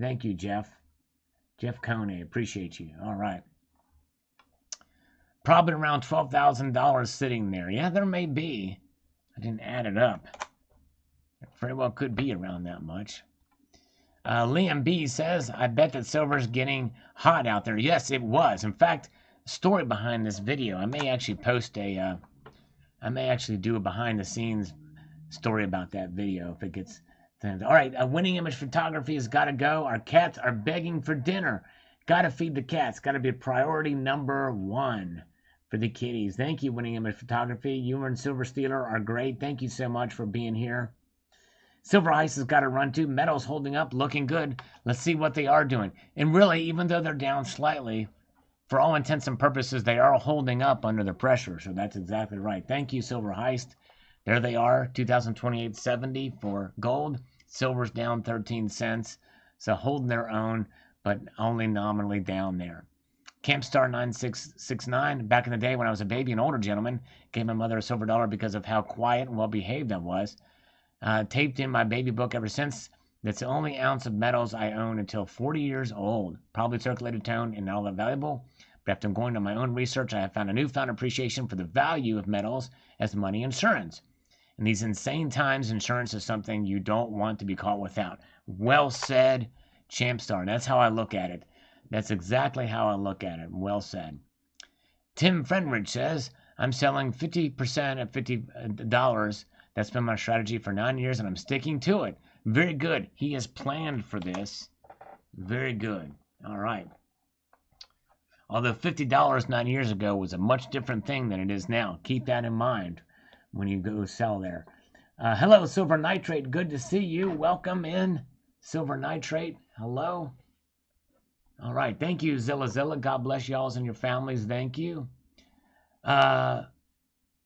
Thank you, Jeff. Jeff Coney, appreciate you. All right. Probably around twelve thousand dollars sitting there. Yeah, there may be. I didn't add it up. It very well could be around that much. Uh, Liam B says, I bet that silver's getting hot out there. Yes, it was. In fact, story behind this video. I may actually post a, uh, I may actually do a behind the scenes story about that video if it gets... All right, uh, Winning Image Photography has got to go. Our cats are begging for dinner. Got to feed the cats. Got to be priority number one for the kitties. Thank you, Winning Image Photography. You and Silver Stealer are great. Thank you so much for being here. Silver Ice has got to run too. Metal's holding up, looking good. Let's see what they are doing. And really, even though they're down slightly, for all intents and purposes, they are holding up under the pressure. So that's exactly right. Thank you, Silver Heist. There they are, two thousand twenty-eight seventy for gold. Silver's down thirteen cents, so holding their own, but only nominally down there. Campstar nine six six nine, back in the day when I was a baby, an older gentleman, gave my mother a silver dollar because of how quiet and well-behaved I was. Uh, taped in my baby book ever since. That's the only ounce of metals I own until forty years old. Probably circulated tone and all that valuable, but after going to my own research, I have found a newfound appreciation for the value of metals as money insurance. In these insane times, insurance is something you don't want to be caught without. Well said, Champstar. That's how I look at it. That's exactly how I look at it. Well said. Tim Friendridge says, I'm selling fifty percent at fifty dollars. That's been my strategy for nine years, and I'm sticking to it. Very good. He has planned for this. Very good. All right. Although fifty dollars nine years ago was a much different thing than it is now. Keep that in mind when you go sell there. Uh, hello, Silver Nitrate. Good to see you. Welcome in, Silver Nitrate. Hello. All right. Thank you, Zilla Zilla. God bless y'all and your families. Thank you. Uh,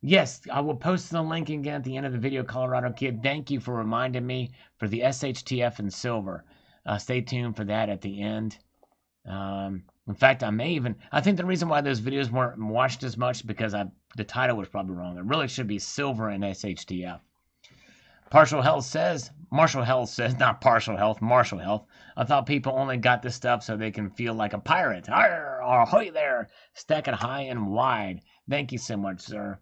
yes, I will post the link again at the end of the video, Colorado Kid. Thank you for reminding me for the S H T F and silver. Uh, stay tuned for that at the end. Um, in fact, I may even... I think the reason why those videos weren't watched as much because I... The title was probably wrong. It really should be Silver and S H T F. Partial Health says, Martial Health says, not Partial Health, Martial Health. I thought people only got this stuff so they can feel like a pirate. Arr, ahoy there. Stack it high and wide. Thank you so much, sir.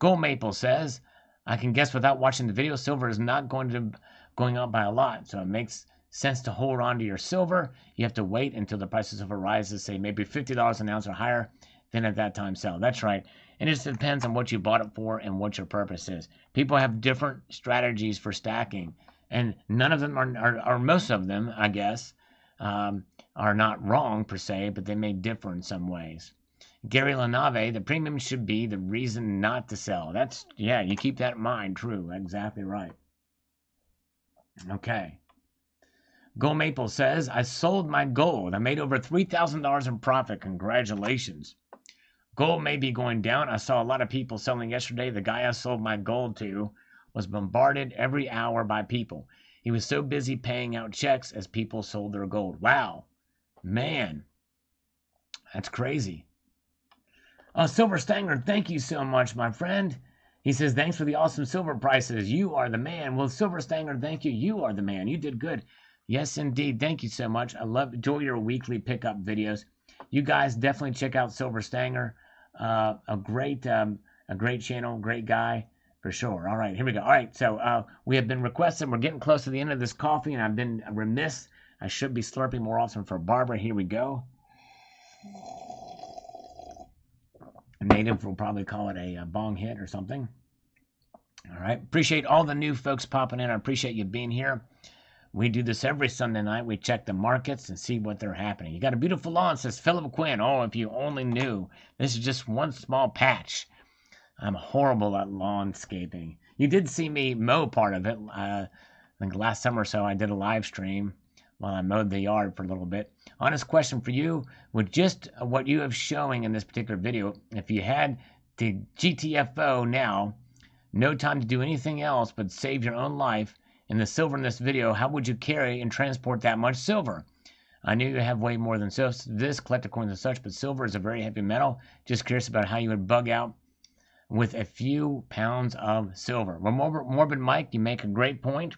Gold Maple says, I can guess without watching the video, silver is not going to going up by a lot. So it makes sense to hold on to your silver. You have to wait until the price of silver rises, say maybe fifty dollars an ounce or higher. Then at that time, sell. That's right. And it just depends on what you bought it for and what your purpose is. People have different strategies for stacking, and none of them are, are, are most of them, I guess, um, are not wrong per se, but they may differ in some ways. Gary Lanave, the premium should be the reason not to sell. That's, yeah, you keep that in mind. True, exactly right. Okay. Go Maple says, I sold my gold. I made over three thousand dollars in profit. Congratulations. Gold may be going down. I saw a lot of people selling yesterday. The guy I sold my gold to was bombarded every hour by people. He was so busy paying out checks as people sold their gold. Wow. Man. That's crazy. Uh, Silver Stanger, thank you so much, my friend. He says, thanks for the awesome silver prices. You are the man. Well, Silver Stanger, thank you. You are the man. You did good. Yes, indeed. Thank you so much. I love, enjoy your weekly pickup videos. You guys definitely check out Silver Stanger. Uh, a great, um, a great channel, great guy. For sure. All right, here we go. All right, so uh, we have been requested. We're getting close to the end of this coffee, and I've been remiss. I should be slurping more often for Barbara. Here we go. Native will probably call it a, a bong hit or something. All right. Appreciate all the new folks popping in. I appreciate you being here. We do this every Sunday night. We check the markets and see what they're happening. You got a beautiful lawn, says Philip Quinn. Oh, if you only knew. This is just one small patch. I'm horrible at lawnscaping. You did see me mow part of it. Uh, I think last summer or so I did a live stream while I mowed the yard for a little bit. Honest question for you, with just what you have showing in this particular video, if you had the G T F O now, no time to do anything else but save your own life, and the silver in this video, how would you carry and transport that much silver? I knew you have way more than so, this, collector coins and such, but silver is a very heavy metal. Just curious about how you would bug out with a few pounds of silver. Well, Morbid Mike, you make a great point,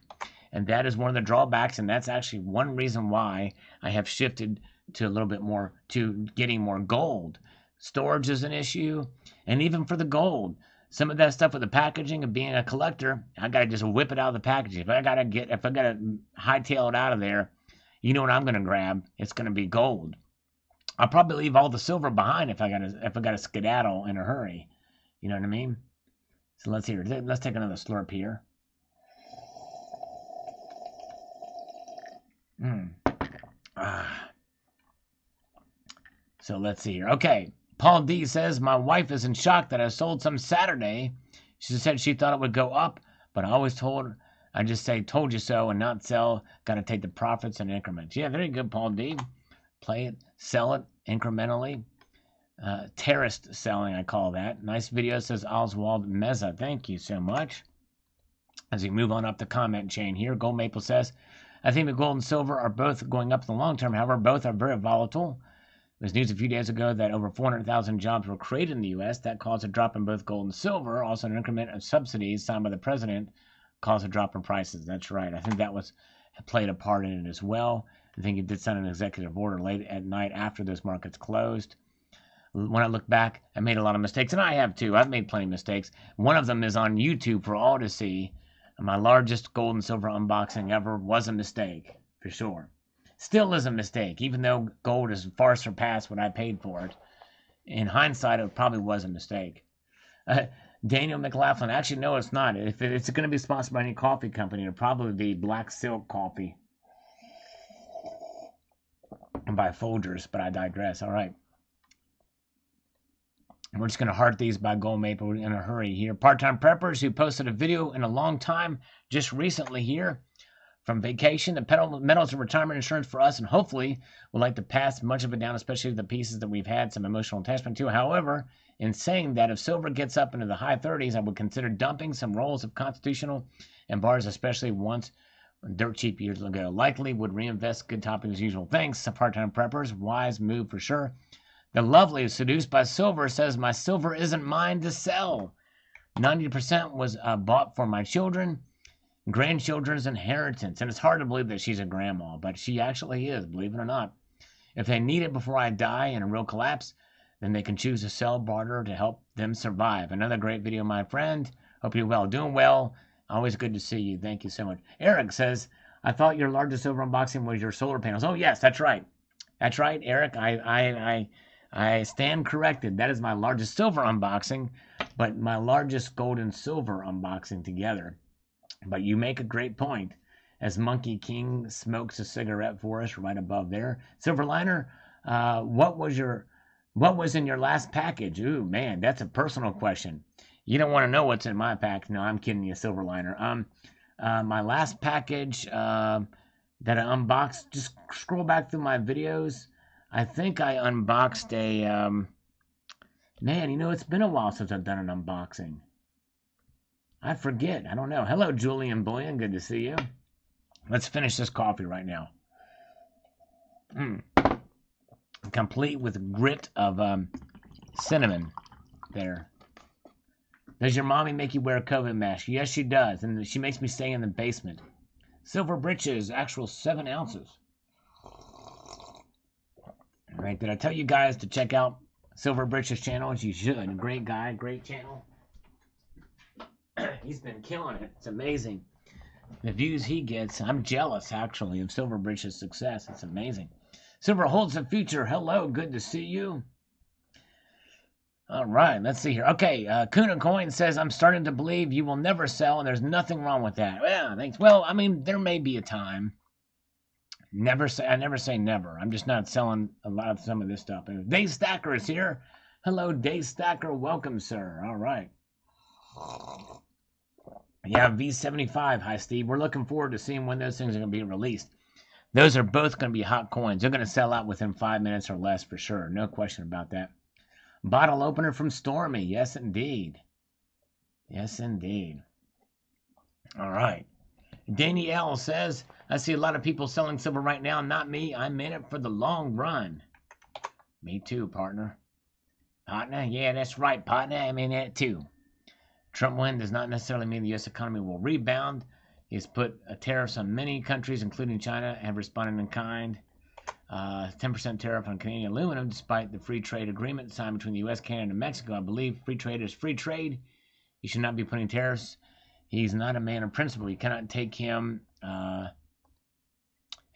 and that is one of the drawbacks, and that's actually one reason why I have shifted to a little bit more to getting more gold. Storage is an issue, and even for the gold, some of that stuff with the packaging of being a collector, I gotta just whip it out of the package. If I gotta get, if I gotta hightail it out of there, you know what I'm gonna grab? It's gonna be gold. I'll probably leave all the silver behind if I gotta, if I gotta skedaddle in a hurry. You know what I mean? So let's hear it. Let's take another slurp here. Mm. Ah. So let's see here. Okay. Paul D says, my wife is in shock that I sold some Saturday. She said she thought it would go up, but I always told her, I just say, told you so and not sell. Got to take the profits and increments. Yeah, very good, Paul D. Play it, sell it incrementally. Uh, terraced selling, I call that. Nice video, says Oswald Meza. Thank you so much. As we move on up the comment chain here, Gold Maple says, I think the gold and silver are both going up in the long term. However, both are very volatile. There was news a few days ago that over four hundred thousand jobs were created in the U S That caused a drop in both gold and silver. Also, an increment of subsidies signed by the president caused a drop in prices. That's right. I think that was played a part in it as well. I think it did sign an executive order late at night after those markets closed. When I look back, I made a lot of mistakes, and I have too. I've made plenty of mistakes. One of them is on YouTube for all to see. My largest gold and silver unboxing ever was a mistake, for sure. Still is a mistake, even though gold has far surpassed what I paid for it. In hindsight, it probably was a mistake. Uh, Daniel McLaughlin, actually, no, it's not. If it's going to be sponsored by any coffee company, it'll probably be Black Silk Coffee and by Folgers, but I digress. All right. We're just going to heart these by Gold Maple in a hurry here. Part-time preppers who posted a video in a long time just recently here from vacation. The metals of retirement insurance for us, and hopefully we'll like to pass much of it down, especially the pieces that we've had some emotional attachment to. However, in saying that, if silver gets up into the high thirties, I would consider dumping some rolls of constitutional and bars, especially once dirt cheap years ago. Likely would reinvest. Good topic as usual. Thanks, part-time preppers. Wise move for sure. The lovely Seduced by Silver says, my silver isn't mine to sell. ninety percent was uh, bought for my children, grandchildren's inheritance. And it's hard to believe that she's a grandma, but she actually is, believe it or not. If they need it before I die in a real collapse, then they can choose to sell, barter to help them survive. Another great video, my friend. Hope you're well. Doing well. Always good to see you. Thank you so much. Eric says, I thought your largest silver unboxing was your solar panels. Oh, yes, that's right. That's right, Eric. I... I, I I stand corrected. That is my largest silver unboxing, but my largest gold and silver unboxing together. But you make a great point. As Monkey King smokes a cigarette for us right above there. Silverliner, uh, what was your, what was in your last package? Ooh, man, that's a personal question. You don't want to know what's in my pack. No, I'm kidding you, Silverliner. Um, uh, my last package uh, that I unboxed, just scroll back through my videos. I think I unboxed a, um, man, you know, it's been a while since I've done an unboxing. I forget. I don't know. Hello, Julian Bullion. Good to see you. Let's finish this coffee right now. Mm. Complete with grit of um, cinnamon there. Does your mommy make you wear a COVID mask? Yes, she does. And she makes me stay in the basement. Silver britches, actual seven ounces. All right, did I tell you guys to check out Silver Britches channel? You should. Great guy, great channel. he's been killing it. It's amazing. The views he gets. I'm jealous, actually, of Silverbridge's success. It's amazing. Silver holds the future. Hello, good to see you. All right, let's see here. Okay, uh, Kuna Coin says, I'm starting to believe you will never sell, and there's nothing wrong with that. Yeah, thanks. Well, I mean, there may be a time. Never say, I never say never. I'm just not selling a lot of some of this stuff. Dave Stacker is here. Hello, Dave Stacker. Welcome, sir. All right. Yeah, V seventy-five. Hi, Steve. We're looking forward to seeing when those things are going to be released. Those are both going to be hot coins. They're going to sell out within five minutes or less for sure. No question about that. Bottle opener from Stormy. Yes, indeed. Yes, indeed. All right. Danny L says, I see a lot of people selling silver right now. Not me. I'm in it for the long run. Me too, partner. Partner? Yeah, that's right, partner. I'm in it too. Trump win does not necessarily mean the U S economy will rebound. He has put tariffs on many countries, including China, and have responded in kind. Uh, ten percent tariff on Canadian aluminum, despite the free trade agreement signed between the U S, Canada, and Mexico. I believe free trade is free trade. He should not be putting tariffs. He's not a man of principle. You cannot take him uh,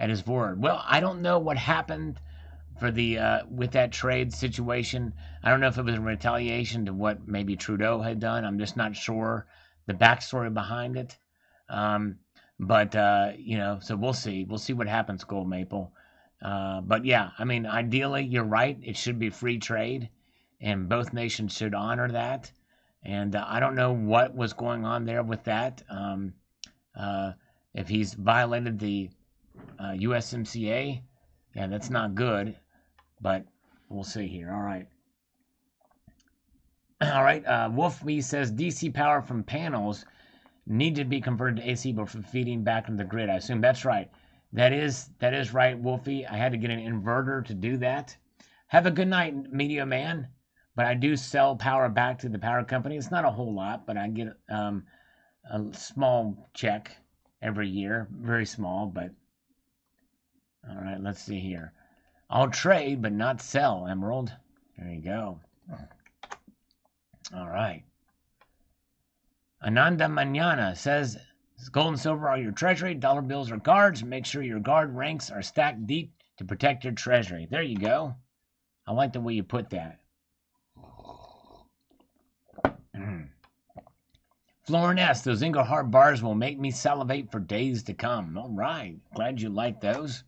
at his word. Well, I don't know what happened for the uh, with that trade situation. I don't know if it was in retaliation to what maybe Trudeau had done. I'm just not sure the backstory behind it. Um, but, uh, you know, so we'll see. We'll see what happens, Gold Maple. Uh, but yeah, I mean, ideally, you're right. It should be free trade, and both nations should honor that. And uh, I don't know what was going on there with that. Um, uh, if he's violated the uh, U S M C A, yeah, that's not good. But we'll see here. All right. All right. Uh, Wolfme says D C power from panels need to be converted to A C before feeding back into the grid. I assume that's right. That is that is right, Wolfie. I had to get an inverter to do that. Have a good night, Media Man. But I do sell power back to the power company. It's not a whole lot, but I get um, a small check every year. Very small, but... All right, let's see here. I'll trade, but not sell, Emerald. There you go. All right. Ananda Manana says... Gold and silver are your treasury. Dollar bills are guards. Make sure your guard ranks are stacked deep to protect your treasury. There you go. I like the way you put that. Florin S. Those Engelhard bars will make me salivate for days to come. All right. Glad you like those.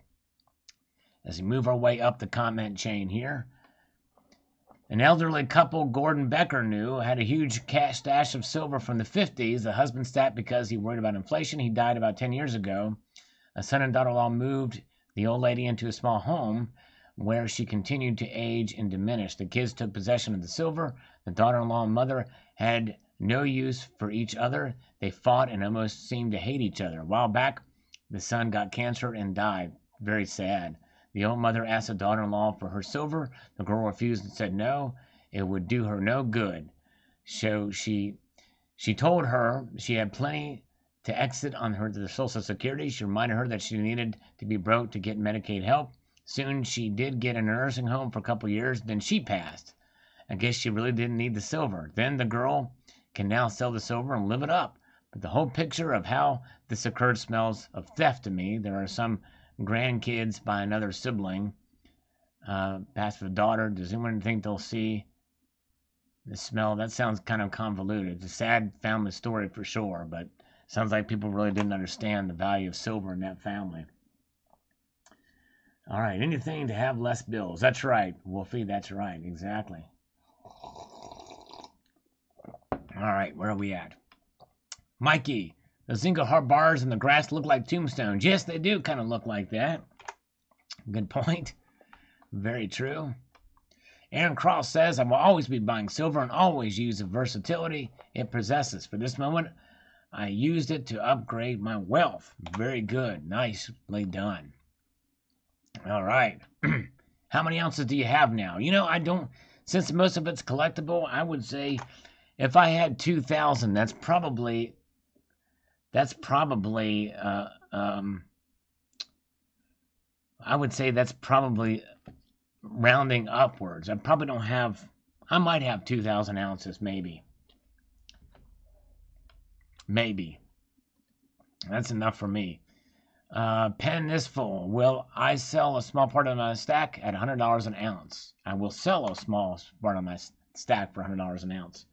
As we move our way up the comment chain here. An elderly couple Gordon Becker knew had a huge cash stash of silver from the fifties. The husband stopped because he worried about inflation. He died about ten years ago. A son and daughter-in-law moved the old lady into a small home where she continued to age and diminish. The kids took possession of the silver. The daughter-in-law and mother had no use for each other. They fought and almost seemed to hate each other. A while back, the son got cancer and died. Very sad. The old mother asked the daughter-in-law for her silver. The girl refused and said no. It would do her no good. So she she told her she had plenty to exit on her the Social Security. She reminded her that she needed to be broke to get Medicaid help. Soon she did get in a nursing home for a couple years. Then she passed. I guess she really didn't need the silver. Then the girl can now sell the silver and live it up. But the whole picture of how this occurred smells of theft to me. There are some grandkids by another sibling, uh, passed with a daughter. Does anyone think they'll see the smell? That sounds kind of convoluted. It's a sad family story for sure, but sounds like people really didn't understand the value of silver in that family. All right, anything to have less bills. That's right, Wolfie, that's right, exactly. All right, where are we at? Mikey. The Engelhard bars in the grass look like tombstones. Yes, they do kind of look like that. Good point. Very true. Aaron Cross says, I will always be buying silver and always use the versatility it possesses. For this moment, I used it to upgrade my wealth. Very good. Nicely done. All right. How many ounces do you have now? You know, I don't, since most of it's collectible, I would say if I had two thousand, that's probably... That's probably, uh, um, I would say that's probably rounding upwards. I probably don't have, I might have two thousand ounces maybe. Maybe. That's enough for me. Uh, pen this full. Will I sell a small part of my stack at one hundred dollars an ounce? I will sell a small part of my stack for one hundred dollars an ounce.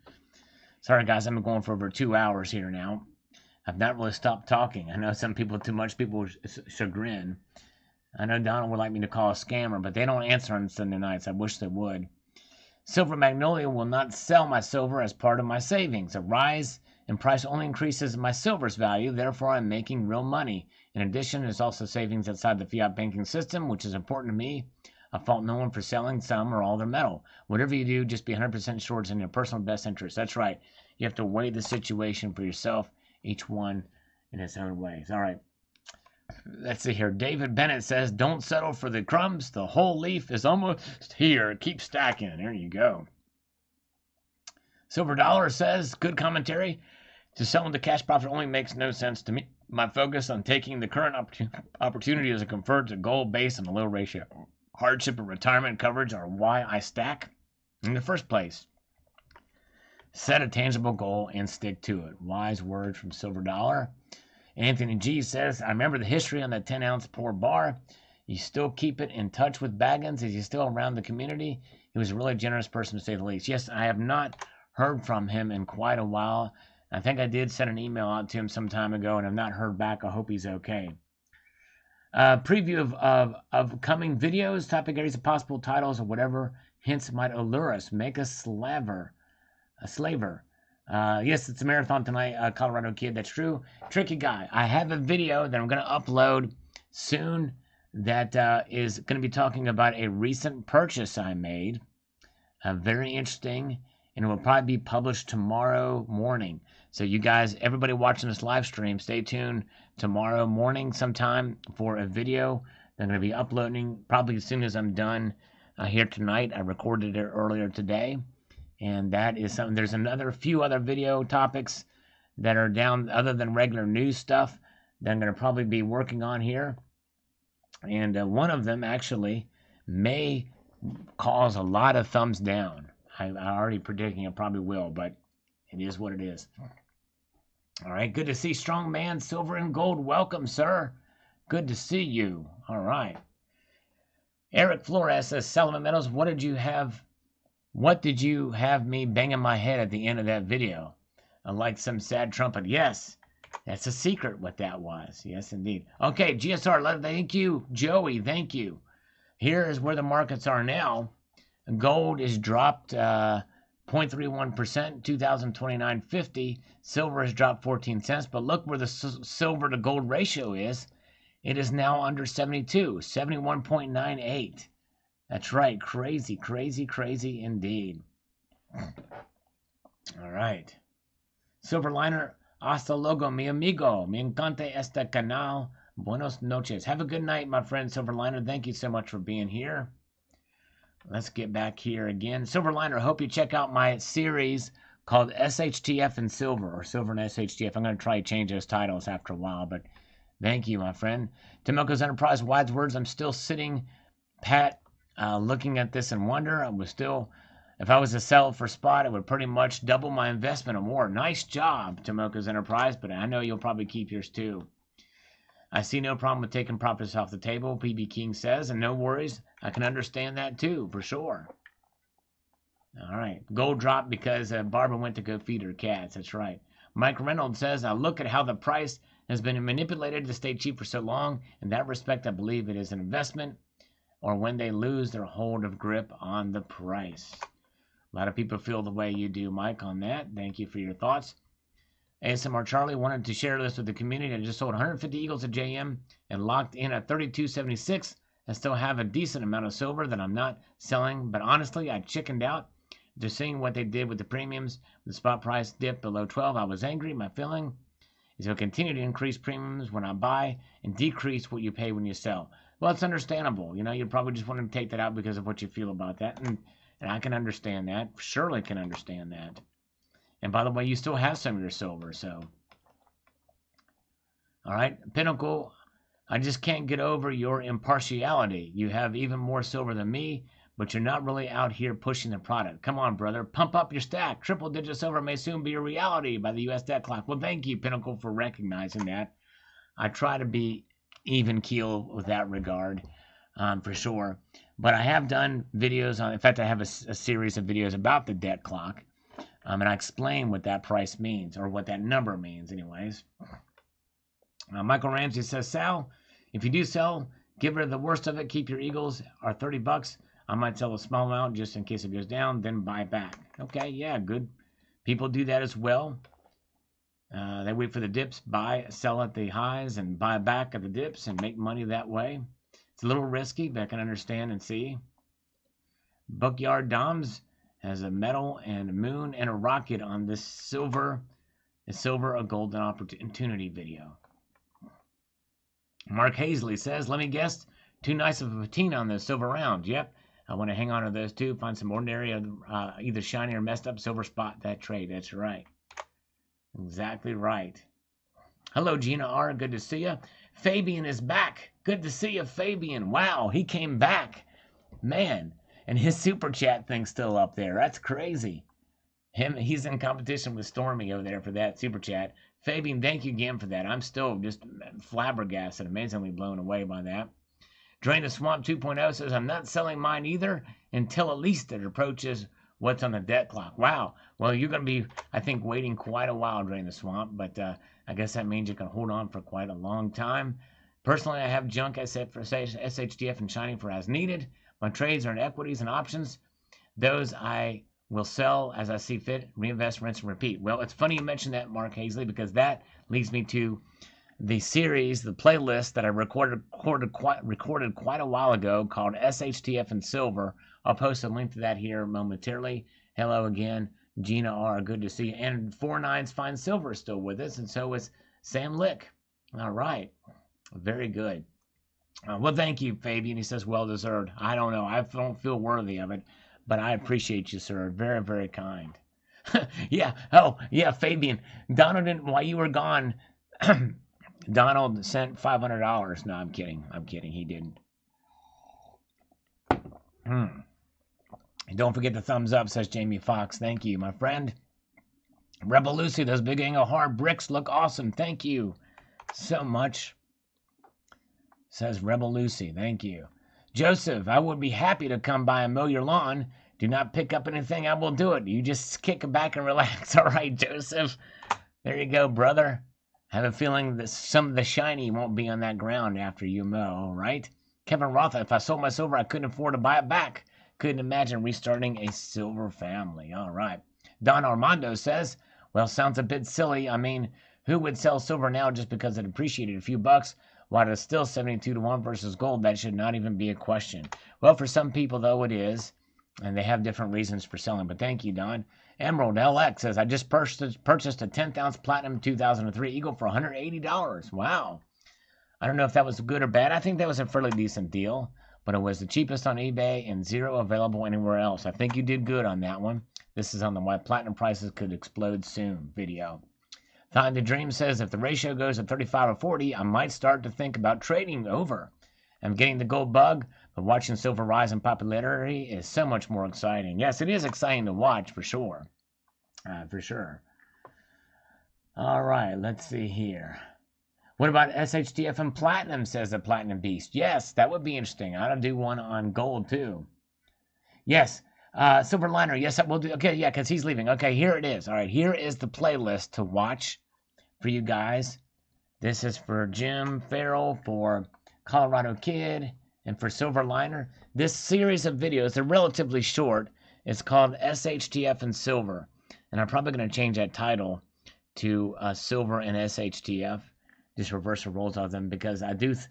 Sorry, guys. I've been going for over two hours here now. I've not really stopped talking. I know some people, too much people chagrin. I know Donald would like me to call a scammer, but they don't answer on Sunday nights. I wish they would. Silver Magnolia will not sell my silver as part of my savings. A rise in price only increases my silver's value. Therefore, I'm making real money. In addition, there's also savings outside the fiat banking system, which is important to me. I fault no one for selling some or all their metal. Whatever you do, just be one hundred percent sure it's in your personal best interest. That's right. You have to weigh the situation for yourself, each one in its own ways. All right. Let's see here. David Bennett says, don't settle for the crumbs. The whole leaf is almost here. Keep stacking. There you go. Silver Dollar says, good commentary. To sell into cash profit only makes no sense to me. My focus on taking the current opportunity as a convert to gold base and a low ratio. Hardship and retirement coverage are why I stack in the first place. Set a tangible goal and stick to it. Wise words from Silver Dollar. Anthony G says, I remember the history on that ten ounce pour bar. You still keep it in touch with Baggins? Is he still around the community? He was a really generous person, to say the least. Yes, I have not heard from him in quite a while. I think I did send an email out to him some time ago, and I've not heard back. I hope he's okay. Uh, preview of, of, of coming videos, topic areas, possible titles, or whatever hints might allure us. Make a slaver. A slaver. Uh, yes, it's a marathon tonight, uh, Colorado Kid. That's true. Tricky Guy. I have a video that I'm going to upload soon that uh, is going to be talking about a recent purchase I made. Uh, very interesting, and it will probably be published tomorrow morning. So you guys, everybody watching this live stream, stay tuned tomorrow morning sometime for a video that I'm going to be uploading probably as soon as I'm done uh, here tonight. I recorded it earlier today. And that is something. There's another few other video topics that are down other than regular news stuff that I'm going to probably be working on here. And uh, one of them actually may cause a lot of thumbs down. I, I'm already predicting it probably will, but it is what it is. All right. Good to see Strong Man, Silver and Gold. Welcome, sir. Good to see you. All right. Eric Flores says, Sullivan Meadows, what did you have? What did you have me banging my head at the end of that video? I like some sad trumpet. Yes, that's a secret what that was. Yes, indeed. Okay, G S R, thank you. Joey, thank you. Here is where the markets are now. Gold is dropped uh, zero point three one percent, two thousand twenty-nine fifty. Silver has dropped fourteen cents, but look where the s silver to gold ratio is. It is now under seventy-two, seventy-one point nine eight. That's right. Crazy, crazy, crazy indeed. All right. Silverliner, hasta luego, mi amigo. Me encanta este canal. Buenas noches. Have a good night, my friend Silverliner. Thank you so much for being here. Let's get back here again. Silverliner, hope you check out my series called S H T F and Silver, or Silver and S H T F. I'm going to try to change those titles after a while, but thank you, my friend. Tomoko's Enterprise, Wise Words. I'm still sitting pat. Uh, looking at this in wonder, I was still, if I was to sell for spot, it would pretty much double my investment or more. Nice job, Tomoko's Enterprise, but I know you'll probably keep yours too. I see no problem with taking profits off the table, P B King says, and no worries. I can understand that too, for sure. All right. Gold dropped because uh, Barbara went to go feed her cats. That's right. Mike Reynolds says, I look at how the price has been manipulated to stay cheap for so long. In that respect, I believe it is an investment, or when they lose their hold of grip on the price. A lot of people feel the way you do, Mike, on that. Thank you for your thoughts. A S M R Charlie wanted to share this with the community. I just sold one hundred fifty Eagles at J M and locked in at thirty-two seventy-six. I still have a decent amount of silver that I'm not selling, but honestly, I chickened out. Just seeing what they did with the premiums, the spot price dipped below twelve. I was angry. My feeling is you'll continue to increase premiums when I buy and decrease what you pay when you sell. Well, it's understandable. You know, you probably just want to take that out because of what you feel about that. And, and I can understand that. Surely can understand that. And by the way, you still have some of your silver, so. All right. Pinnacle, I just can't get over your impartiality. You have even more silver than me, but you're not really out here pushing the product. Come on, brother. Pump up your stack. Triple digit silver may soon be a reality by the U S debt clock. Well, thank you, Pinnacle, for recognizing that. I try to be even keel with that regard, um, for sure. But I have done videos on, in fact, I have a, a series of videos about the debt clock. Um, and I explain what that price means, or what that number means anyways. Uh, Michael Ramsey says, Sal, if you do sell, give rid of the worst of it. Keep your Eagles are thirty bucks. I might sell a small amount just in case it goes down, then buy back. Okay, yeah, good. People do that as well. Uh, they wait for the dips, buy, sell at the highs, and buy back at the dips and make money that way. It's a little risky, but I can understand and see. Buckyard Doms has a metal and a moon and a rocket on this silver, is silver a golden opportunity video. Mark Hazley says, let me guess, too nice of a patina on those silver rounds. Yep, I want to hang on to those too. Find some ordinary, uh, either shiny or messed up silver spot that trade. That's right. Exactly right. Hello, Gina R. Good to see you. Fabian is back. Good to see you, Fabian. Wow, he came back. Man, and his super chat thing's still up there. That's crazy. Him, he's in competition with Stormy over there for that super chat. Fabian, thank you again for that. I'm still just flabbergasted, amazingly blown away by that. Drain the Swamp two point oh says, I'm not selling mine either until at least it approaches what's on the debt clock. Wow. Well, you're going to be, I think, waiting quite a while, Drain the Swamp, but uh, I guess that means you can hold on for quite a long time. Personally, I have junk S H, for S H D F and Shining for as needed. My trades are in equities and options. Those I will sell as I see fit, reinvest, rinse, and repeat. Well, it's funny you mentioned that, Mark Hazley, because that leads me to the series, the playlist that I recorded, recorded, quite, recorded quite a while ago called S H T F and Silver. I'll post a link to that here momentarily. Hello again, Gina R. Good to see you. And Four Nines Fine Silver is still with us, and so is Sam Lick. All right. Very good. Uh, well, thank you, Fabian. He says, well deserved. I don't know. I don't feel worthy of it, but I appreciate you, sir. Very, very kind. Yeah. Oh, yeah, Fabian. Donald, didn't, while you were gone... Donald sent five hundred dollars. No, I'm kidding. I'm kidding. He didn't. Hmm. Don't forget the thumbs up, says Jamie Fox. Thank you, my friend. Rebel Lucy, those big angle hard bricks look awesome. Thank you so much, says Rebel Lucy. Thank you. Joseph, I would be happy to come by and mow your lawn. Do not pick up anything. I will do it. You just kick back and relax. All right, Joseph. There you go, brother. I have a feeling that some of the shiny won't be on that ground after you mow, right? Kevin Rotha, if I sold my silver, I couldn't afford to buy it back. Couldn't imagine restarting a silver family. All right. Don Armando says, well, sounds a bit silly. I mean, who would sell silver now just because it appreciated a few bucks? While it's still seventy-two to one versus gold, that should not even be a question. Well, for some people, though, it is. And they have different reasons for selling. But thank you, Don. Emerald L X says, I just purchased, purchased a tenth ounce Platinum two thousand three Eagle for one hundred eighty dollars. Wow. I don't know if that was good or bad. I think that was a fairly decent deal, but it was the cheapest on eBay and zero available anywhere else. I think you did good on that one. This is on the Why Platinum Prices Could Explode Soon video. Time to Dream says, if the ratio goes to thirty-five or forty, I might start to think about trading over. I'm getting the gold bug, but watching silver rise in popularity is so much more exciting. Yes, it is exciting to watch, for sure. Uh, for sure. All right, let's see here. What about S H T F and Platinum, says the Platinum Beast? Yes, that would be interesting. I'll do one on gold, too. Yes, uh, Silver Liner. Yes, we'll do. Okay, yeah, because he's leaving. Okay, here it is. All right, here is the playlist to watch for you guys. This is for Jim Farrell, for Colorado Kid, and for Silver Liner. This series of videos, they're relatively short. It's called S H T F and Silver, and I'm probably going to change that title to uh, Silver and S H T F, just reverse the roles of them, because I do th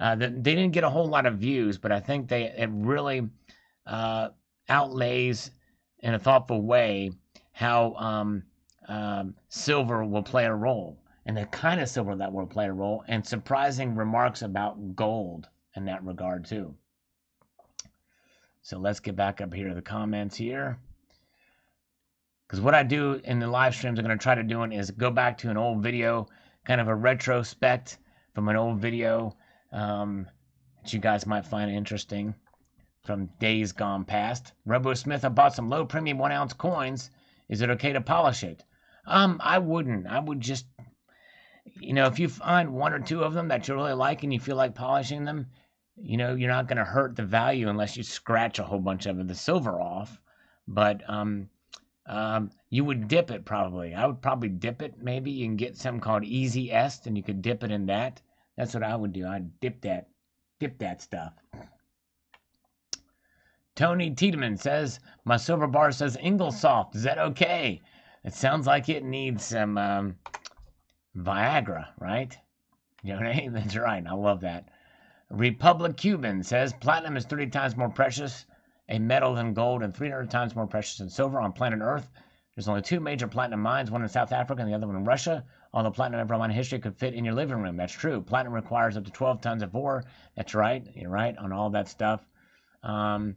uh, they didn't get a whole lot of views, but I think they it really uh, outlays in a thoughtful way how um, um, silver will play a role, and the kind of silver that will play a role, and surprising remarks about gold in that regard too. So let's get back up here to the comments here, because what I do in the live streams I'm going to try to do is go back to an old video, kind of a retrospect from an old video um, that you guys might find interesting. from days gone past. RoboSmith, I bought some low premium one ounce coins. Is it okay to polish it? Um, I wouldn't. I would just, you know, if you find one or two of them that you really like and you feel like polishing them, you know, you're not going to hurt the value unless you scratch a whole bunch of the silver off. But um, um, you would dip it probably. I would probably dip it maybe. You can get something called Easy Est and you could dip it in that. That's what I would do. I'd dip that, dip that stuff. Tony Tiedemann says, my silver bar says Ingleside. Is that okay? It sounds like it needs some um, Viagra, right? You know what I mean? That's right. I love that. Republic Cuban says, platinum is thirty times more precious a metal than gold and three hundred times more precious than silver on planet Earth. There's only two major platinum mines, one in South Africa and the other one in Russia. All the platinum ever mined in history could fit in your living room. That's true. Platinum requires up to twelve tons of ore. That's right. You're right on all that stuff. Um,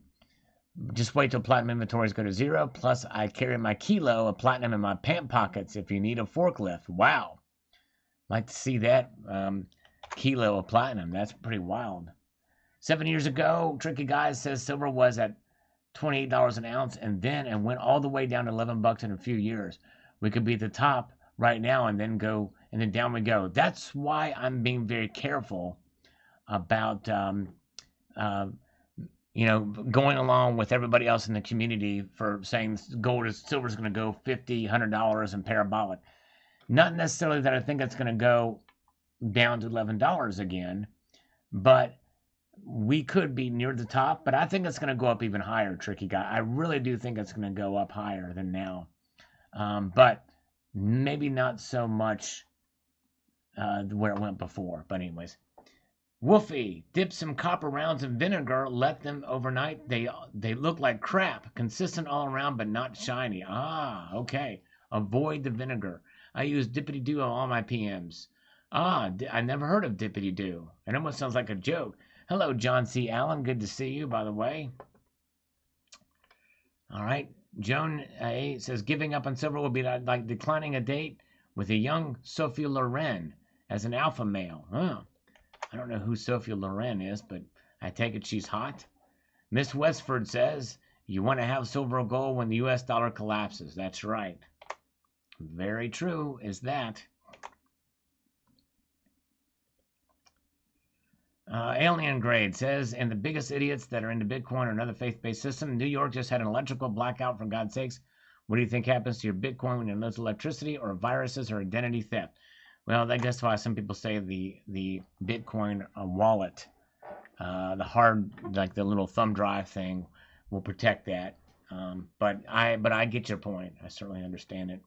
just wait till platinum inventories go to zero. Plus, I carry my kilo of platinum in my pant pockets if you need a forklift. Wow. Like to see that. Um, kilo of platinum. That's pretty wild. Seven years ago, Tricky Guy says silver was at twenty-eight dollars an ounce and then and went all the way down to eleven bucks in a few years. We could be at the top right now and then go and then down we go. That's why I'm being very careful about, um, uh, you know, going along with everybody else in the community for saying gold is silver is going to go fifty, a hundred dollars and parabolic. Not necessarily that I think it's going to go down to eleven dollars again, but we could be near the top, but I think it's going to go up even higher, Tricky Guy. I really do think it's going to go up higher than now, um, but maybe not so much uh, where it went before. But anyways, Wolfie, dip some copper rounds in vinegar, let them overnight. They, they look like crap, consistent all around, but not shiny. Ah, okay. Avoid the vinegar. I use Dippity-Doo on all my P Ms. Ah, I never heard of Dippity-Doo. It almost sounds like a joke. Hello, John C. Allen. Good to see you, by the way. All right. Joan A. says, giving up on silver will be like declining a date with a young Sophie Loren as an alpha male. Oh, I don't know who Sophie Loren is, but I take it she's hot. Miss Westford says, you want to have silver or gold when the U S dollar collapses. That's right. Very true is that. Uh, Alien Grade says, and the biggest idiots that are into Bitcoin or another faith-based system. New York just had an electrical blackout, for God's sakes. What do you think happens to your Bitcoin when you lose electricity or viruses or identity theft? Well, that's why some people say the, the Bitcoin uh, wallet, uh, the hard, like the little thumb drive thing, will protect that. Um, but I but I get your point. I certainly understand it.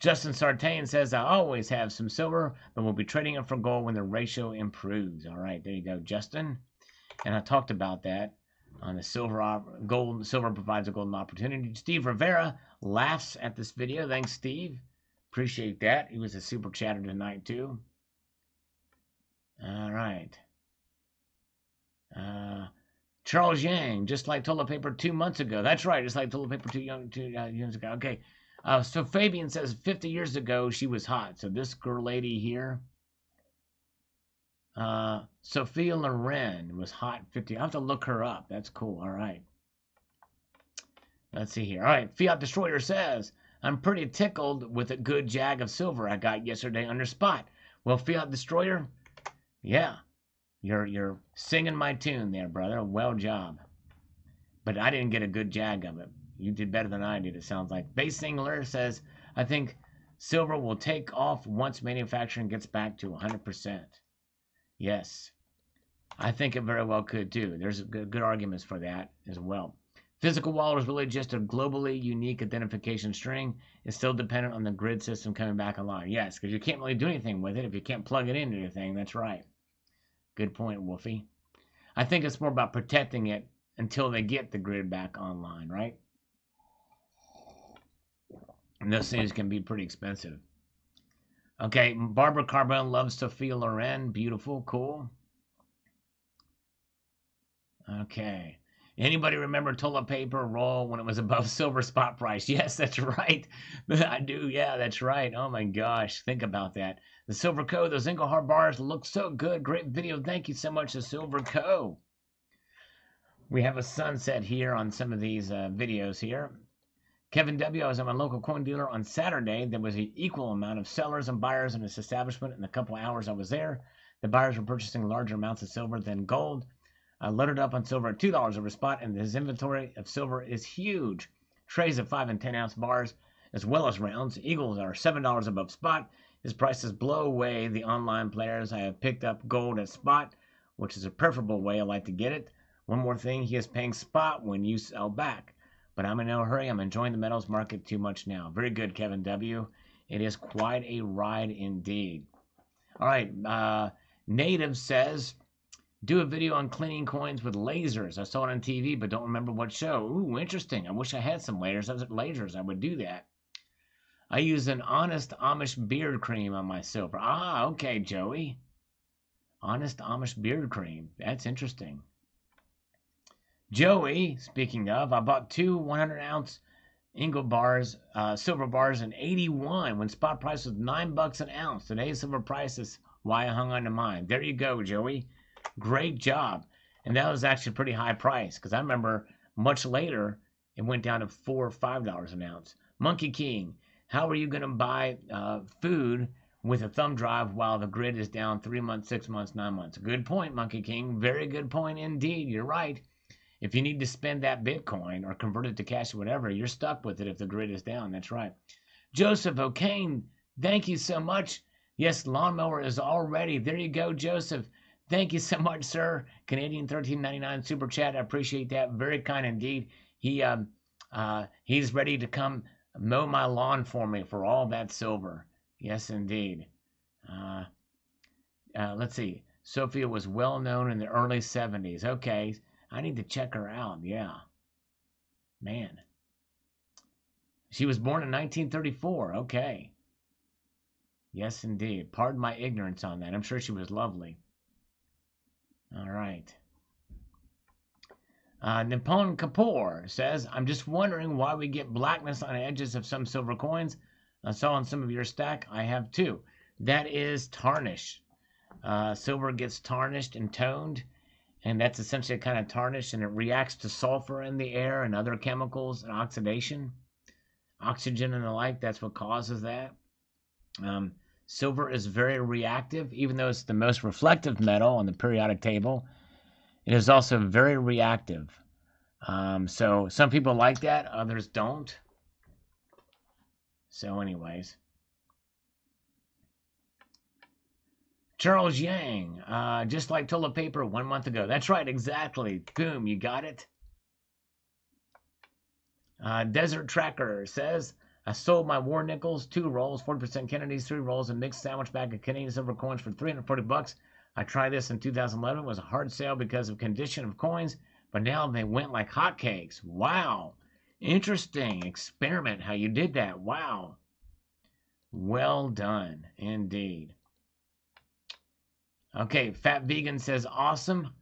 Justin Sartain says, I always have some silver, but we'll be trading it for gold when the ratio improves. All right, there you go, Justin. And I talked about that on the silver, gold, silver provides a golden opportunity. Steve Rivera laughs at this video. Thanks, Steve. Appreciate that. He was a super chatter tonight, too. All right. Uh, Charles Yang, just like toilet paper two months ago. That's right, just like toilet paper two years ago. Okay. Uh, so Fabian says fifty years ago she was hot. So this girl lady here, uh, Sophia Loren was hot fifty. I have to look her up. That's cool. All right. Let's see here. All right. Fiat Destroyer says, I'm pretty tickled with a good jag of silver I got yesterday under spot. Well, Fiat Destroyer, yeah, you're, you're singing my tune there, brother. Well job. But I didn't get a good jag of it. You did better than I did, it sounds like. Base Singular says, I think silver will take off once manufacturing gets back to one hundred percent. Yes, I think it very well could, too. There's good, good arguments for that as well. Physical wallet is really just a globally unique identification string. It's still dependent on the grid system coming back online. Yes, because you can't really do anything with it if you can't plug it into anything. That's right. Good point, Wolfie. I think it's more about protecting it until they get the grid back online, right? And those things can be pretty expensive. Okay, Barbara Carbone loves Sophia Loren. Beautiful, cool. Okay. Anybody remember toilet paper roll when it was above silver spot price? Yes, that's right. I do, yeah, that's right. Oh, my gosh. Think about that. The Silver Co., those Englehart bars look so good. Great video. Thank you so much, The Silver Co. We have a sunset here on some of these uh, videos here. Kevin W. I was at my local coin dealer on Saturday. There was an equal amount of sellers and buyers in this establishment. In a couple of hours I was there, the buyers were purchasing larger amounts of silver than gold. I loaded up on silver at two dollars over spot, and his inventory of silver is huge. Trays of five and ten ounce bars as well as rounds. Eagles are seven dollars above spot. His prices blow away the online players. I have picked up gold at spot, which is a preferable way I like to get it. One more thing, he is paying spot when you sell back. But I'm in no hurry. I'm enjoying the metals market too much now. Very good, Kevin W. It is quite a ride indeed. All right. Uh, Native says, do a video on cleaning coins with lasers. I saw it on T V, but don't remember what show. Ooh, interesting. I wish I had some lasers. I was at lasers. I would do that. I use an Honest Amish beard cream on my silver. Ah, okay, Joey. Honest Amish beard cream. That's interesting. Joey, speaking of, I bought two one hundred ounce Ingot bars, uh, silver bars in eighty-one when spot price was nine bucks an ounce. Today's silver price is why I hung on to mine. There you go, Joey. Great job. And that was actually a pretty high price because I remember much later it went down to four or five dollars an ounce. Monkey King, how are you going to buy uh, food with a thumb drive while the grid is down three months, six months, nine months? Good point, Monkey King. Very good point indeed. You're right. If you need to spend that Bitcoin or convert it to cash or whatever, you're stuck with it if the grid is down. That's right. Joseph O'Kane, thank you so much. Yes, lawnmower is all ready. There you go, Joseph. Thank you so much, sir. Canadian thirteen ninety-nine super chat. I appreciate that. Very kind indeed. He um, uh, he's ready to come mow my lawn for me for all that silver. Yes, indeed. Uh, uh, let's see. Sophia was well known in the early seventies. Okay. I need to check her out. Yeah. Man. She was born in nineteen thirty-four. Okay. Yes, indeed. Pardon my ignorance on that. I'm sure she was lovely. All right. Uh, Nippon Kapoor says, I'm just wondering why we get blackness on the edges of some silver coins. I saw on some of your stack. I have two. That is tarnish. Uh, silver gets tarnished and toned. And that's essentially a kind of tarnish, and it reacts to sulfur in the air and other chemicals and oxidation, oxygen and the like. That's what causes that. Um, silver is very reactive, even though it's the most reflective metal on the periodic table. It is also very reactive. Um, so some people like that, others don't. So anyways. Charles Yang, uh, just like toilet paper one month ago. That's right, exactly. Boom, you got it. Uh, Desert Tracker says, I sold my war nickels, two rolls, forty percent Kennedy's, three rolls, a mixed sandwich bag of Canadian silver coins for three hundred forty bucks. I tried this in two thousand eleven. It was a hard sale because of condition of coins, but now they went like hotcakes. Wow. Interesting experiment how you did that. Wow. Well done, indeed. Okay, Fat Vegan says, awesome.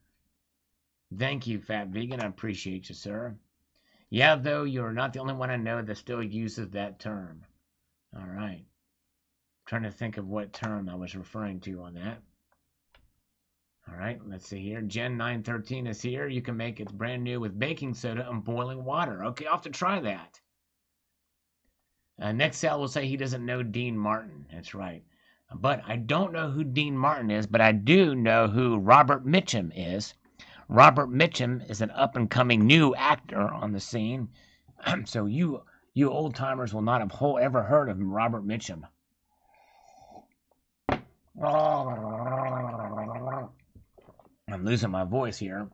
Thank you, Fat Vegan. I appreciate you, sir. Yeah, though, you're not the only one I know that still uses that term. All right. I'm trying to think of what term I was referring to on that. All right, let's see here. Gen nine thirteen is here. You can make it brand new with baking soda and boiling water. Okay, I'll have to try that. Uh, next, Sal will say he doesn't know Dean Martin. That's right. But I don't know who Dean Martin is, but I do know who Robert Mitchum is. Robert Mitchum is an up-and-coming new actor on the scene. So you you old-timers will not have whole ever heard of him, Robert Mitchum. I'm losing my voice here.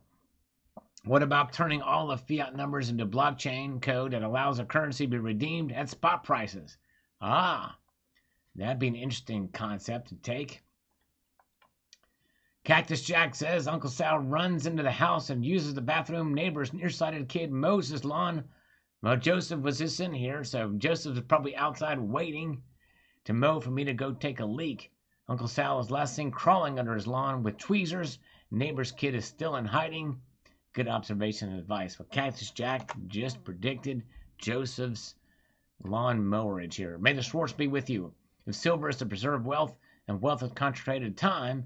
What about turning all the fiat numbers into blockchain code that allows a currency to be redeemed at spot prices? Ah. That'd be an interesting concept to take. Cactus Jack says, Uncle Sal runs into the house and uses the bathroom. Neighbor's nearsighted kid mows his lawn. Well, Joseph was just in here, so Joseph is probably outside waiting to mow for me to go take a leak. Uncle Sal is last seen crawling under his lawn with tweezers. Neighbor's kid is still in hiding. Good observation and advice. Well, Cactus Jack just predicted Joseph's lawn mowerage here. May the Schwartz be with you. If silver is to preserve wealth and wealth is concentrated time,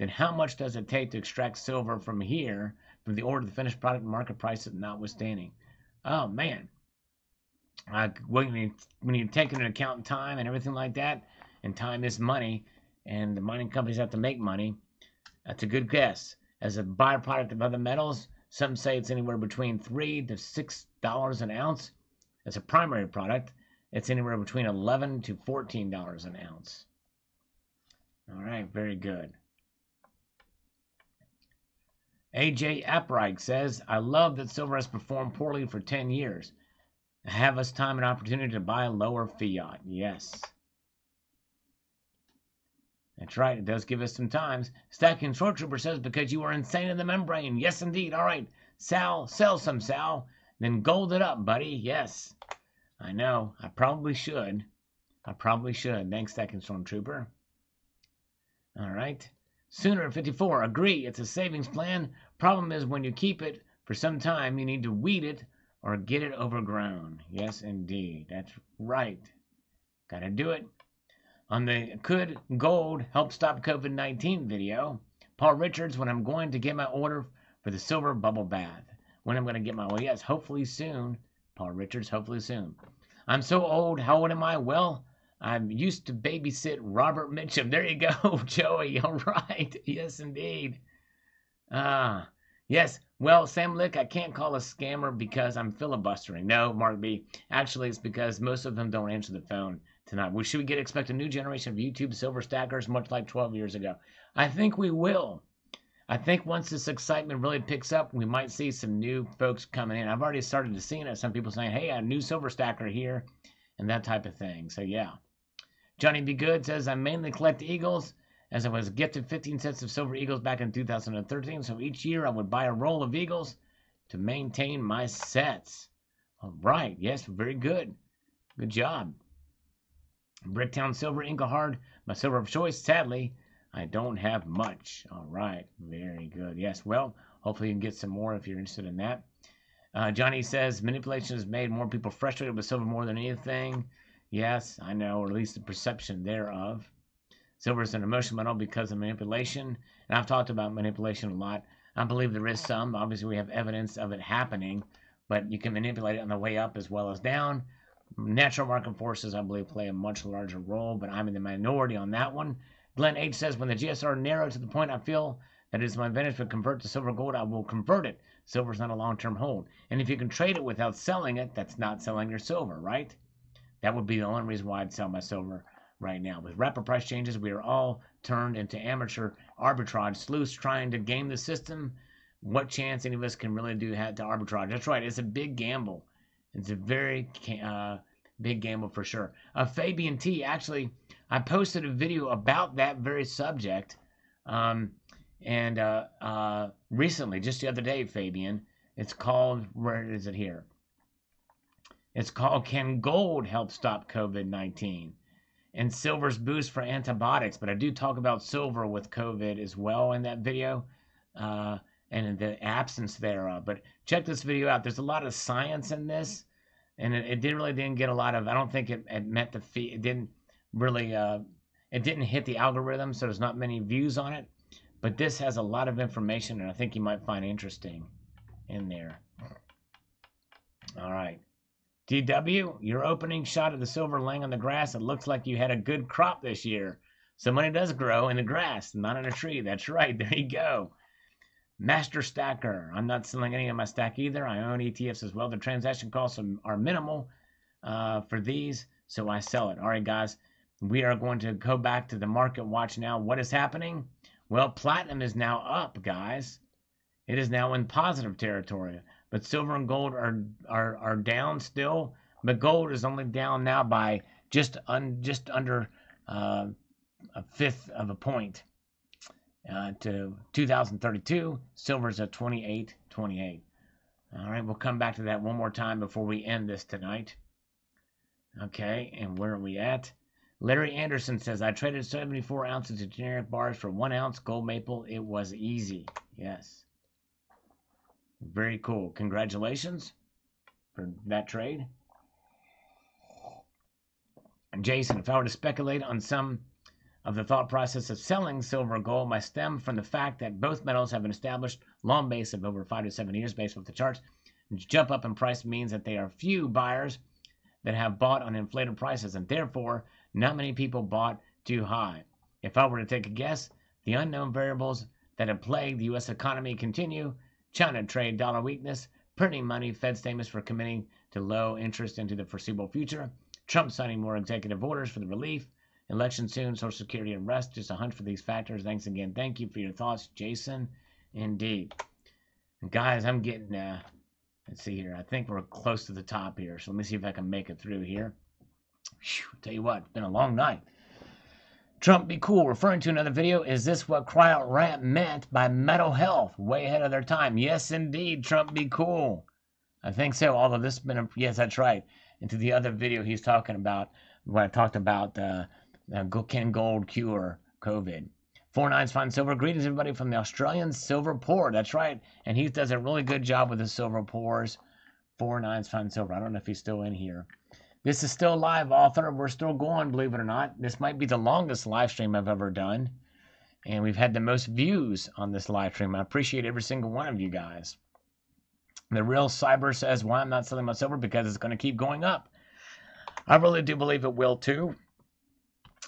then how much does it take to extract silver from here, from the order to the finished product, market price notwithstanding. Oh, man. Uh, when, you, when you take into account time and everything like that, and time is money, and the mining companies have to make money, that's a good guess. As a byproduct of other metals, some say it's anywhere between three to six dollars an ounce. As a primary product, it's anywhere between eleven to fourteen dollars an ounce. All right, very good. A J Aprig says, I love that silver has performed poorly for ten years. Have us time and opportunity to buy lower fiat. Yes. That's right. It does give us some times. Stacking Short Trooper says, because you are insane in the membrane. Yes, indeed. All right. Sal, sell some, Sal. Then gold it up, buddy. Yes. I know. I probably should. I probably should. Thanks, Stacking Storm Trooper. All right. Sooner fifty-four. Agree. It's a savings plan. Problem is when you keep it for some time, you need to weed it or get it overgrown. Yes, indeed. That's right. Got to do it. On the Could Gold Help Stop COVID nineteen video, Paul Richards, when I'm going to get my order for the silver bubble bath. When I'm going to get my, well, yes, hopefully soon. Paul Richards, hopefully soon. I'm so old. How old am I? Well, I'm used to babysit Robert Mitchum. There you go, Joey. All right. Yes, indeed. Ah, uh, yes. Well, Sam Lick, I can't call a scammer because I'm filibustering. No, Mark B. Actually, it's because most of them don't answer the phone tonight. Well, should we get expect a new generation of YouTube silver stackers, much like twelve years ago? I think we will. I think once this excitement really picks up, we might see some new folks coming in. I've already started to see it. Some people saying, hey, a new silver stacker here, and that type of thing. So, yeah. Johnny B. Good says, I mainly collect eagles, as I was gifted fifteen sets of silver eagles back in two thousand thirteen. So each year I would buy a roll of eagles to maintain my sets. All right. Yes, very good. Good job. Bricktown Silver, Inglehard, my silver of choice. Sadly, I don't have much. All right. Very good. Yes. Well, hopefully you can get some more if you're interested in that. Uh, Johnny says manipulation has made more people frustrated with silver more than anything. Yes, I know, or at least the perception thereof. Silver is an emotional metal because of manipulation. And I've talked about manipulation a lot. I believe there is some. Obviously, we have evidence of it happening, but you can manipulate it on the way up as well as down. Natural market forces, I believe, play a much larger role, but I'm in the minority on that one. Glenn H. says, when the G S R narrowed to the point I feel that it is my advantage to convert to silver gold, I will convert it. Silver is not a long-term hold. And if you can trade it without selling it, that's not selling your silver, right? That would be the only reason why I'd sell my silver right now. With rapid price changes, we are all turned into amateur arbitrage sleuths trying to game the system. What chance any of us can really do have to arbitrage? That's right. It's a big gamble. It's a very uh, big gamble for sure. Uh, Fabian T, actually, I posted a video about that very subject um, and uh, uh, recently, just the other day, Fabian. It's called, where is it here? It's called, Can Gold Help Stop COVID nineteen? And Silver's Boost for Antibiotics. But I do talk about silver with COVID as well in that video uh, and the absence thereof. But check this video out. There's a lot of science in this. And it, it didn't really didn't get a lot of, I don't think it, it met the fee. It didn't really, uh, it didn't hit the algorithm. So there's not many views on it. But this has a lot of information. And I think you might find interesting in there. All right. D W, your opening shot of the silver laying on the grass. It looks like you had a good crop this year. So money does grow in the grass, not in a tree. That's right. There you go. Master Stacker. I'm not selling any of my stack either. I own E T Fs as well. The transaction costs are minimal uh, for these, so I sell it. All right, guys. We are going to go back to the market watch now. What is happening? Well, platinum is now up, guys. It is now in positive territory. But silver and gold are, are are down still. But gold is only down now by just un, just under uh, a fifth of a point uh, to two thousand thirty-two. Silver's at twenty-eight twenty-eight. All right, we'll come back to that one more time before we end this tonight. Okay, and where are we at? Larry Anderson says, I traded seventy-four ounces of generic bars for one ounce gold maple. It was easy. Yes. Very cool. Congratulations for that trade. And Jason, if I were to speculate on some of the thought process of selling silver or gold must stem from the fact that both metals have an established long base of over five to seven years based off the charts. Jump up in price means that there are few buyers that have bought on inflated prices, and therefore not many people bought too high. If I were to take a guess, the unknown variables that have plagued the U S economy continue: China trade, dollar weakness, printing money, Fed statements for committing to low interest into the foreseeable future, Trump signing more executive orders for the relief, election soon, Social Security and rest. Just a hunch for these factors. Thanks again. Thank you for your thoughts, Jason. Indeed. And guys, I'm getting, uh, let's see here. I think we're close to the top here. So let me see if I can make it through here. Whew, tell you what, it's been a long night. Trump be cool, referring to another video. Is this what Cryout Rant meant by mental health? Way ahead of their time. Yes, indeed. Trump be cool. I think so. Although this has been, a, yes, that's right. Into the other video he's talking about, what I talked about, uh, Uh, can gold cure COVID? Four Nines Fine Silver. Greetings, everybody, from the Australian Silver Pour. That's right. And he does a really good job with the Silver Pours. Four Nines Fine Silver. I don't know if he's still in here. This is still live, author. We're still going, believe it or not. This might be the longest live stream I've ever done. And we've had the most views on this live stream. I appreciate every single one of you guys. The Real Cyber says, why I'm not selling my silver? Because it's going to keep going up. I really do believe it will, too.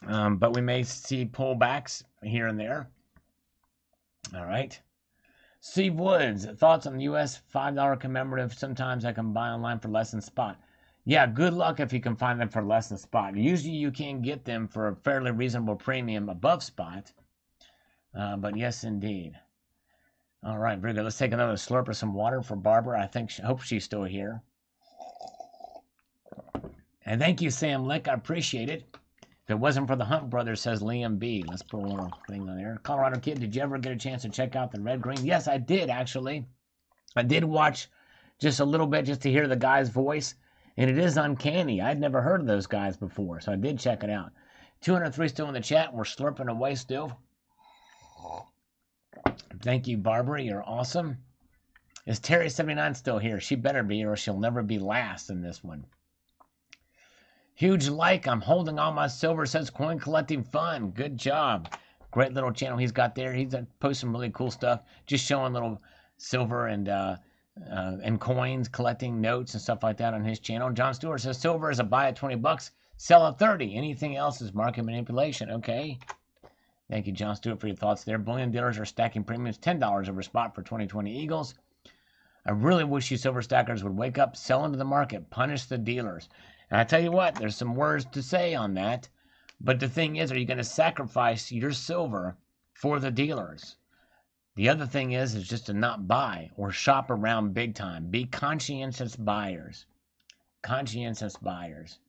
Um, but we may see pullbacks here and there. All right. Steve Woods, thoughts on the U S five dollar commemorative. Sometimes I can buy online for less than spot. Yeah, good luck if you can find them for less than spot. Usually you can get them for a fairly reasonable premium above spot. Uh, but yes, indeed. All right, very good. Let's take another slurp of some water for Barbara. I think she, hope she's still here. And thank you, Sam Lick. I appreciate it. If it wasn't for the Hunt Brothers, says Liam B. Let's put a little thing on there. Colorado Kid, did you ever get a chance to check out the Red Green? Yes, I did, actually. I did watch just a little bit just to hear the guy's voice, and it is uncanny. I'd never heard of those guys before, so I did check it out. two hundred three still in the chat. We're slurping away still. Thank you, Barbara. You're awesome. Is Terry seventy-nine still here? She better be, or she'll never be last in this one. Huge like. I'm holding all my silver, says Coin Collecting Fun. Good job. Great little channel he's got there. He's posting some really cool stuff, just showing little silver and uh, uh, and coins, collecting notes and stuff like that on his channel. John Stewart says silver is a buy at twenty bucks, sell at thirty. Anything else is market manipulation. Okay. Thank you, John Stewart, for your thoughts there. Bullion dealers are stacking premiums ten dollars over spot for twenty twenty Eagles. I really wish you silver stackers would wake up, sell into the market, punish the dealers. And I tell you what, there's some words to say on that. But the thing is, are you going to sacrifice your silver for the dealers? The other thing is, is just to not buy or shop around big time. Be conscientious buyers. Conscientious buyers.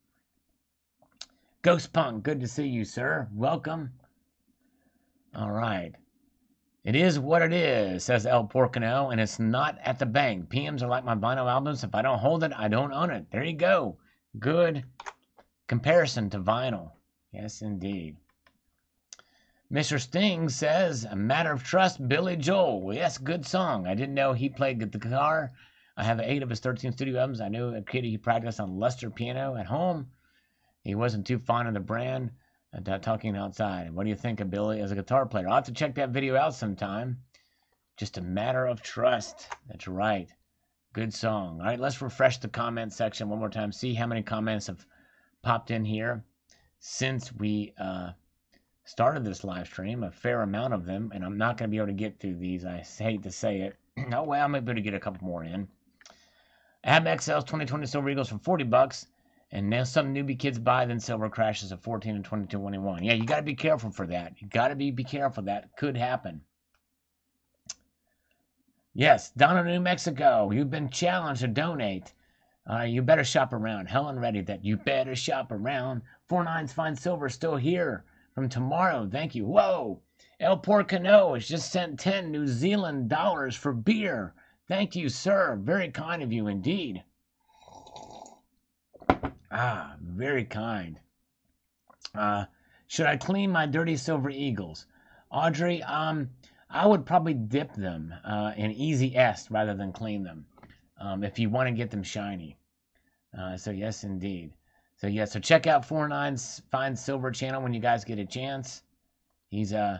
Ghost Punk, good to see you, sir. Welcome. All right. It is what it is, says El Porcano, and it's not at the bank. P Ms are like my vinyl albums. If I don't hold it, I don't own it. There you go. Good comparison to vinyl. Yes, indeed. Mister Sting says, A Matter of Trust, Billy Joel. Well, yes, good song. I didn't know he played the guitar. I have eight of his thirteen studio albums. I knew a kid he practiced on Lester piano at home. He wasn't too fond of the brand. I'm talking outside. What do you think of Billy as a guitar player? I'll have to check that video out sometime. Just a matter of trust. That's right. Good song. All right, let's refresh the comment section one more time. See how many comments have popped in here since we uh, started this live stream. A fair amount of them, and I'm not going to be able to get through these. I hate to say it. No way, I might be able to get a couple more in. Amex sells twenty twenty Silver Eagles for forty bucks, and now some newbie kids buy, then silver crashes at fourteen and twenty-two twenty-one. Yeah, you got to be careful for that. You got to be be careful. That could happen. Yes, down in New Mexico, you've been challenged to donate. Uh, you better shop around. Helen Reddy, that you better shop around. Four Nines Fine Silver still here from tomorrow. Thank you. Whoa, El Porcano has just sent ten New Zealand dollars for beer. Thank you, sir. Very kind of you indeed. Ah, very kind. Uh, should I clean my dirty silver eagles? Audrey, um... I would probably dip them uh, in Easy S rather than clean them um, if you want to get them shiny. Uh, so, yes, indeed. So, yes, yeah, so check out Four Nines Fine Silver channel when you guys get a chance. He's uh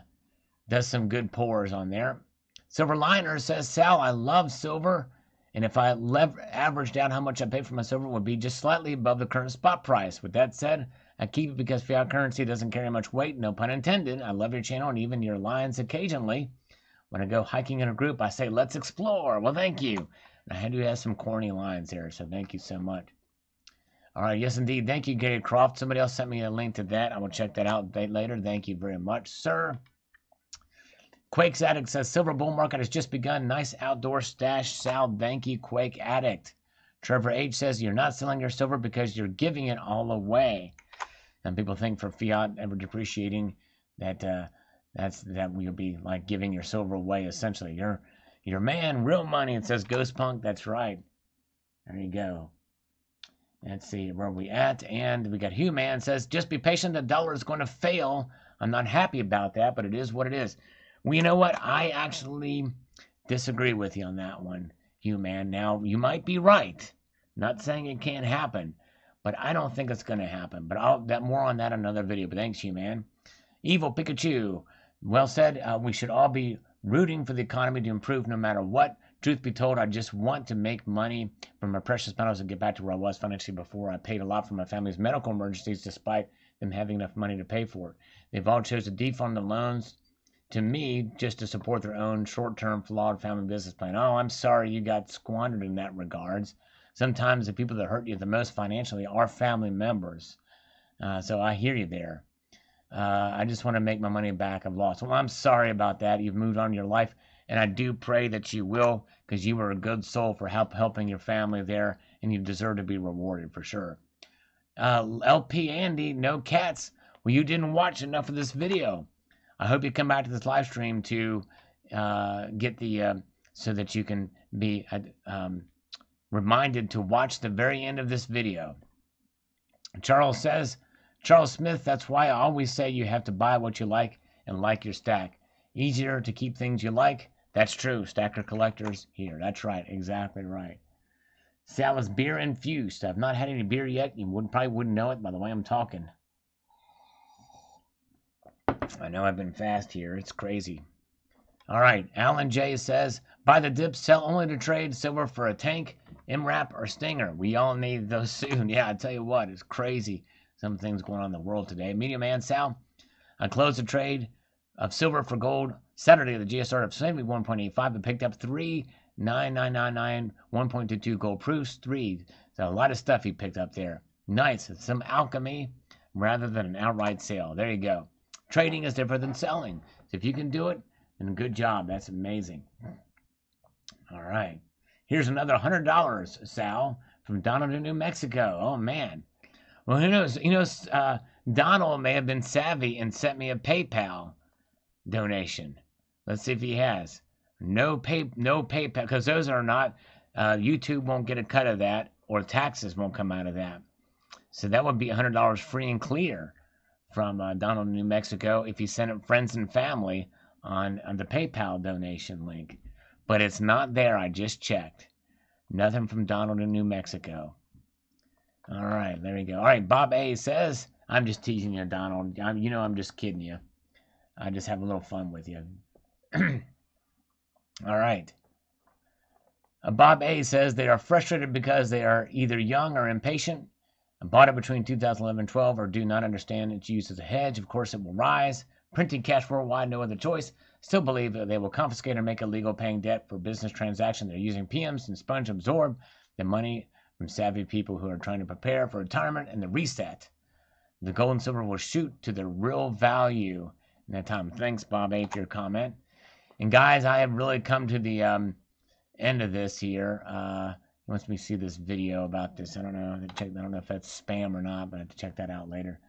does some good pours on there. Silver Liner says, Sal, I love silver, and if I lever- averaged out how much I pay for my silver, it would be just slightly above the current spot price. With that said, I keep it because fiat currency doesn't carry much weight, no pun intended. I love your channel and even your lines occasionally. When I go hiking in a group, I say, let's explore. Well, thank you. And I had to have some corny lines there, so thank you so much. All right, yes, indeed. Thank you, Gary Croft. Somebody else sent me a link to that. I will check that out later. Thank you very much, sir. Quake's Addict says, Silver Bull Market has just begun. Nice outdoor stash, Sal. Thank you, Quake Addict. Trevor H says, you're not selling your silver because you're giving it all away. And people think for fiat ever depreciating that uh, that's that we would be like giving your silver away essentially. Your your man, real money. It says Ghost Punk. That's right. There you go. Let's see where we at. And we got Hugh Man says, just be patient. The dollar is going to fail. I'm not happy about that, but it is what it is. Well, you know what? I actually disagree with you on that one, Hugh Man. Now you might be right. Not saying it can't happen. But I don't think it's going to happen. But I'll that more on that in another video. But thanks, you man. Evil Pikachu. Well said. Uh, we should all be rooting for the economy to improve no matter what. Truth be told, I just want to make money from my precious metals and get back to where I was financially before. I paid a lot for my family's medical emergencies despite them having enough money to pay for it. They've all chosen to defund the loans to me just to support their own short-term flawed family business plan. Oh, I'm sorry you got squandered in that regards. Sometimes the people that hurt you the most financially are family members. Uh, so I hear you there. Uh, I just want to make my money back I've lost. Well, I'm sorry about that. You've moved on in your life. And I do pray that you will, because you were a good soul for help helping your family there. And you deserve to be rewarded for sure. Uh, L P Andy, no cats. Well, you didn't watch enough of this video. I hope you come back to this live stream to uh, get the, uh, so that you can be... Um, reminded to watch the very end of this video. Charles says, Charles Smith, that's why I always say you have to buy what you like and like your stack. Easier to keep things you like. That's true. Stacker collectors here. That's right. Exactly right. Sal is beer infused. I've not had any beer yet. You would, probably wouldn't know it by the way I'm talking. I know I've been fast here. It's crazy. All right. Alan J says, buy the dip, sell only to trade silver for a tank, M RAP, or Stinger. We all need those soon. Yeah, I tell you what, it's crazy. Some things going on in the world today. Media Man Sal, I closed the trade of silver for gold Saturday at the G S R of seventy-one point eight five, but picked up three nine nine nine nine one point two two gold proofs, three. So a lot of stuff he picked up there. Nice. It's some alchemy rather than an outright sale. There you go. Trading is different than selling. So if you can do it, then good job. That's amazing. All right. Here's another one hundred dollars, Sal, from Donald in New Mexico. Oh, man. Well, who knows? You know, uh, Donald may have been savvy and sent me a PayPal donation. Let's see if he has. No pay, no PayPal, because those are not, uh, YouTube won't get a cut of that, or taxes won't come out of that. So that would be one hundred dollars free and clear from uh, Donald in New Mexico if he sent it friends and family on, on the PayPal donation link. But it's not there. I just checked. Nothing from Donald in New Mexico. All right. There we go. All right. Bob A says, I'm just teasing you, Donald. I'm, you know, I'm just kidding you. I just have a little fun with you. All right. Uh, Bob A says they are frustrated because they are either young or impatient. I bought it between two thousand eleven and twelve or do not understand its use as a hedge. Of course, it will rise. Printing cash worldwide. No other choice. Still believe that they will confiscate or make illegal paying debt for business transactions. They're using P Ms and sponge absorb the money from savvy people who are trying to prepare for retirement and the reset. The gold and silver will shoot to their real value in that time. Thanks, Bob A, for your comment. And guys, I have really come to the um, end of this here. Uh, once we see this video about this, I don't know. I have to check, I don't know if that's spam or not, but I have to check that out later.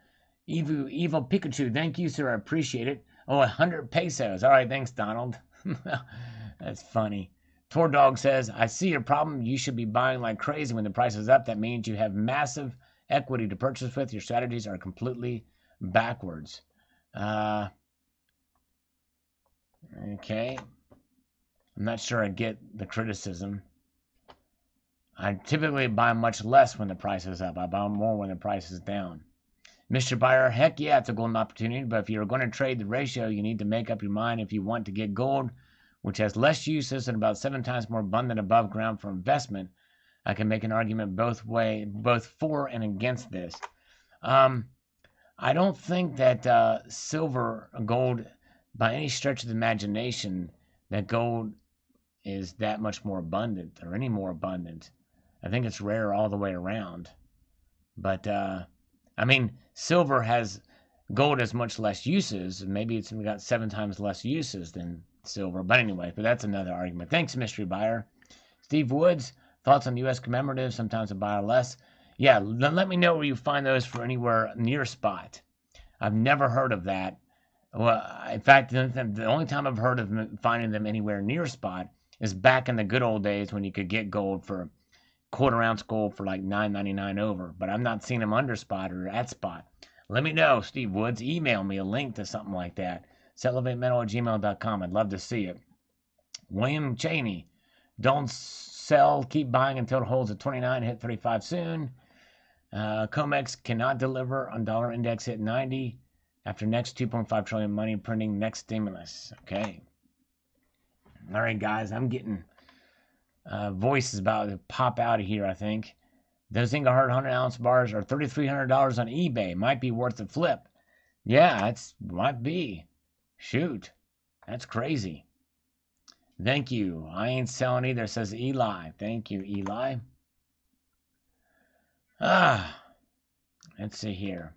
Evil, Evil Pikachu, thank you, sir. I appreciate it. Oh, one hundred pesos. All right, thanks, Donald. That's funny. Tordog says, I see your problem. You should be buying like crazy when the price is up. That means you have massive equity to purchase with. Your strategies are completely backwards. Uh, okay. I'm not sure I get the criticism. I typically buy much less when the price is up. I buy more when the price is down. Mister Buyer, heck yeah, it's a golden opportunity, but if you're going to trade the ratio, you need to make up your mind if you want to get gold, which has less uses and about seven times more abundant above ground for investment. I can make an argument both way, both for and against this. Um, I don't think that uh, silver, gold, by any stretch of the imagination, that gold is that much more abundant or any more abundant. I think it's rare all the way around. But, uh, I mean, silver has, gold has much less uses. Maybe it's got seven times less uses than silver. But anyway, but that's another argument. Thanks, mystery buyer. Steve Woods, thoughts on U S commemoratives, sometimes a buy or less. Yeah, let me know where you find those for anywhere near spot. I've never heard of that. Well, in fact, the only time I've heard of finding them anywhere near spot is back in the good old days when you could get gold for quarter ounce gold for like nine ninety-nine over. But I'm not seeing them under spot or at spot. Let me know, Steve Woods. Email me a link to something like that. celebrate metal at gmail dot com. I'd love to see it. William Cheney, don't sell. Keep buying until it holds at twenty-nine. Hit thirty-five soon. Uh, COMEX cannot deliver on dollar index hit ninety after next two point five trillion dollars money printing next stimulus. Okay. All right, guys. I'm getting uh, voices about to pop out of here, I think. Those Engelhard one hundred ounce bars are thirty-three hundred dollars on eBay. Might be worth a flip. Yeah, it might be. Shoot. That's crazy. Thank you. I ain't selling either, says Eli. Thank you, Eli. Ah, let's see here.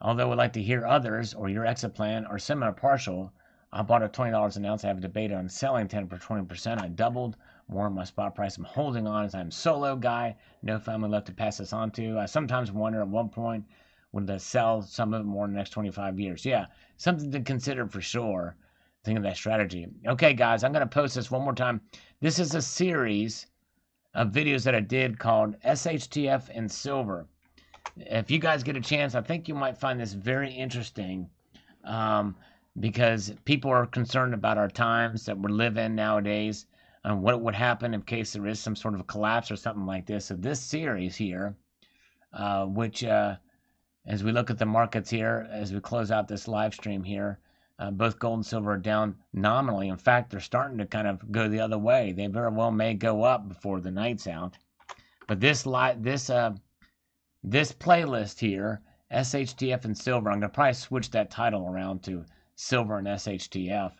Although we'd like to hear others or your exit plan or similar partial, I bought at twenty dollars an ounce. I have a debate on selling ten for twenty percent. I doubled more of my spot price. I'm holding on as I'm solo guy. No family left to pass this on to. I sometimes wonder at one point would I sell some of it more in the next twenty-five years. Yeah, something to consider for sure. Think of that strategy. Okay, guys, I'm going to post this one more time. This is a series of videos that I did called S H T F and Silver. If you guys get a chance, I think you might find this very interesting um, because people are concerned about our times that we live in nowadays and what would happen in case there is some sort of a collapse or something like this. So this series here, uh, which uh, as we look at the markets here, as we close out this live stream here, Uh, both gold and silver are down nominally. In fact, they're starting to kind of go the other way. They very well may go up before the night's out. But this li- this uh, this playlist here, S H T F and silver, I'm going to probably switch that title around to silver and S H T F.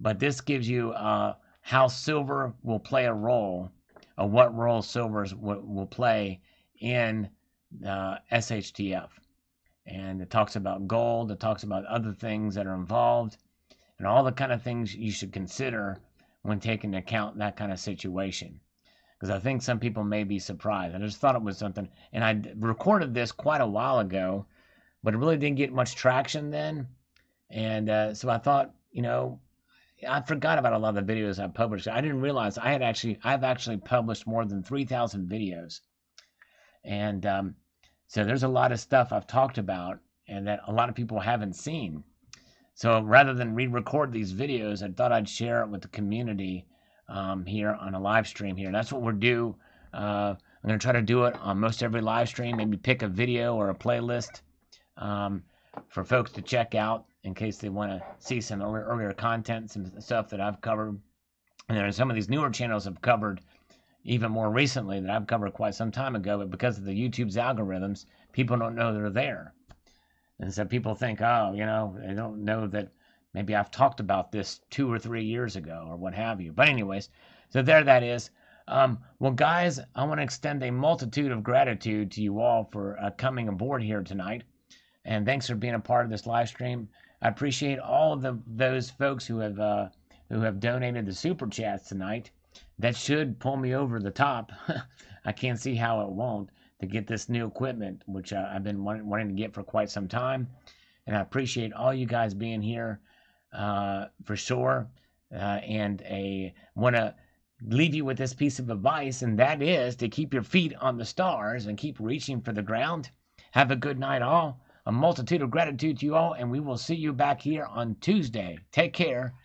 But this gives you uh, how silver will play a role, or what role silver w- will play in uh, S H T F. And it talks about gold, it talks about other things that are involved, and all the kind of things you should consider when taking into account that kind of situation. Because I think some people may be surprised. I just thought it was something, and I recorded this quite a while ago, but it really didn't get much traction then. And uh, so I thought, you know, I forgot about a lot of the videos I published. I didn't realize I had actually, I've actually published more than three thousand videos. And, um, So there's a lot of stuff I've talked about and that a lot of people haven't seen. So rather than re-record these videos, I thought I'd share it with the community um, here on a live stream here. That's what we're due. Uh, I'm going to try to do it on most every live stream, maybe pick a video or a playlist um, for folks to check out in case they want to see some earlier content, some stuff that I've covered. And there are some of these newer channels I've covered even more recently that I've covered quite some time ago, but because of the YouTube's algorithms, people don't know they're there. And so people think, oh, you know, they don't know that maybe I've talked about this two or three years ago or what have you. But anyways, so there that is. Um, well, guys, I want to extend a multitude of gratitude to you all for uh, coming aboard here tonight. And thanks for being a part of this live stream. I appreciate all of the, those folks who have, uh, who have donated the Super Chats tonight. That should pull me over the top. I can't see how it won't, to get this new equipment, which uh, I've been want- wanting to get for quite some time. And I appreciate all you guys being here uh, for sure. Uh, and I want to leave you with this piece of advice, and that is to keep your feet on the stars and keep reaching for the ground. Have a good night, all. A multitude of gratitude to you all, and we will see you back here on Tuesday. Take care.